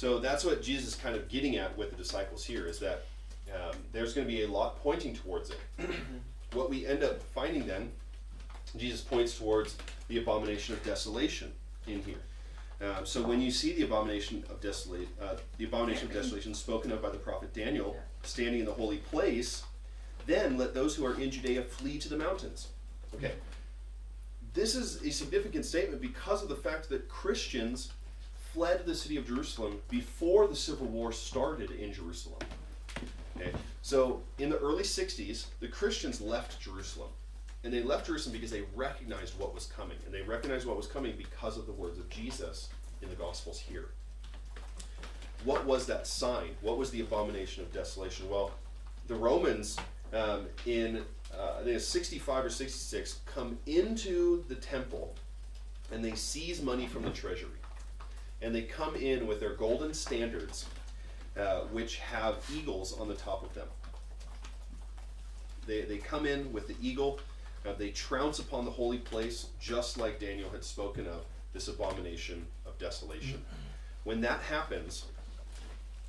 So that's what Jesus is kind of getting at with the disciples here, is that um, there's going to be a lot pointing towards it. What we end up finding then, Jesus points towards the abomination of desolation in here. Uh, so when you see the abomination of desolation, uh, the abomination of desolation spoken of by the prophet Daniel, standing in the holy place, then let those who are in Judea flee to the mountains. Okay, this is a significant statement because of the fact that Christians fled the city of Jerusalem before the Civil War started in Jerusalem. Okay, so in the early sixties, the Christians left Jerusalem. And they left Jerusalem because they recognized what was coming. And they recognized what was coming because of the words of Jesus in the Gospels here. What was that sign? What was the abomination of desolation? Well, the Romans um, in uh, I think it's sixty-five or sixty-six come into the temple and they seize money from the treasury. And they come in with their golden standards, uh, which have eagles on the top of them. They, they come in with the eagle. Uh, they trounce upon the holy place, just like Daniel had spoken of, this abomination of desolation. When that happens,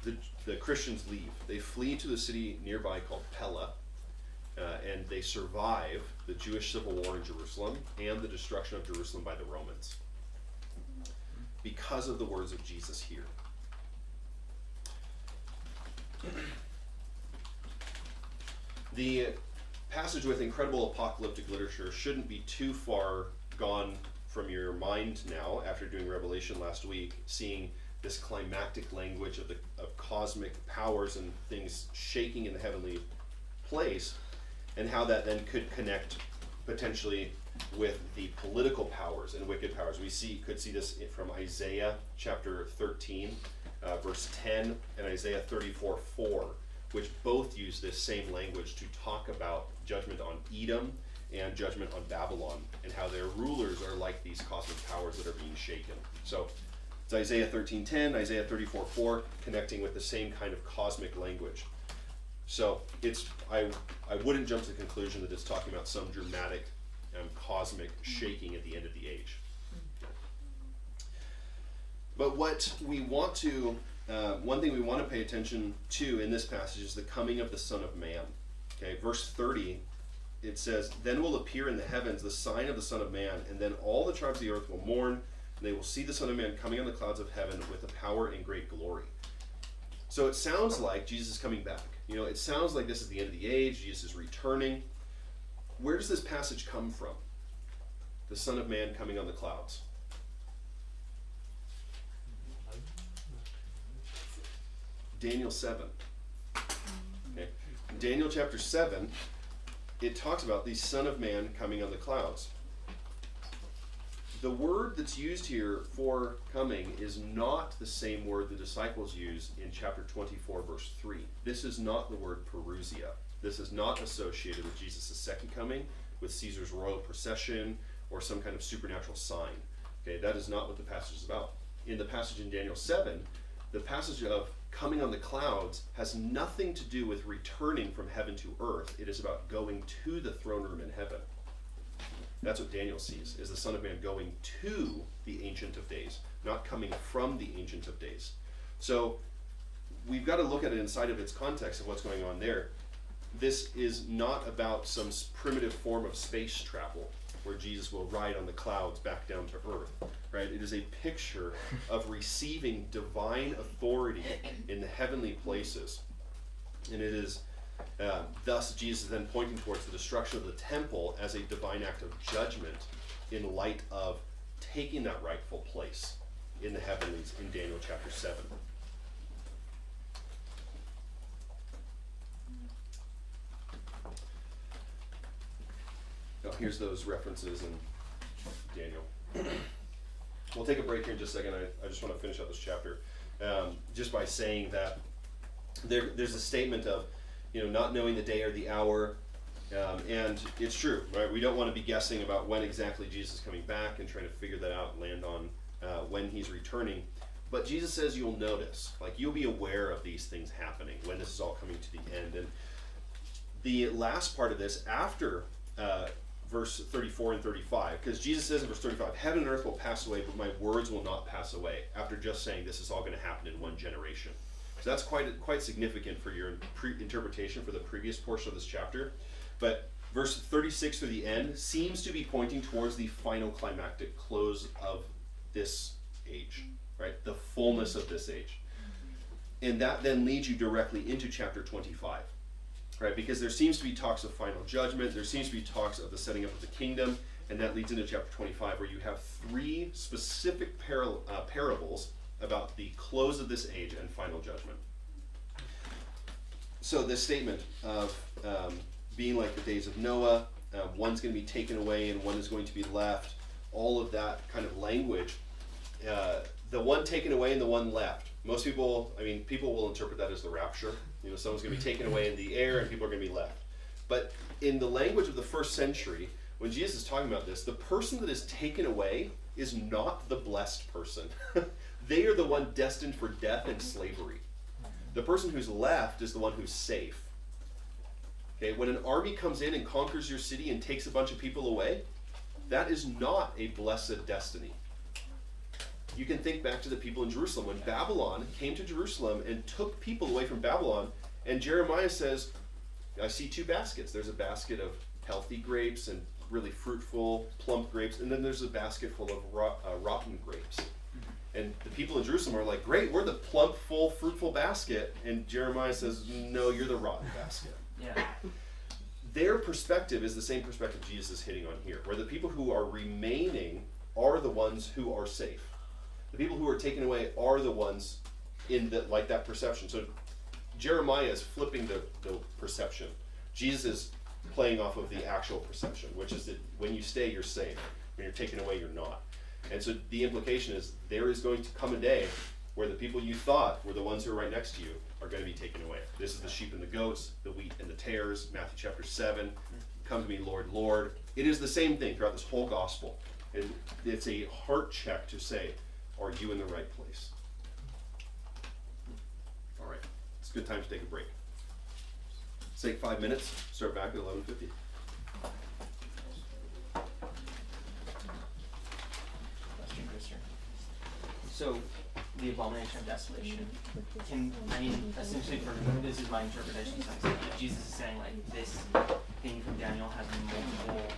the, the Christians leave. They flee to the city nearby called Pella, uh, and they survive the Jewish civil war in Jerusalem and the destruction of Jerusalem by the Romans because of the words of Jesus here. The passage with incredible apocalyptic literature shouldn't be too far gone from your mind now after doing Revelation last week, seeing this climactic language of the of cosmic powers and things shaking in the heavenly place, and how that then could connect potentially with the political powers and wicked powers. We see could see this from Isaiah chapter thirteen, uh, verse ten, and Isaiah thirty-four four. Which both use this same language to talk about judgment on Edom and judgment on Babylon, and how their rulers are like these cosmic powers that are being shaken. So it's Isaiah thirteen ten, Isaiah thirty-four four, connecting with the same kind of cosmic language. So it's I, I wouldn't jump to the conclusion that it's talking about some dramatic um, cosmic shaking at the end of the age. But what we want to Uh, one thing we want to pay attention to in this passage is the coming of the Son of Man. Okay, verse thirty, it says, "Then will appear in the heavens the sign of the Son of Man, and then all the tribes of the earth will mourn, and they will see the Son of Man coming on the clouds of heaven with the power and great glory." So it sounds like Jesus is coming back. You know, it sounds like this is the end of the age, Jesus is returning. Where does this passage come from? The Son of Man coming on the clouds. Daniel seven. Okay. In Daniel chapter seven, it talks about the Son of Man coming on the clouds. The word that's used here for coming is not the same word the disciples use in chapter twenty-four, verse three. This is not the word parousia. This is not associated with Jesus' second coming, with Caesar's royal procession, or some kind of supernatural sign. Okay, that is not what the passage is about. In the passage in Daniel seven, the passage of coming on the clouds has nothing to do with returning from heaven to earth. It is about going to the throne room in heaven. That's what Daniel sees, is the Son of Man going to the Ancient of Days, not coming from the Ancient of Days. So we've got to look at it inside of its context of what's going on there. This is not about some primitive form of space travel where Jesus will ride on the clouds back down to earth, right? It is a picture of receiving divine authority in the heavenly places. And it is, uh, thus Jesus is then pointing towards the destruction of the temple as a divine act of judgment in light of taking that rightful place in the heavens in Daniel chapter seven. Oh, here's those references in Daniel. We'll take a break here in just a second. I, I just want to finish up this chapter um, just by saying that there, there's a statement of, you know, not knowing the day or the hour, um, and it's true, right? We don't want to be guessing about when exactly Jesus is coming back and trying to figure that out and land on uh, when he's returning. But Jesus says you'll notice, like you'll be aware of these things happening when this is all coming to the end. And the last part of this, after uh, verse thirty-four and thirty-five, because Jesus says in verse thirty-five, heaven and earth will pass away, but my words will not pass away, after just saying this is all going to happen in one generation. So that's quite quite significant for your pre interpretation for the previous portion of this chapter. But verse thirty-six through the end seems to be pointing towards the final climactic close of this age, right? The fullness of this age. And that then leads you directly into chapter twenty-five, right? Because there seems to be talks of final judgment, there seems to be talks of the setting up of the kingdom, and that leads into chapter twenty-five, where you have three specific par uh, parables about the close of this age and final judgment. So this statement of um, being like the days of Noah, uh, one's going to be taken away and one is going to be left, all of that kind of language, uh, the one taken away and the one left. Most people, I mean, people will interpret that as the rapture. You know, someone's going to be taken away in the air and people are going to be left. But in the language of the first century, when Jesus is talking about this, the person that is taken away is not the blessed person. They are the one destined for death and slavery. The person who's left is the one who's safe. Okay, when an army comes in and conquers your city and takes a bunch of people away, that is not a blessed destiny. You can think back to the people in Jerusalem. When Babylon came to Jerusalem and took people away from Babylon, and Jeremiah says, I see two baskets. There's a basket of healthy grapes and really fruitful, plump grapes, and then there's a basket full of rot, uh, rotten grapes. And the people in Jerusalem are like, great, we're the plump, full, fruitful basket. And Jeremiah says, no, you're the rotten basket. Yeah. Their perspective is the same perspective Jesus is hitting on here, where the people who are remaining are the ones who are safe. The people who are taken away are the ones in the, like that perception. So Jeremiah is flipping the, the perception. Jesus is playing off of the actual perception, which is that when you stay, you're safe. When you're taken away, you're not. And so the implication is there is going to come a day where the people you thought were the ones who are right next to you are going to be taken away. This is the sheep and the goats, the wheat and the tares, Matthew chapter seven. Come to me, Lord, Lord. It is the same thing throughout this whole gospel. And it's a heart check to say, are you in the right place? All right, it's a good time to take a break. Let's take five minutes, start back at eleven fifty. So, the abomination of desolation, can, I mean, essentially, for this is my interpretation, so Jesus is saying, like, this thing from Daniel has multiple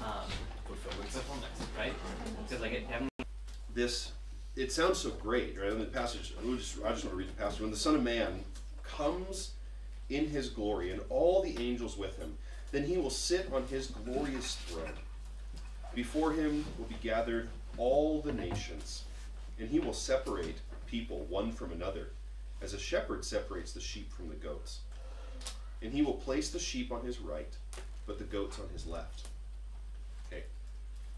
um, fulfillments, right? Because, like, it definitely... This... It sounds so great, right? In the passage, I just, I just want to read the passage. When the Son of Man comes in his glory and all the angels with him, then he will sit on his glorious throne. Before him will be gathered all the nations, and he will separate people one from another, as a shepherd separates the sheep from the goats. And he will place the sheep on his right, but the goats on his left. Okay.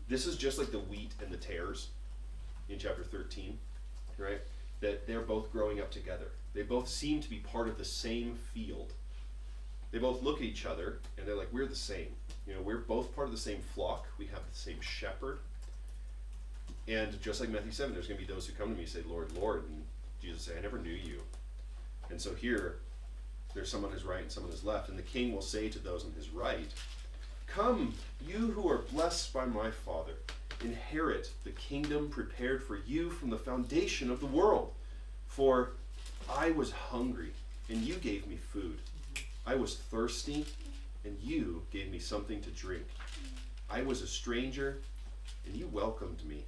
This is just like the wheat and the tares in chapter thirteen, right? That they're both growing up together. They both seem to be part of the same field. They both look at each other and they're like, we're the same. You know, we're both part of the same flock. We have the same shepherd. And just like Matthew seven, there's going to be those who come to me and say, Lord, Lord. And Jesus say, I never knew you. And so here, there's someone who's right and someone who's left. And the king will say to those on his right, come, you who are blessed by my Father, inherit the kingdom prepared for you from the foundation of the world. For I was hungry, and you gave me food. I was thirsty, and you gave me something to drink. I was a stranger, and you welcomed me.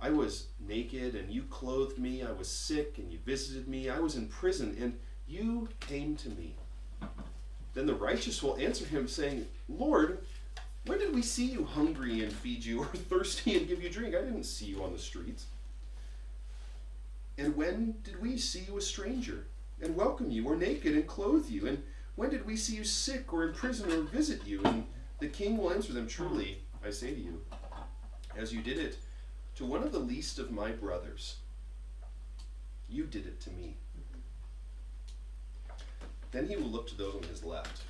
I was naked, and you clothed me. I was sick, and you visited me. I was in prison, and you came to me. Then the righteous will answer him, saying, Lord, when did we see you hungry and feed you, or thirsty and give you drink? I didn't see you on the streets. And when did we see you a stranger and welcome you, or naked and clothe you? And when did we see you sick or in prison or visit you? And the king will answer them, truly, I say to you, as you did it to one of the least of my brothers, you did it to me. Then he will look to those on his left.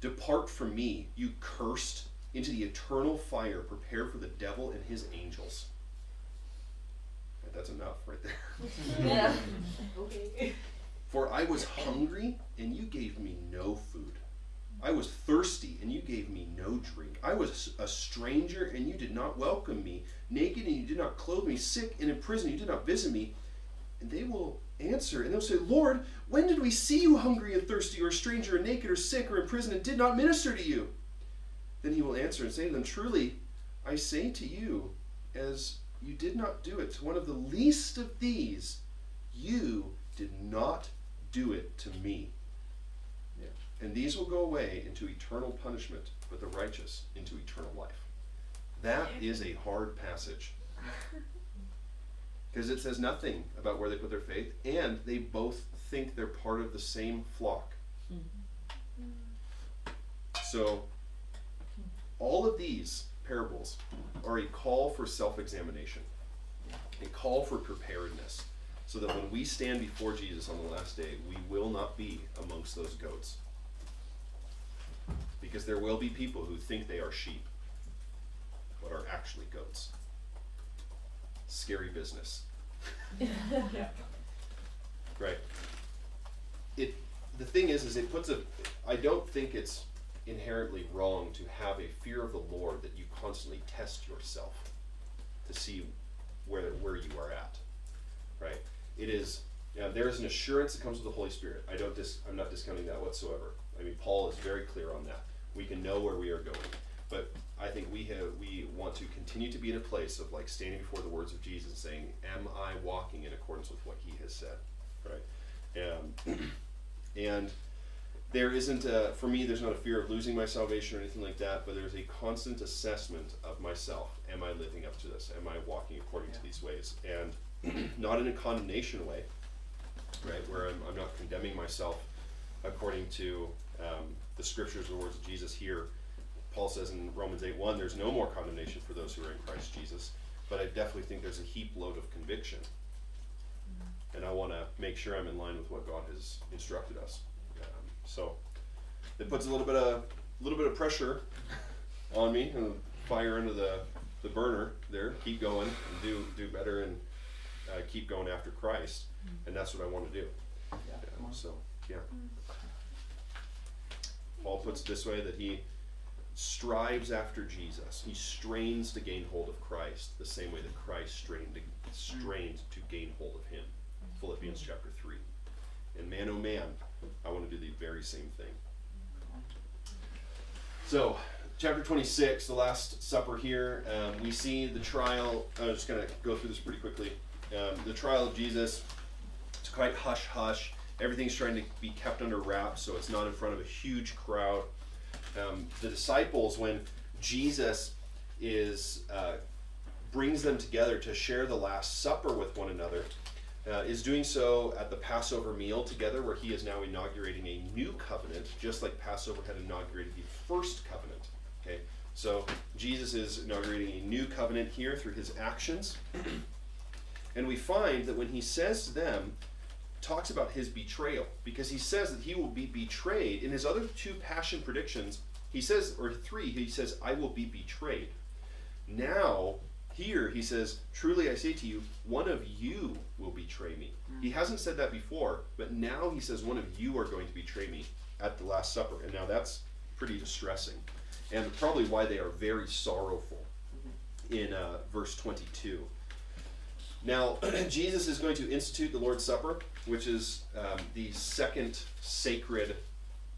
Depart from me, you cursed, into the eternal fire prepared for the devil and his angels. That's enough right there. Yeah. Okay. For I was hungry, and you gave me no food. I was thirsty, and you gave me no drink. I was a stranger, and you did not welcome me. Naked, and you did not clothe me. Sick, and in prison, you did not visit me. And they will answer, and they'll say, Lord, when did we see you hungry and thirsty, or a stranger, or naked, or sick, or in prison, and did not minister to you? Then he will answer and say to them, Truly, I say to you, as you did not do it to one of the least of these, you did not do it to me. And these will go away into eternal punishment, but the righteous into eternal life. That is a hard passage. Because it says nothing about where they put their faith, and they both think they're part of the same flock. So, all of these parables are a call for self-examination, a call for preparedness, so that when we stand before Jesus on the last day, we will not be amongst those goats. Because there will be people who think they are sheep, but are actually goats. Scary business. Yeah. Right. It, the thing is, is it puts a, I don't think it's inherently wrong to have a fear of the Lord that you constantly test yourself to see where, where you are at. Right? It is, now there is an assurance that comes with the Holy Spirit. I don't dis, I'm not discounting that whatsoever. I mean, Paul is very clear on that. We can know where we are going. But I think we have, we want to continue to be in a place of like standing before the words of Jesus and saying, am I walking in accordance with what he has said? Right? Um, and there isn't, a, for me, there's not a fear of losing my salvation or anything like that, but there's a constant assessment of myself. Am I living up to this? Am I walking according yeah. to these ways? And not in a condemnation way, right? Where I'm, I'm not condemning myself according to um, the scriptures, the words of Jesus here. Paul says in Romans eight one, there's no more condemnation for those who are in Christ Jesus, but I definitely think there's a heap load of conviction. Mm-hmm. And I want to make sure I'm in line with what God has instructed us. Um, so it puts a little bit of, little bit of pressure on me, and fire under the, the burner there, keep going, and do, do better, and uh, keep going after Christ. Mm-hmm. And that's what I want to do. Yeah, yeah, so, yeah. Paul puts it this way, that he strives after Jesus. He strains to gain hold of Christ the same way that Christ strained to, strained to gain hold of him. Philippians chapter three. And man, oh man, I want to do the very same thing. So, chapter twenty-six, the Last Supper here. Um, we see the trial. I'm just going to go through this pretty quickly. Um, the trial of Jesus. It's quite hush-hush. Everything's trying to be kept under wraps, so it's not in front of a huge crowd. Um, the disciples, when Jesus is uh, brings them together to share the Last Supper with one another, uh, is doing so at the Passover meal together, where he is now inaugurating a new covenant, just like Passover had inaugurated the first covenant. Okay, so Jesus is inaugurating a new covenant here through his actions. And we find that when he says to them, talks about his betrayal, because he says that he will be betrayed. In his other two passion predictions, he says, or three, he says, I will be betrayed. Now, here, he says, truly I say to you, one of you will betray me. Mm-hmm. He hasn't said that before, but now he says, one of you are going to betray me at the Last Supper. And now that's pretty distressing, and probably why they are very sorrowful mm-hmm. in uh, verse twenty-two. Now, Jesus is going to institute the Lord's Supper, which is um, the second sacred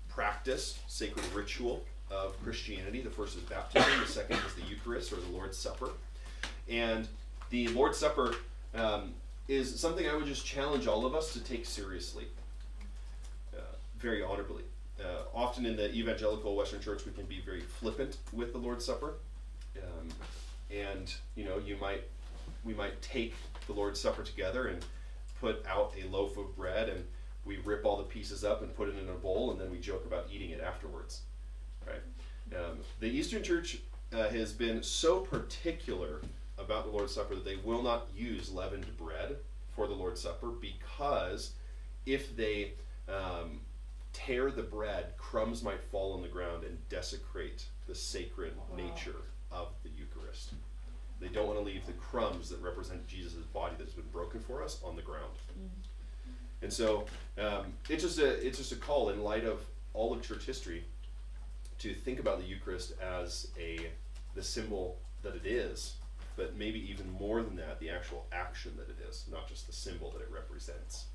practice, sacred ritual of Christianity. The first is baptism, the second is the Eucharist, or the Lord's Supper. And the Lord's Supper um, is something I would just challenge all of us to take seriously, uh, very honorably. Uh, often in the evangelical Western church, we can be very flippant with the Lord's Supper. Um, and, you know, you might, we might take the Lord's Supper together and put out a loaf of bread, and we rip all the pieces up and put it in a bowl, and then we joke about eating it afterwards. Right? Um, the Eastern Church uh, has been so particular about the Lord's Supper that they will not use leavened bread for the Lord's Supper, because if they um, tear the bread, crumbs might fall on the ground and desecrate the sacred wow. nature of the Eucharist. They don't want to leave the crumbs that represent Jesus' body that's been broken for us on the ground. Mm-hmm. And so um, it's, just a, it's just a call in light of all of church history to think about the Eucharist as a the symbol that it is, but maybe even more than that, the actual action that it is, not just the symbol that it represents,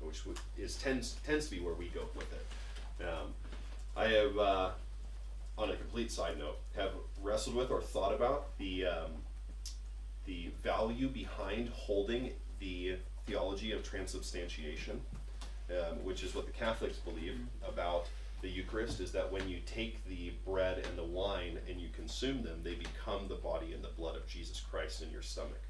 which is tends tends to be where we go with it. Um, I have, uh, on a complete side note, have wrestled with or thought about the um, the value behind holding the theology of transubstantiation, um, which is what the Catholics believe about the Eucharist, is that when you take the bread and the wine and you consume them, they become the body and the blood of Jesus Christ in your stomach.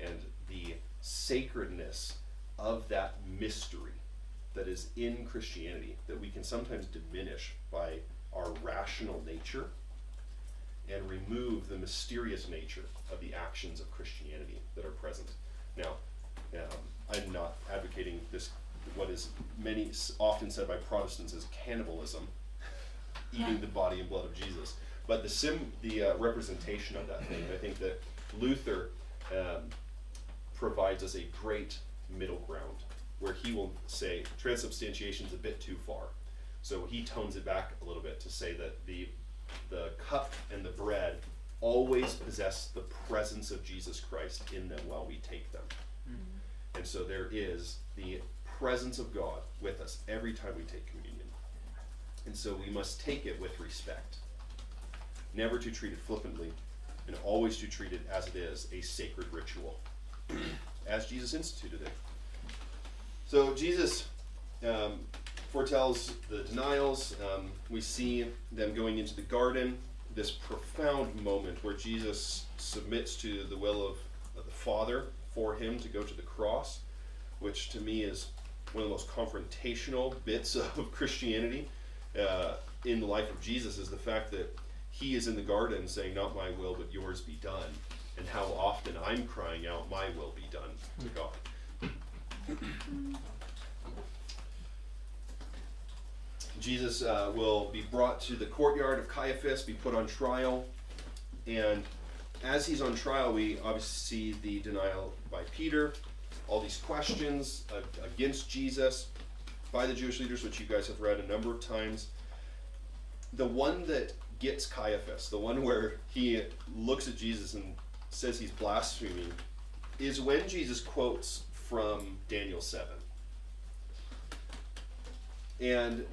And the sacredness of that mystery that is in Christianity, that we can sometimes diminish by our rational nature and remove the mysterious nature of the actions of Christianity that are present. Now, um, I'm not advocating this, what is many often said by Protestants as cannibalism, eating yeah. the body and blood of Jesus, but the sim, the uh, representation of that thing. I think that Luther um, provides us a great middle ground, where he will say transubstantiation is a bit too far, so he tones it back a little bit to say that the the cup and the bread always possess the presence of Jesus Christ in them while we take them, mm-hmm. and so there is the presence of God with us every time we take communion. And so we must take it with respect, never to treat it flippantly, and always to treat it as it is, a sacred ritual, as Jesus instituted it. So Jesus um, foretells the denials. Um, we see them going into the garden, this profound moment where Jesus submits to the will of the Father for him to go to the cross, which to me is one of the most confrontational bits of Christianity uh, in the life of Jesus, is the fact that he is in the garden saying, "Not my will, but yours be done," and how often I'm crying out, "My will be done," to God. Jesus uh, will be brought to the courtyard of Caiaphas, be put on trial, and as he's on trial, we obviously see the denial by Peter, all these questions uh, against Jesus by the Jewish leaders, which you guys have read a number of times. The one that gets Caiaphas, the one where he looks at Jesus and says he's blaspheming, is when Jesus quotes from Daniel seven. And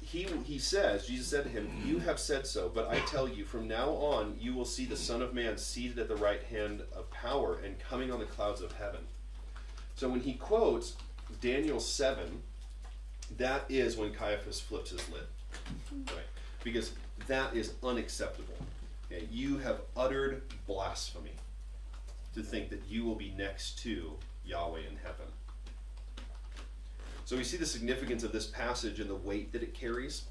he, he says, Jesus said to him, "You have said so, but I tell you, from now on you will see the Son of Man seated at the right hand of power and coming on the clouds of heaven." So when he quotes Daniel seven, that is when Caiaphas flips his lid, right? Because that is unacceptable. Okay? You have uttered blasphemy to think that you will be next to Yahweh in heaven. So we see the significance of this passage and the weight that it carries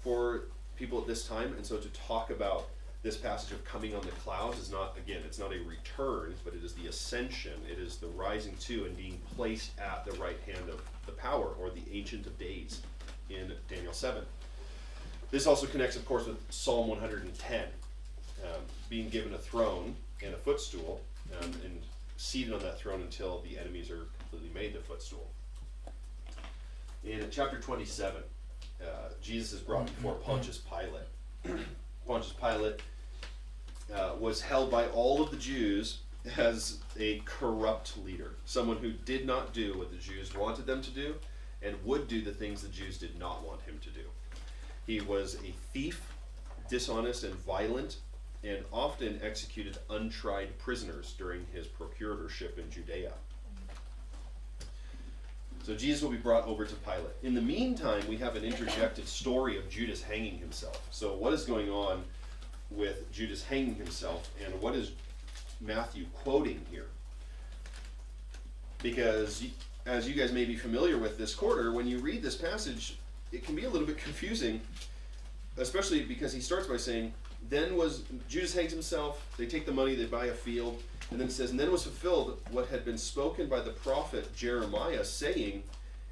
for people at this time. And so to talk about this passage of coming on the clouds is not, again, it's not a return, but it is the ascension. It is the rising to and being placed at the right hand of the power, or the Ancient of Days, in Daniel seven. This also connects, of course, with Psalm one hundred ten, um, being given a throne and a footstool, um, and seated on that throne until the enemies are completely made the footstool. In chapter twenty-seven, uh, Jesus is brought before Pontius Pilate. Pontius Pilate uh, was held by all of the Jews as a corrupt leader, someone who did not do what the Jews wanted them to do and would do the things the Jews did not want him to do. He was a thief, dishonest and violent, and often executed untried prisoners during his procuratorship in Judea. So Jesus will be brought over to Pilate. In the meantime, we have an interjected story of Judas hanging himself. So what is going on with Judas hanging himself, and what is Matthew quoting here? Because, as you guys may be familiar with this quarter, when you read this passage, it can be a little bit confusing, especially because he starts by saying, then was, Judas hangs himself, they take the money, they buy a field, and then it says, and then was fulfilled what had been spoken by the prophet Jeremiah, saying,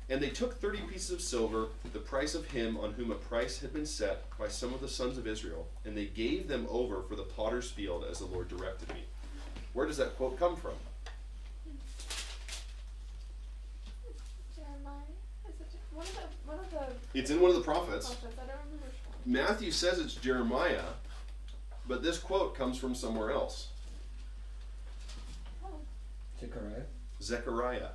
and they took thirty pieces of silver, the price of him on whom a price had been set by some of the sons of Israel, and they gave them over for the potter's field, as the Lord directed me. Where does that quote come from? Jeremiah? Is it one of the, one of the... It's in one of the prophets. prophets. I don't remember which one. Matthew says it's Jeremiah, but this quote comes from somewhere else. Zechariah. Zechariah.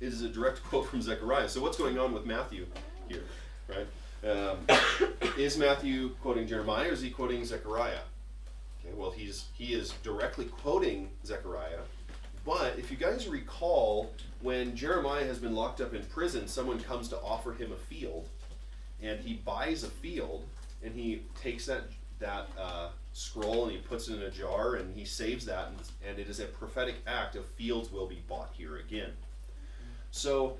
It is a direct quote from Zechariah. So what's going on with Matthew here, right? Um, is Matthew quoting Jeremiah or is he quoting Zechariah? Okay, well, he's he is directly quoting Zechariah. But if you guys recall, when Jeremiah has been locked up in prison, someone comes to offer him a field, and he buys a field, and he takes that that uh, scroll and he puts it in a jar, and he saves that, and, and it is a prophetic act of fields will be bought here again. So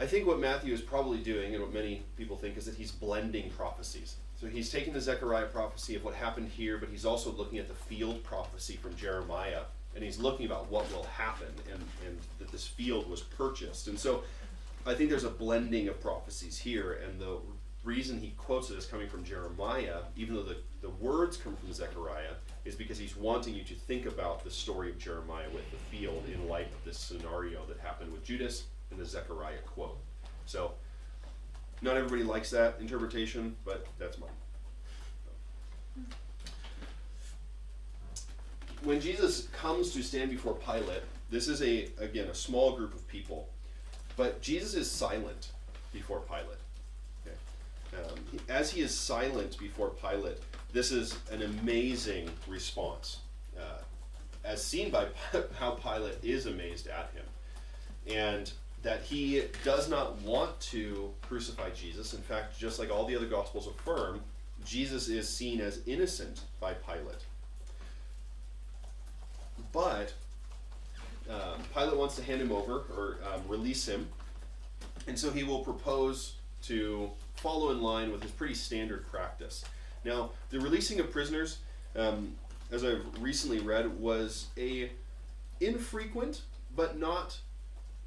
I think what Matthew is probably doing, and what many people think, is that he's blending prophecies. So he's taking the Zechariah prophecy of what happened here, but he's also looking at the field prophecy from Jeremiah, and he's looking about what will happen, and, and that this field was purchased. And so I think there's a blending of prophecies here, and the reason he quotes it as coming from Jeremiah, even though the, the words come from Zechariah, is because he's wanting you to think about the story of Jeremiah with the field in light of this scenario that happened with Judas and the Zechariah quote. So not everybody likes that interpretation, but that's mine. When Jesus comes to stand before Pilate, this is, a again, a small group of people, but Jesus is silent before Pilate. Okay. Um, he, as he is silent before Pilate, this is an amazing response, uh, as seen by how Pilate is amazed at him, and that he does not want to crucify Jesus. In fact, just like all the other Gospels affirm, Jesus is seen as innocent by Pilate. But um, Pilate wants to hand him over, or um, release him, and so he will propose to follow in line with his pretty standard practice. Now, the releasing of prisoners, um, as I've recently read, was a infrequent but not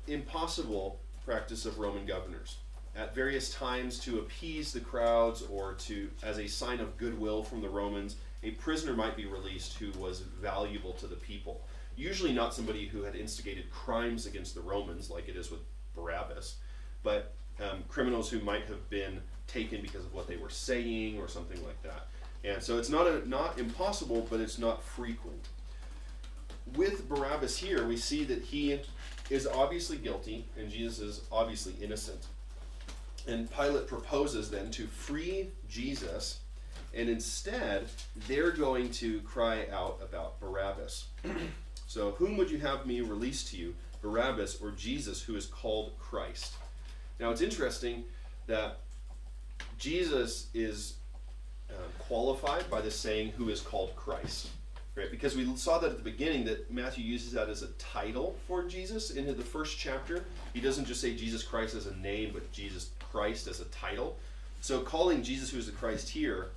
impossible practice of Roman governors at various times to appease the crowds, or to, as a sign of goodwill from the Romans. A prisoner might be released who was valuable to the people, usually not somebody who had instigated crimes against the Romans, like it is with Barabbas, but um, criminals who might have been taken because of what they were saying or something like that. And so it's not a, not impossible, but it's not frequent. With Barabbas here, we see that he is obviously guilty and Jesus is obviously innocent. And Pilate proposes then to free Jesus, and instead they're going to cry out about Barabbas. So, whom would you have me release to you, Barabbas or Jesus, who is called Christ? Now, it's interesting that Jesus is uh, qualified by the saying, who is called Christ, right? Because we saw that at the beginning, that Matthew uses that as a title for Jesus in the first chapter. He doesn't just say Jesus Christ as a name, but Jesus Christ as a title. So calling Jesus, who is the Christ, here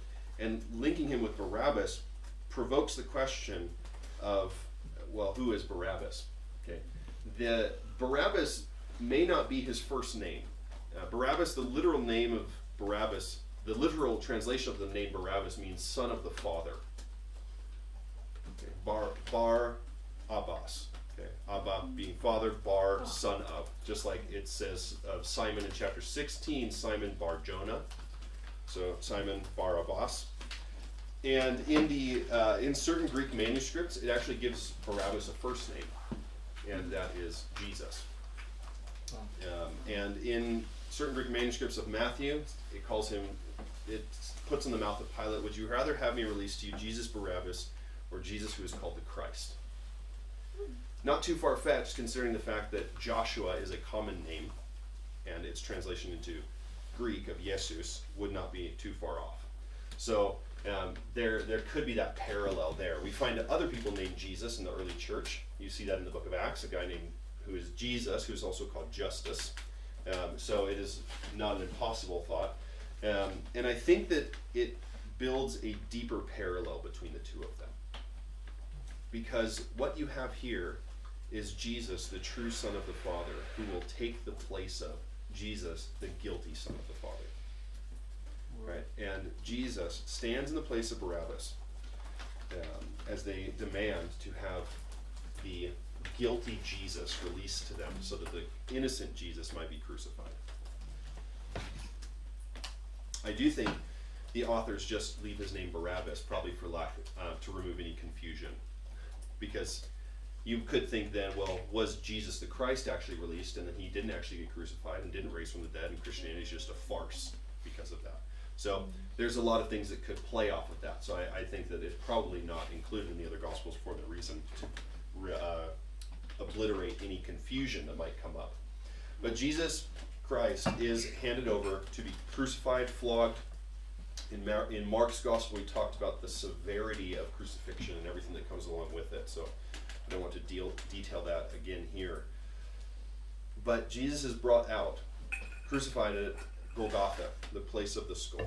and linking him with Barabbas provokes the question of, well, who is Barabbas? Okay, the Barabbas may not be his first name. Uh, Barabbas, the literal name of Barabbas, the literal translation of the name Barabbas means son of the father. Okay, Bar, Bar, Abbas. Okay, Abba being father, Bar, son of. Just like it says of Simon in chapter sixteen, Simon Bar Jonah. So Simon Barabbas. And in the uh, in certain Greek manuscripts, it actually gives Barabbas a first name, and that is Jesus. Um, and in certain Greek manuscripts of Matthew, it calls him, it puts in the mouth of Pilate, would you rather have me released to you, Jesus Barabbas, or Jesus who is called the Christ? Not too far-fetched, considering the fact that Joshua is a common name, and its translation into Greek of Jesus would not be too far off. So um, there, there could be that parallel there. We find other people named Jesus in the early church. You see that in the book of Acts, a guy named who is Jesus, who is also called Justus. Um, so it is not an impossible thought. Um, and I think that it builds a deeper parallel between the two of them. Because what you have here is Jesus, the true Son of the Father, who will take the place of Jesus, the guilty Son of the Father. Right? And Jesus stands in the place of Barabbas um, as they demand to have the guilty Jesus released to them so that the innocent Jesus might be crucified. I do think the authors just leave his name Barabbas, probably for lack uh, to remove any confusion, because you could think then, well, was Jesus the Christ actually released, and then he didn't actually get crucified and didn't raise from the dead, and Christianity is just a farce because of that. So there's a lot of things that could play off with that. So I, I think that it's probably not included in the other Gospels for the reason to uh, obliterate any confusion that might come up. But Jesus Christ is handed over to be crucified, flogged. In, Mar in Mark's Gospel, we talked about the severity of crucifixion and everything that comes along with it. So I don't want to deal, detail that again here. But Jesus is brought out, crucified at Golgotha, the place of the skull.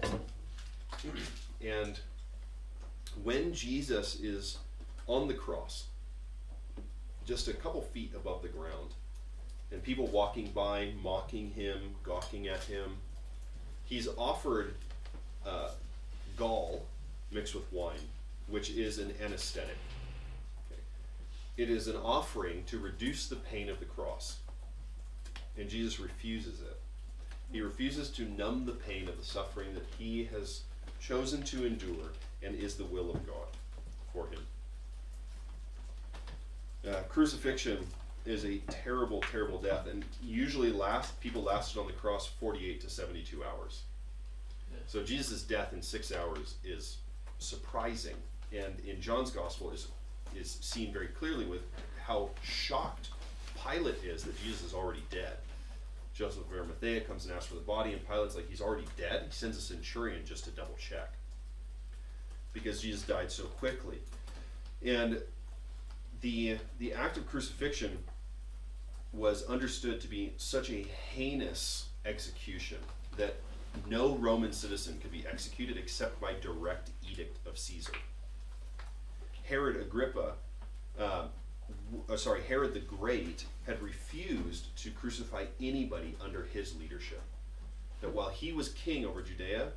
And when Jesus is on the cross, just a couple feet above the ground, and people walking by, mocking him, gawking at him, he's offered uh, gall mixed with wine, which is an anesthetic. It is an offering to reduce the pain of the cross. And Jesus refuses it. He refuses to numb the pain of the suffering that he has chosen to endure and is the will of God for him. Uh, crucifixion is a terrible, terrible death, and usually last people lasted on the cross forty-eight to seventy-two hours. So Jesus' death in six hours is surprising, and in John's Gospel is is seen very clearly with how shocked Pilate is that Jesus is already dead. Joseph of Arimathea comes and asks for the body, and Pilate's like, he's already dead? He sends a centurion just to double check, because Jesus died so quickly. And the, the act of crucifixion was understood to be such a heinous execution that no Roman citizen could be executed except by direct edict of Caesar. Herod Agrippa, uh, uh, sorry, Herod the Great had refused to crucify anybody under his leadership. That while he was king over Judea,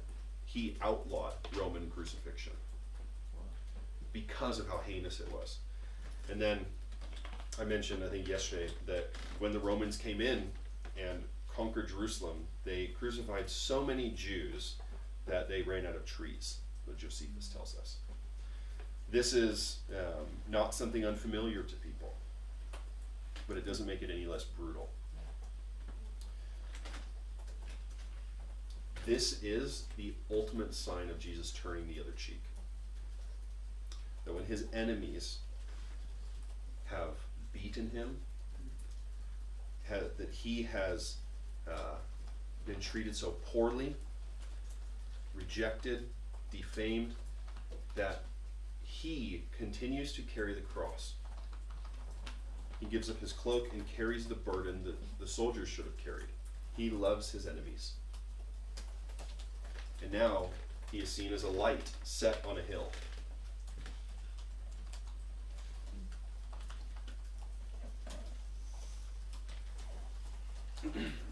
he outlawed Roman crucifixion because of how heinous it was. And then I mentioned, I think yesterday, that when the Romans came in and conquered Jerusalem, they crucified so many Jews that they ran out of trees, what Josephus tells us. This is um, not something unfamiliar to people, but it doesn't make it any less brutal. This is the ultimate sign of Jesus turning the other cheek. That when his enemies have beaten him, have, that he has uh, been treated so poorly, rejected, defamed, that he continues to carry the cross. He gives up his cloak and carries the burden that the soldiers should have carried. He loves his enemies. And now he is seen as a light set on a hill.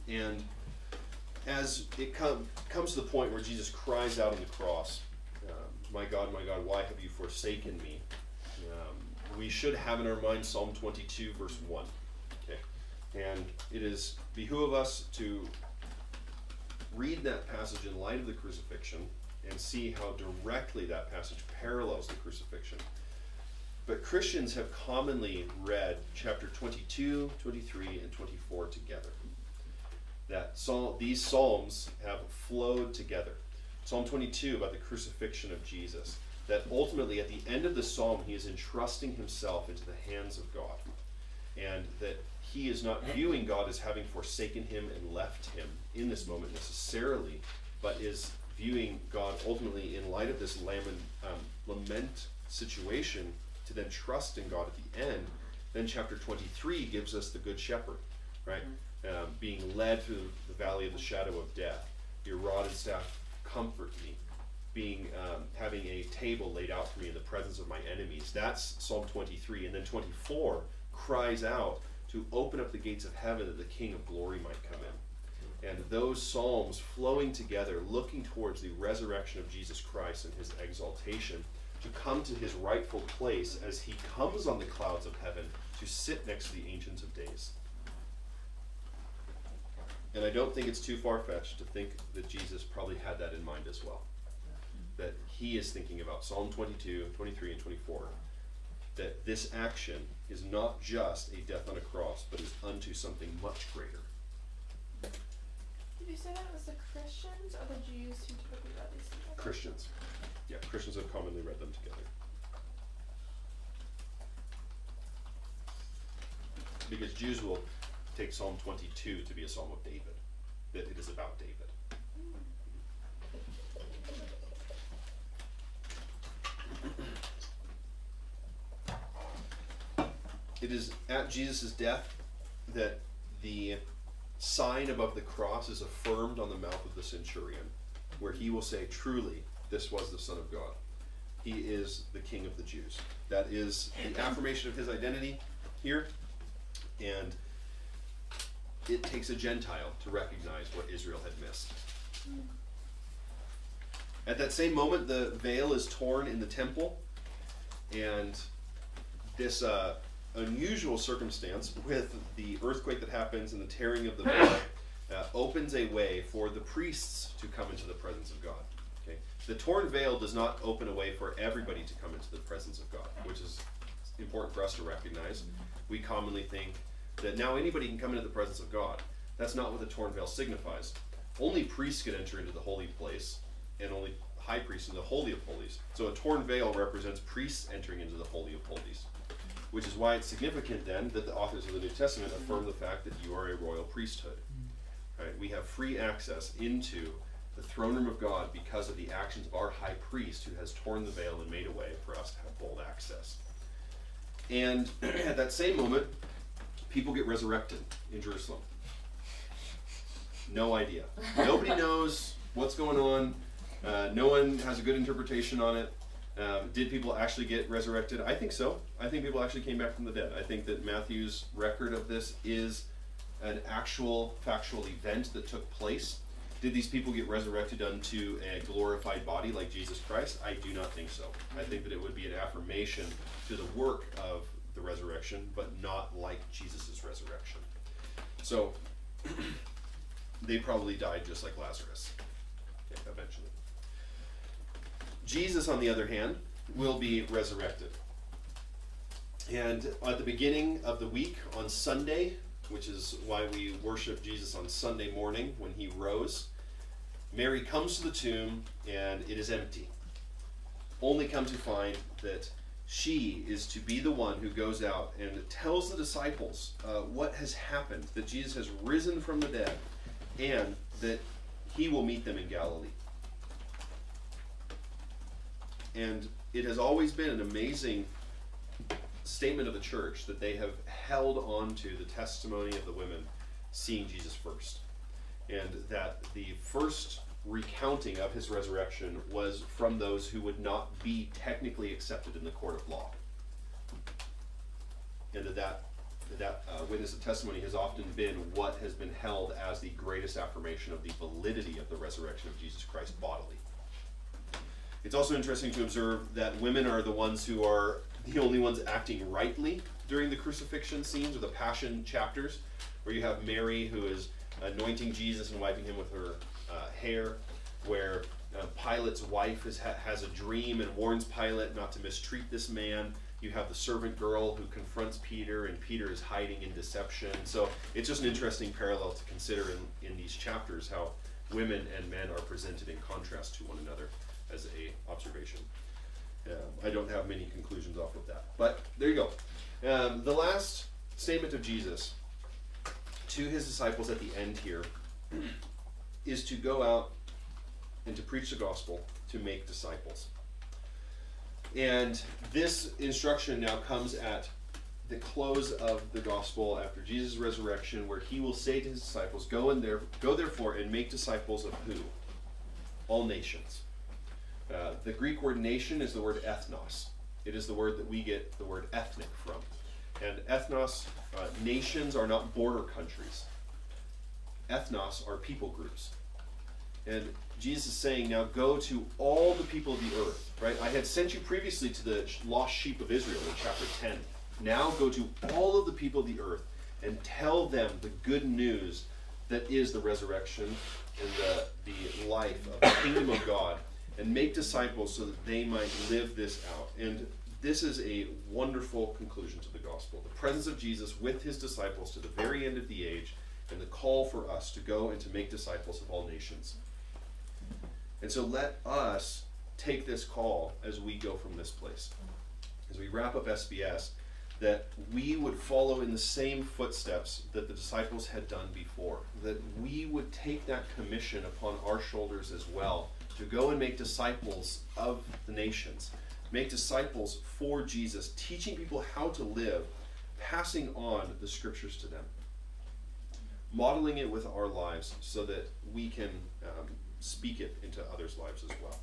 And as it come, comes to the point where Jesus cries out on the cross, "My God, my God, why have you forsaken me?" Um, we should have in our mind Psalm twenty-two, verse one. Okay. And it is behoove us to read that passage in light of the crucifixion and see how directly that passage parallels the crucifixion. But Christians have commonly read chapter twenty-two, twenty-three, and twenty-four together. That psalm, these psalms have flowed together. Psalm twenty-two about the crucifixion of Jesus, that ultimately at the end of the psalm he is entrusting himself into the hands of God, and that he is not viewing God as having forsaken him and left him in this moment necessarily, but is viewing God ultimately in light of this lament, um, lament situation to then trust in God at the end. Then chapter twenty-three gives us the Good Shepherd, right? Um, being led through the valley of the shadow of death, your rod and staff comfort me, being um, having a table laid out for me in the presence of my enemies. That's Psalm twenty-three. And then twenty-four cries out to open up the gates of heaven that the King of glory might come in. And those psalms flowing together, looking towards the resurrection of Jesus Christ and his exaltation, to come to his rightful place as he comes on the clouds of heaven to sit next to the Ancients of Days. And I don't think it's too far-fetched to think that Jesus probably had that in mind as well. that he is thinking about, Psalm twenty-two, twenty-three, and twenty-four, that this action is not just a death on a cross, but is unto something much greater. Did you say that was the Christians or the Jews who typically read these together? Christians. Yeah, Christians have commonly read them together. Because Jews will take Psalm twenty-two to be a psalm of David, that it is about David. It is at Jesus' death that the sign above the cross is affirmed on the mouth of the centurion, where he will say, "Truly, this was the Son of God. He is the King of the Jews." That is the affirmation of his identity here, and it takes a Gentile to recognize what Israel had missed. At that same moment, the veil is torn in the temple, and this uh, unusual circumstance with the earthquake that happens and the tearing of the veil uh, opens a way for the priests to come into the presence of God. Okay? The torn veil does not open a way for everybody to come into the presence of God, which is important for us to recognize. We commonly think that now anybody can come into the presence of God. That's not what the torn veil signifies. Only priests could enter into the holy place, and only high priests in the Holy of Holies. So a torn veil represents priests entering into the Holy of Holies, which is why it's significant then that the authors of the New Testament affirm the fact that you are a royal priesthood. Right? We have free access into the throne room of God because of the actions of our high priest who has torn the veil and made a way for us to have bold access. And at that same moment, people get resurrected in Jerusalem. No idea. Nobody knows what's going on. Uh, no one has a good interpretation on it. Um, did people actually get resurrected? I think so. I think people actually came back from the dead. I think that Matthew's record of this is an actual factual event that took place. Did these people get resurrected unto a glorified body like Jesus Christ? I do not think so. I think that it would be an affirmation to the work of the resurrection, but not like Jesus' resurrection. So they probably died just like Lazarus. Eventually. Jesus, on the other hand, will be resurrected. And at the beginning of the week, on Sunday, which is why we worship Jesus on Sunday morning when he rose, Mary comes to the tomb and it is empty. Only come to find that she is to be the one who goes out and tells the disciples uh, what has happened, that Jesus has risen from the dead, and that he will meet them in Galilee. And it has always been an amazing statement of the church that they have held on to the testimony of the women seeing Jesus first. And that the first recounting of his resurrection was from those who would not be technically accepted in the court of law. And that that That uh, witness of testimony has often been what has been held as the greatest affirmation of the validity of the resurrection of Jesus Christ bodily. It's also interesting to observe that women are the ones who are the only ones acting rightly during the crucifixion scenes or the passion chapters, where you have Mary who is anointing Jesus and wiping him with her uh, hair, where uh, Pilate's wife is, ha has a dream and warns Pilate not to mistreat this man. You have the servant girl who confronts Peter, and Peter is hiding in deception. So it's just an interesting parallel to consider in, in these chapters, how women and men are presented in contrast to one another as a observation. Um, I don't have many conclusions off of that, but there you go. Um, the last statement of Jesus to his disciples at the end here is to go out and to preach the gospel, to make disciples. And this instruction now comes at the close of the gospel after Jesus' resurrection, where he will say to his disciples, go, in there, go therefore and make disciples of who? All nations. Uh, the Greek word nation is the word ethnos. It is the word that we get the word ethnic from. And ethnos, uh, nations are not border countries. Ethnos are people groups. And Jesus is saying, now go to all the people of the earth, right? I had sent you previously to the lost sheep of Israel in chapter ten. Now go to all of the people of the earth and tell them the good news that is the resurrection and the, the life of the kingdom of God and make disciples so that they might live this out. And this is a wonderful conclusion to the gospel. The presence of Jesus with his disciples to the very end of the age, and the call for us to go and to make disciples of all nations. And so let us take this call as we go from this place. As we wrap up S B S, that we would follow in the same footsteps that the disciples had done before. That we would take that commission upon our shoulders as well, to go and make disciples of the nations. Make disciples for Jesus, teaching people how to live, passing on the scriptures to them. Modeling it with our lives so that we can um, speak it into others' lives as well.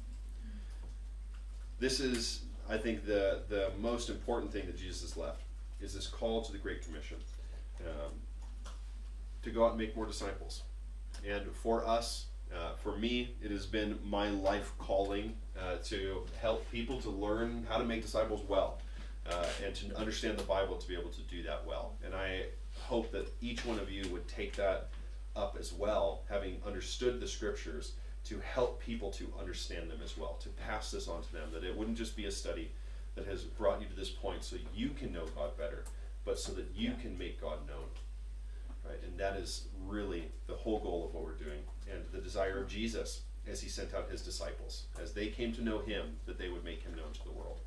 This is, I think, the, the most important thing that Jesus has left, is this call to the Great Commission, um, to go out and make more disciples. And for us, uh, for me, it has been my life calling uh, to help people to learn how to make disciples well, uh, and to understand the Bible to be able to do that well. And I hope that each one of you would take that up as well, having understood the scriptures, to help people to understand them as well, to pass this on to them, that it wouldn't just be a study that has brought you to this point so you can know God better, but so that you can make God known, right? And that is really the whole goal of what we're doing, and the desire of Jesus as he sent out his disciples, as they came to know him, that they would make him known to the world.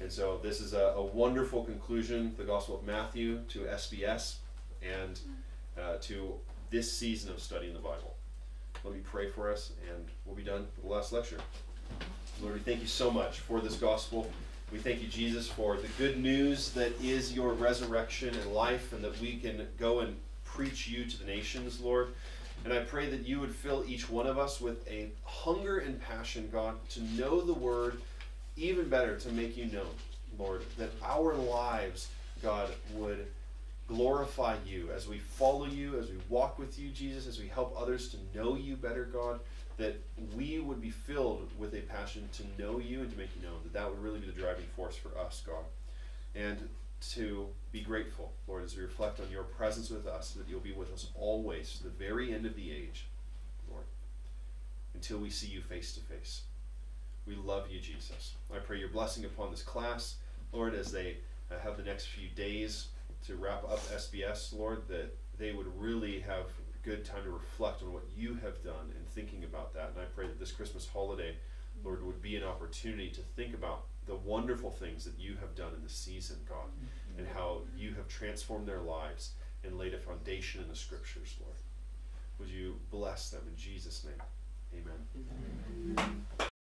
And so this is a, a wonderful conclusion, the Gospel of Matthew, to S B S, and uh, to this season of studying the Bible. Let me pray for us, and we'll be done for the last lecture. Lord, we thank you so much for this gospel. We thank you, Jesus, for the good news that is your resurrection and life, and that we can go and preach you to the nations, Lord. And I pray that you would fill each one of us with a hunger and passion, God, to know the word even better, to make you known, Lord, that our lives, God, would glorify you as we follow you, as we walk with you, Jesus, as we help others to know you better, God, that we would be filled with a passion to know you and to make you known, that that would really be the driving force for us, God, and to be grateful, Lord, as we reflect on your presence with us, that you'll be with us always to the very end of the age, Lord, until we see you face to face. We love you, Jesus. I pray your blessing upon this class, Lord, as they have the next few days to wrap up S B S, Lord, that they would really have a good time to reflect on what you have done and thinking about that. And I pray that this Christmas holiday, Lord, would be an opportunity to think about the wonderful things that you have done in this season, God, and how you have transformed their lives and laid a foundation in the scriptures, Lord. Would you bless them in Jesus' name?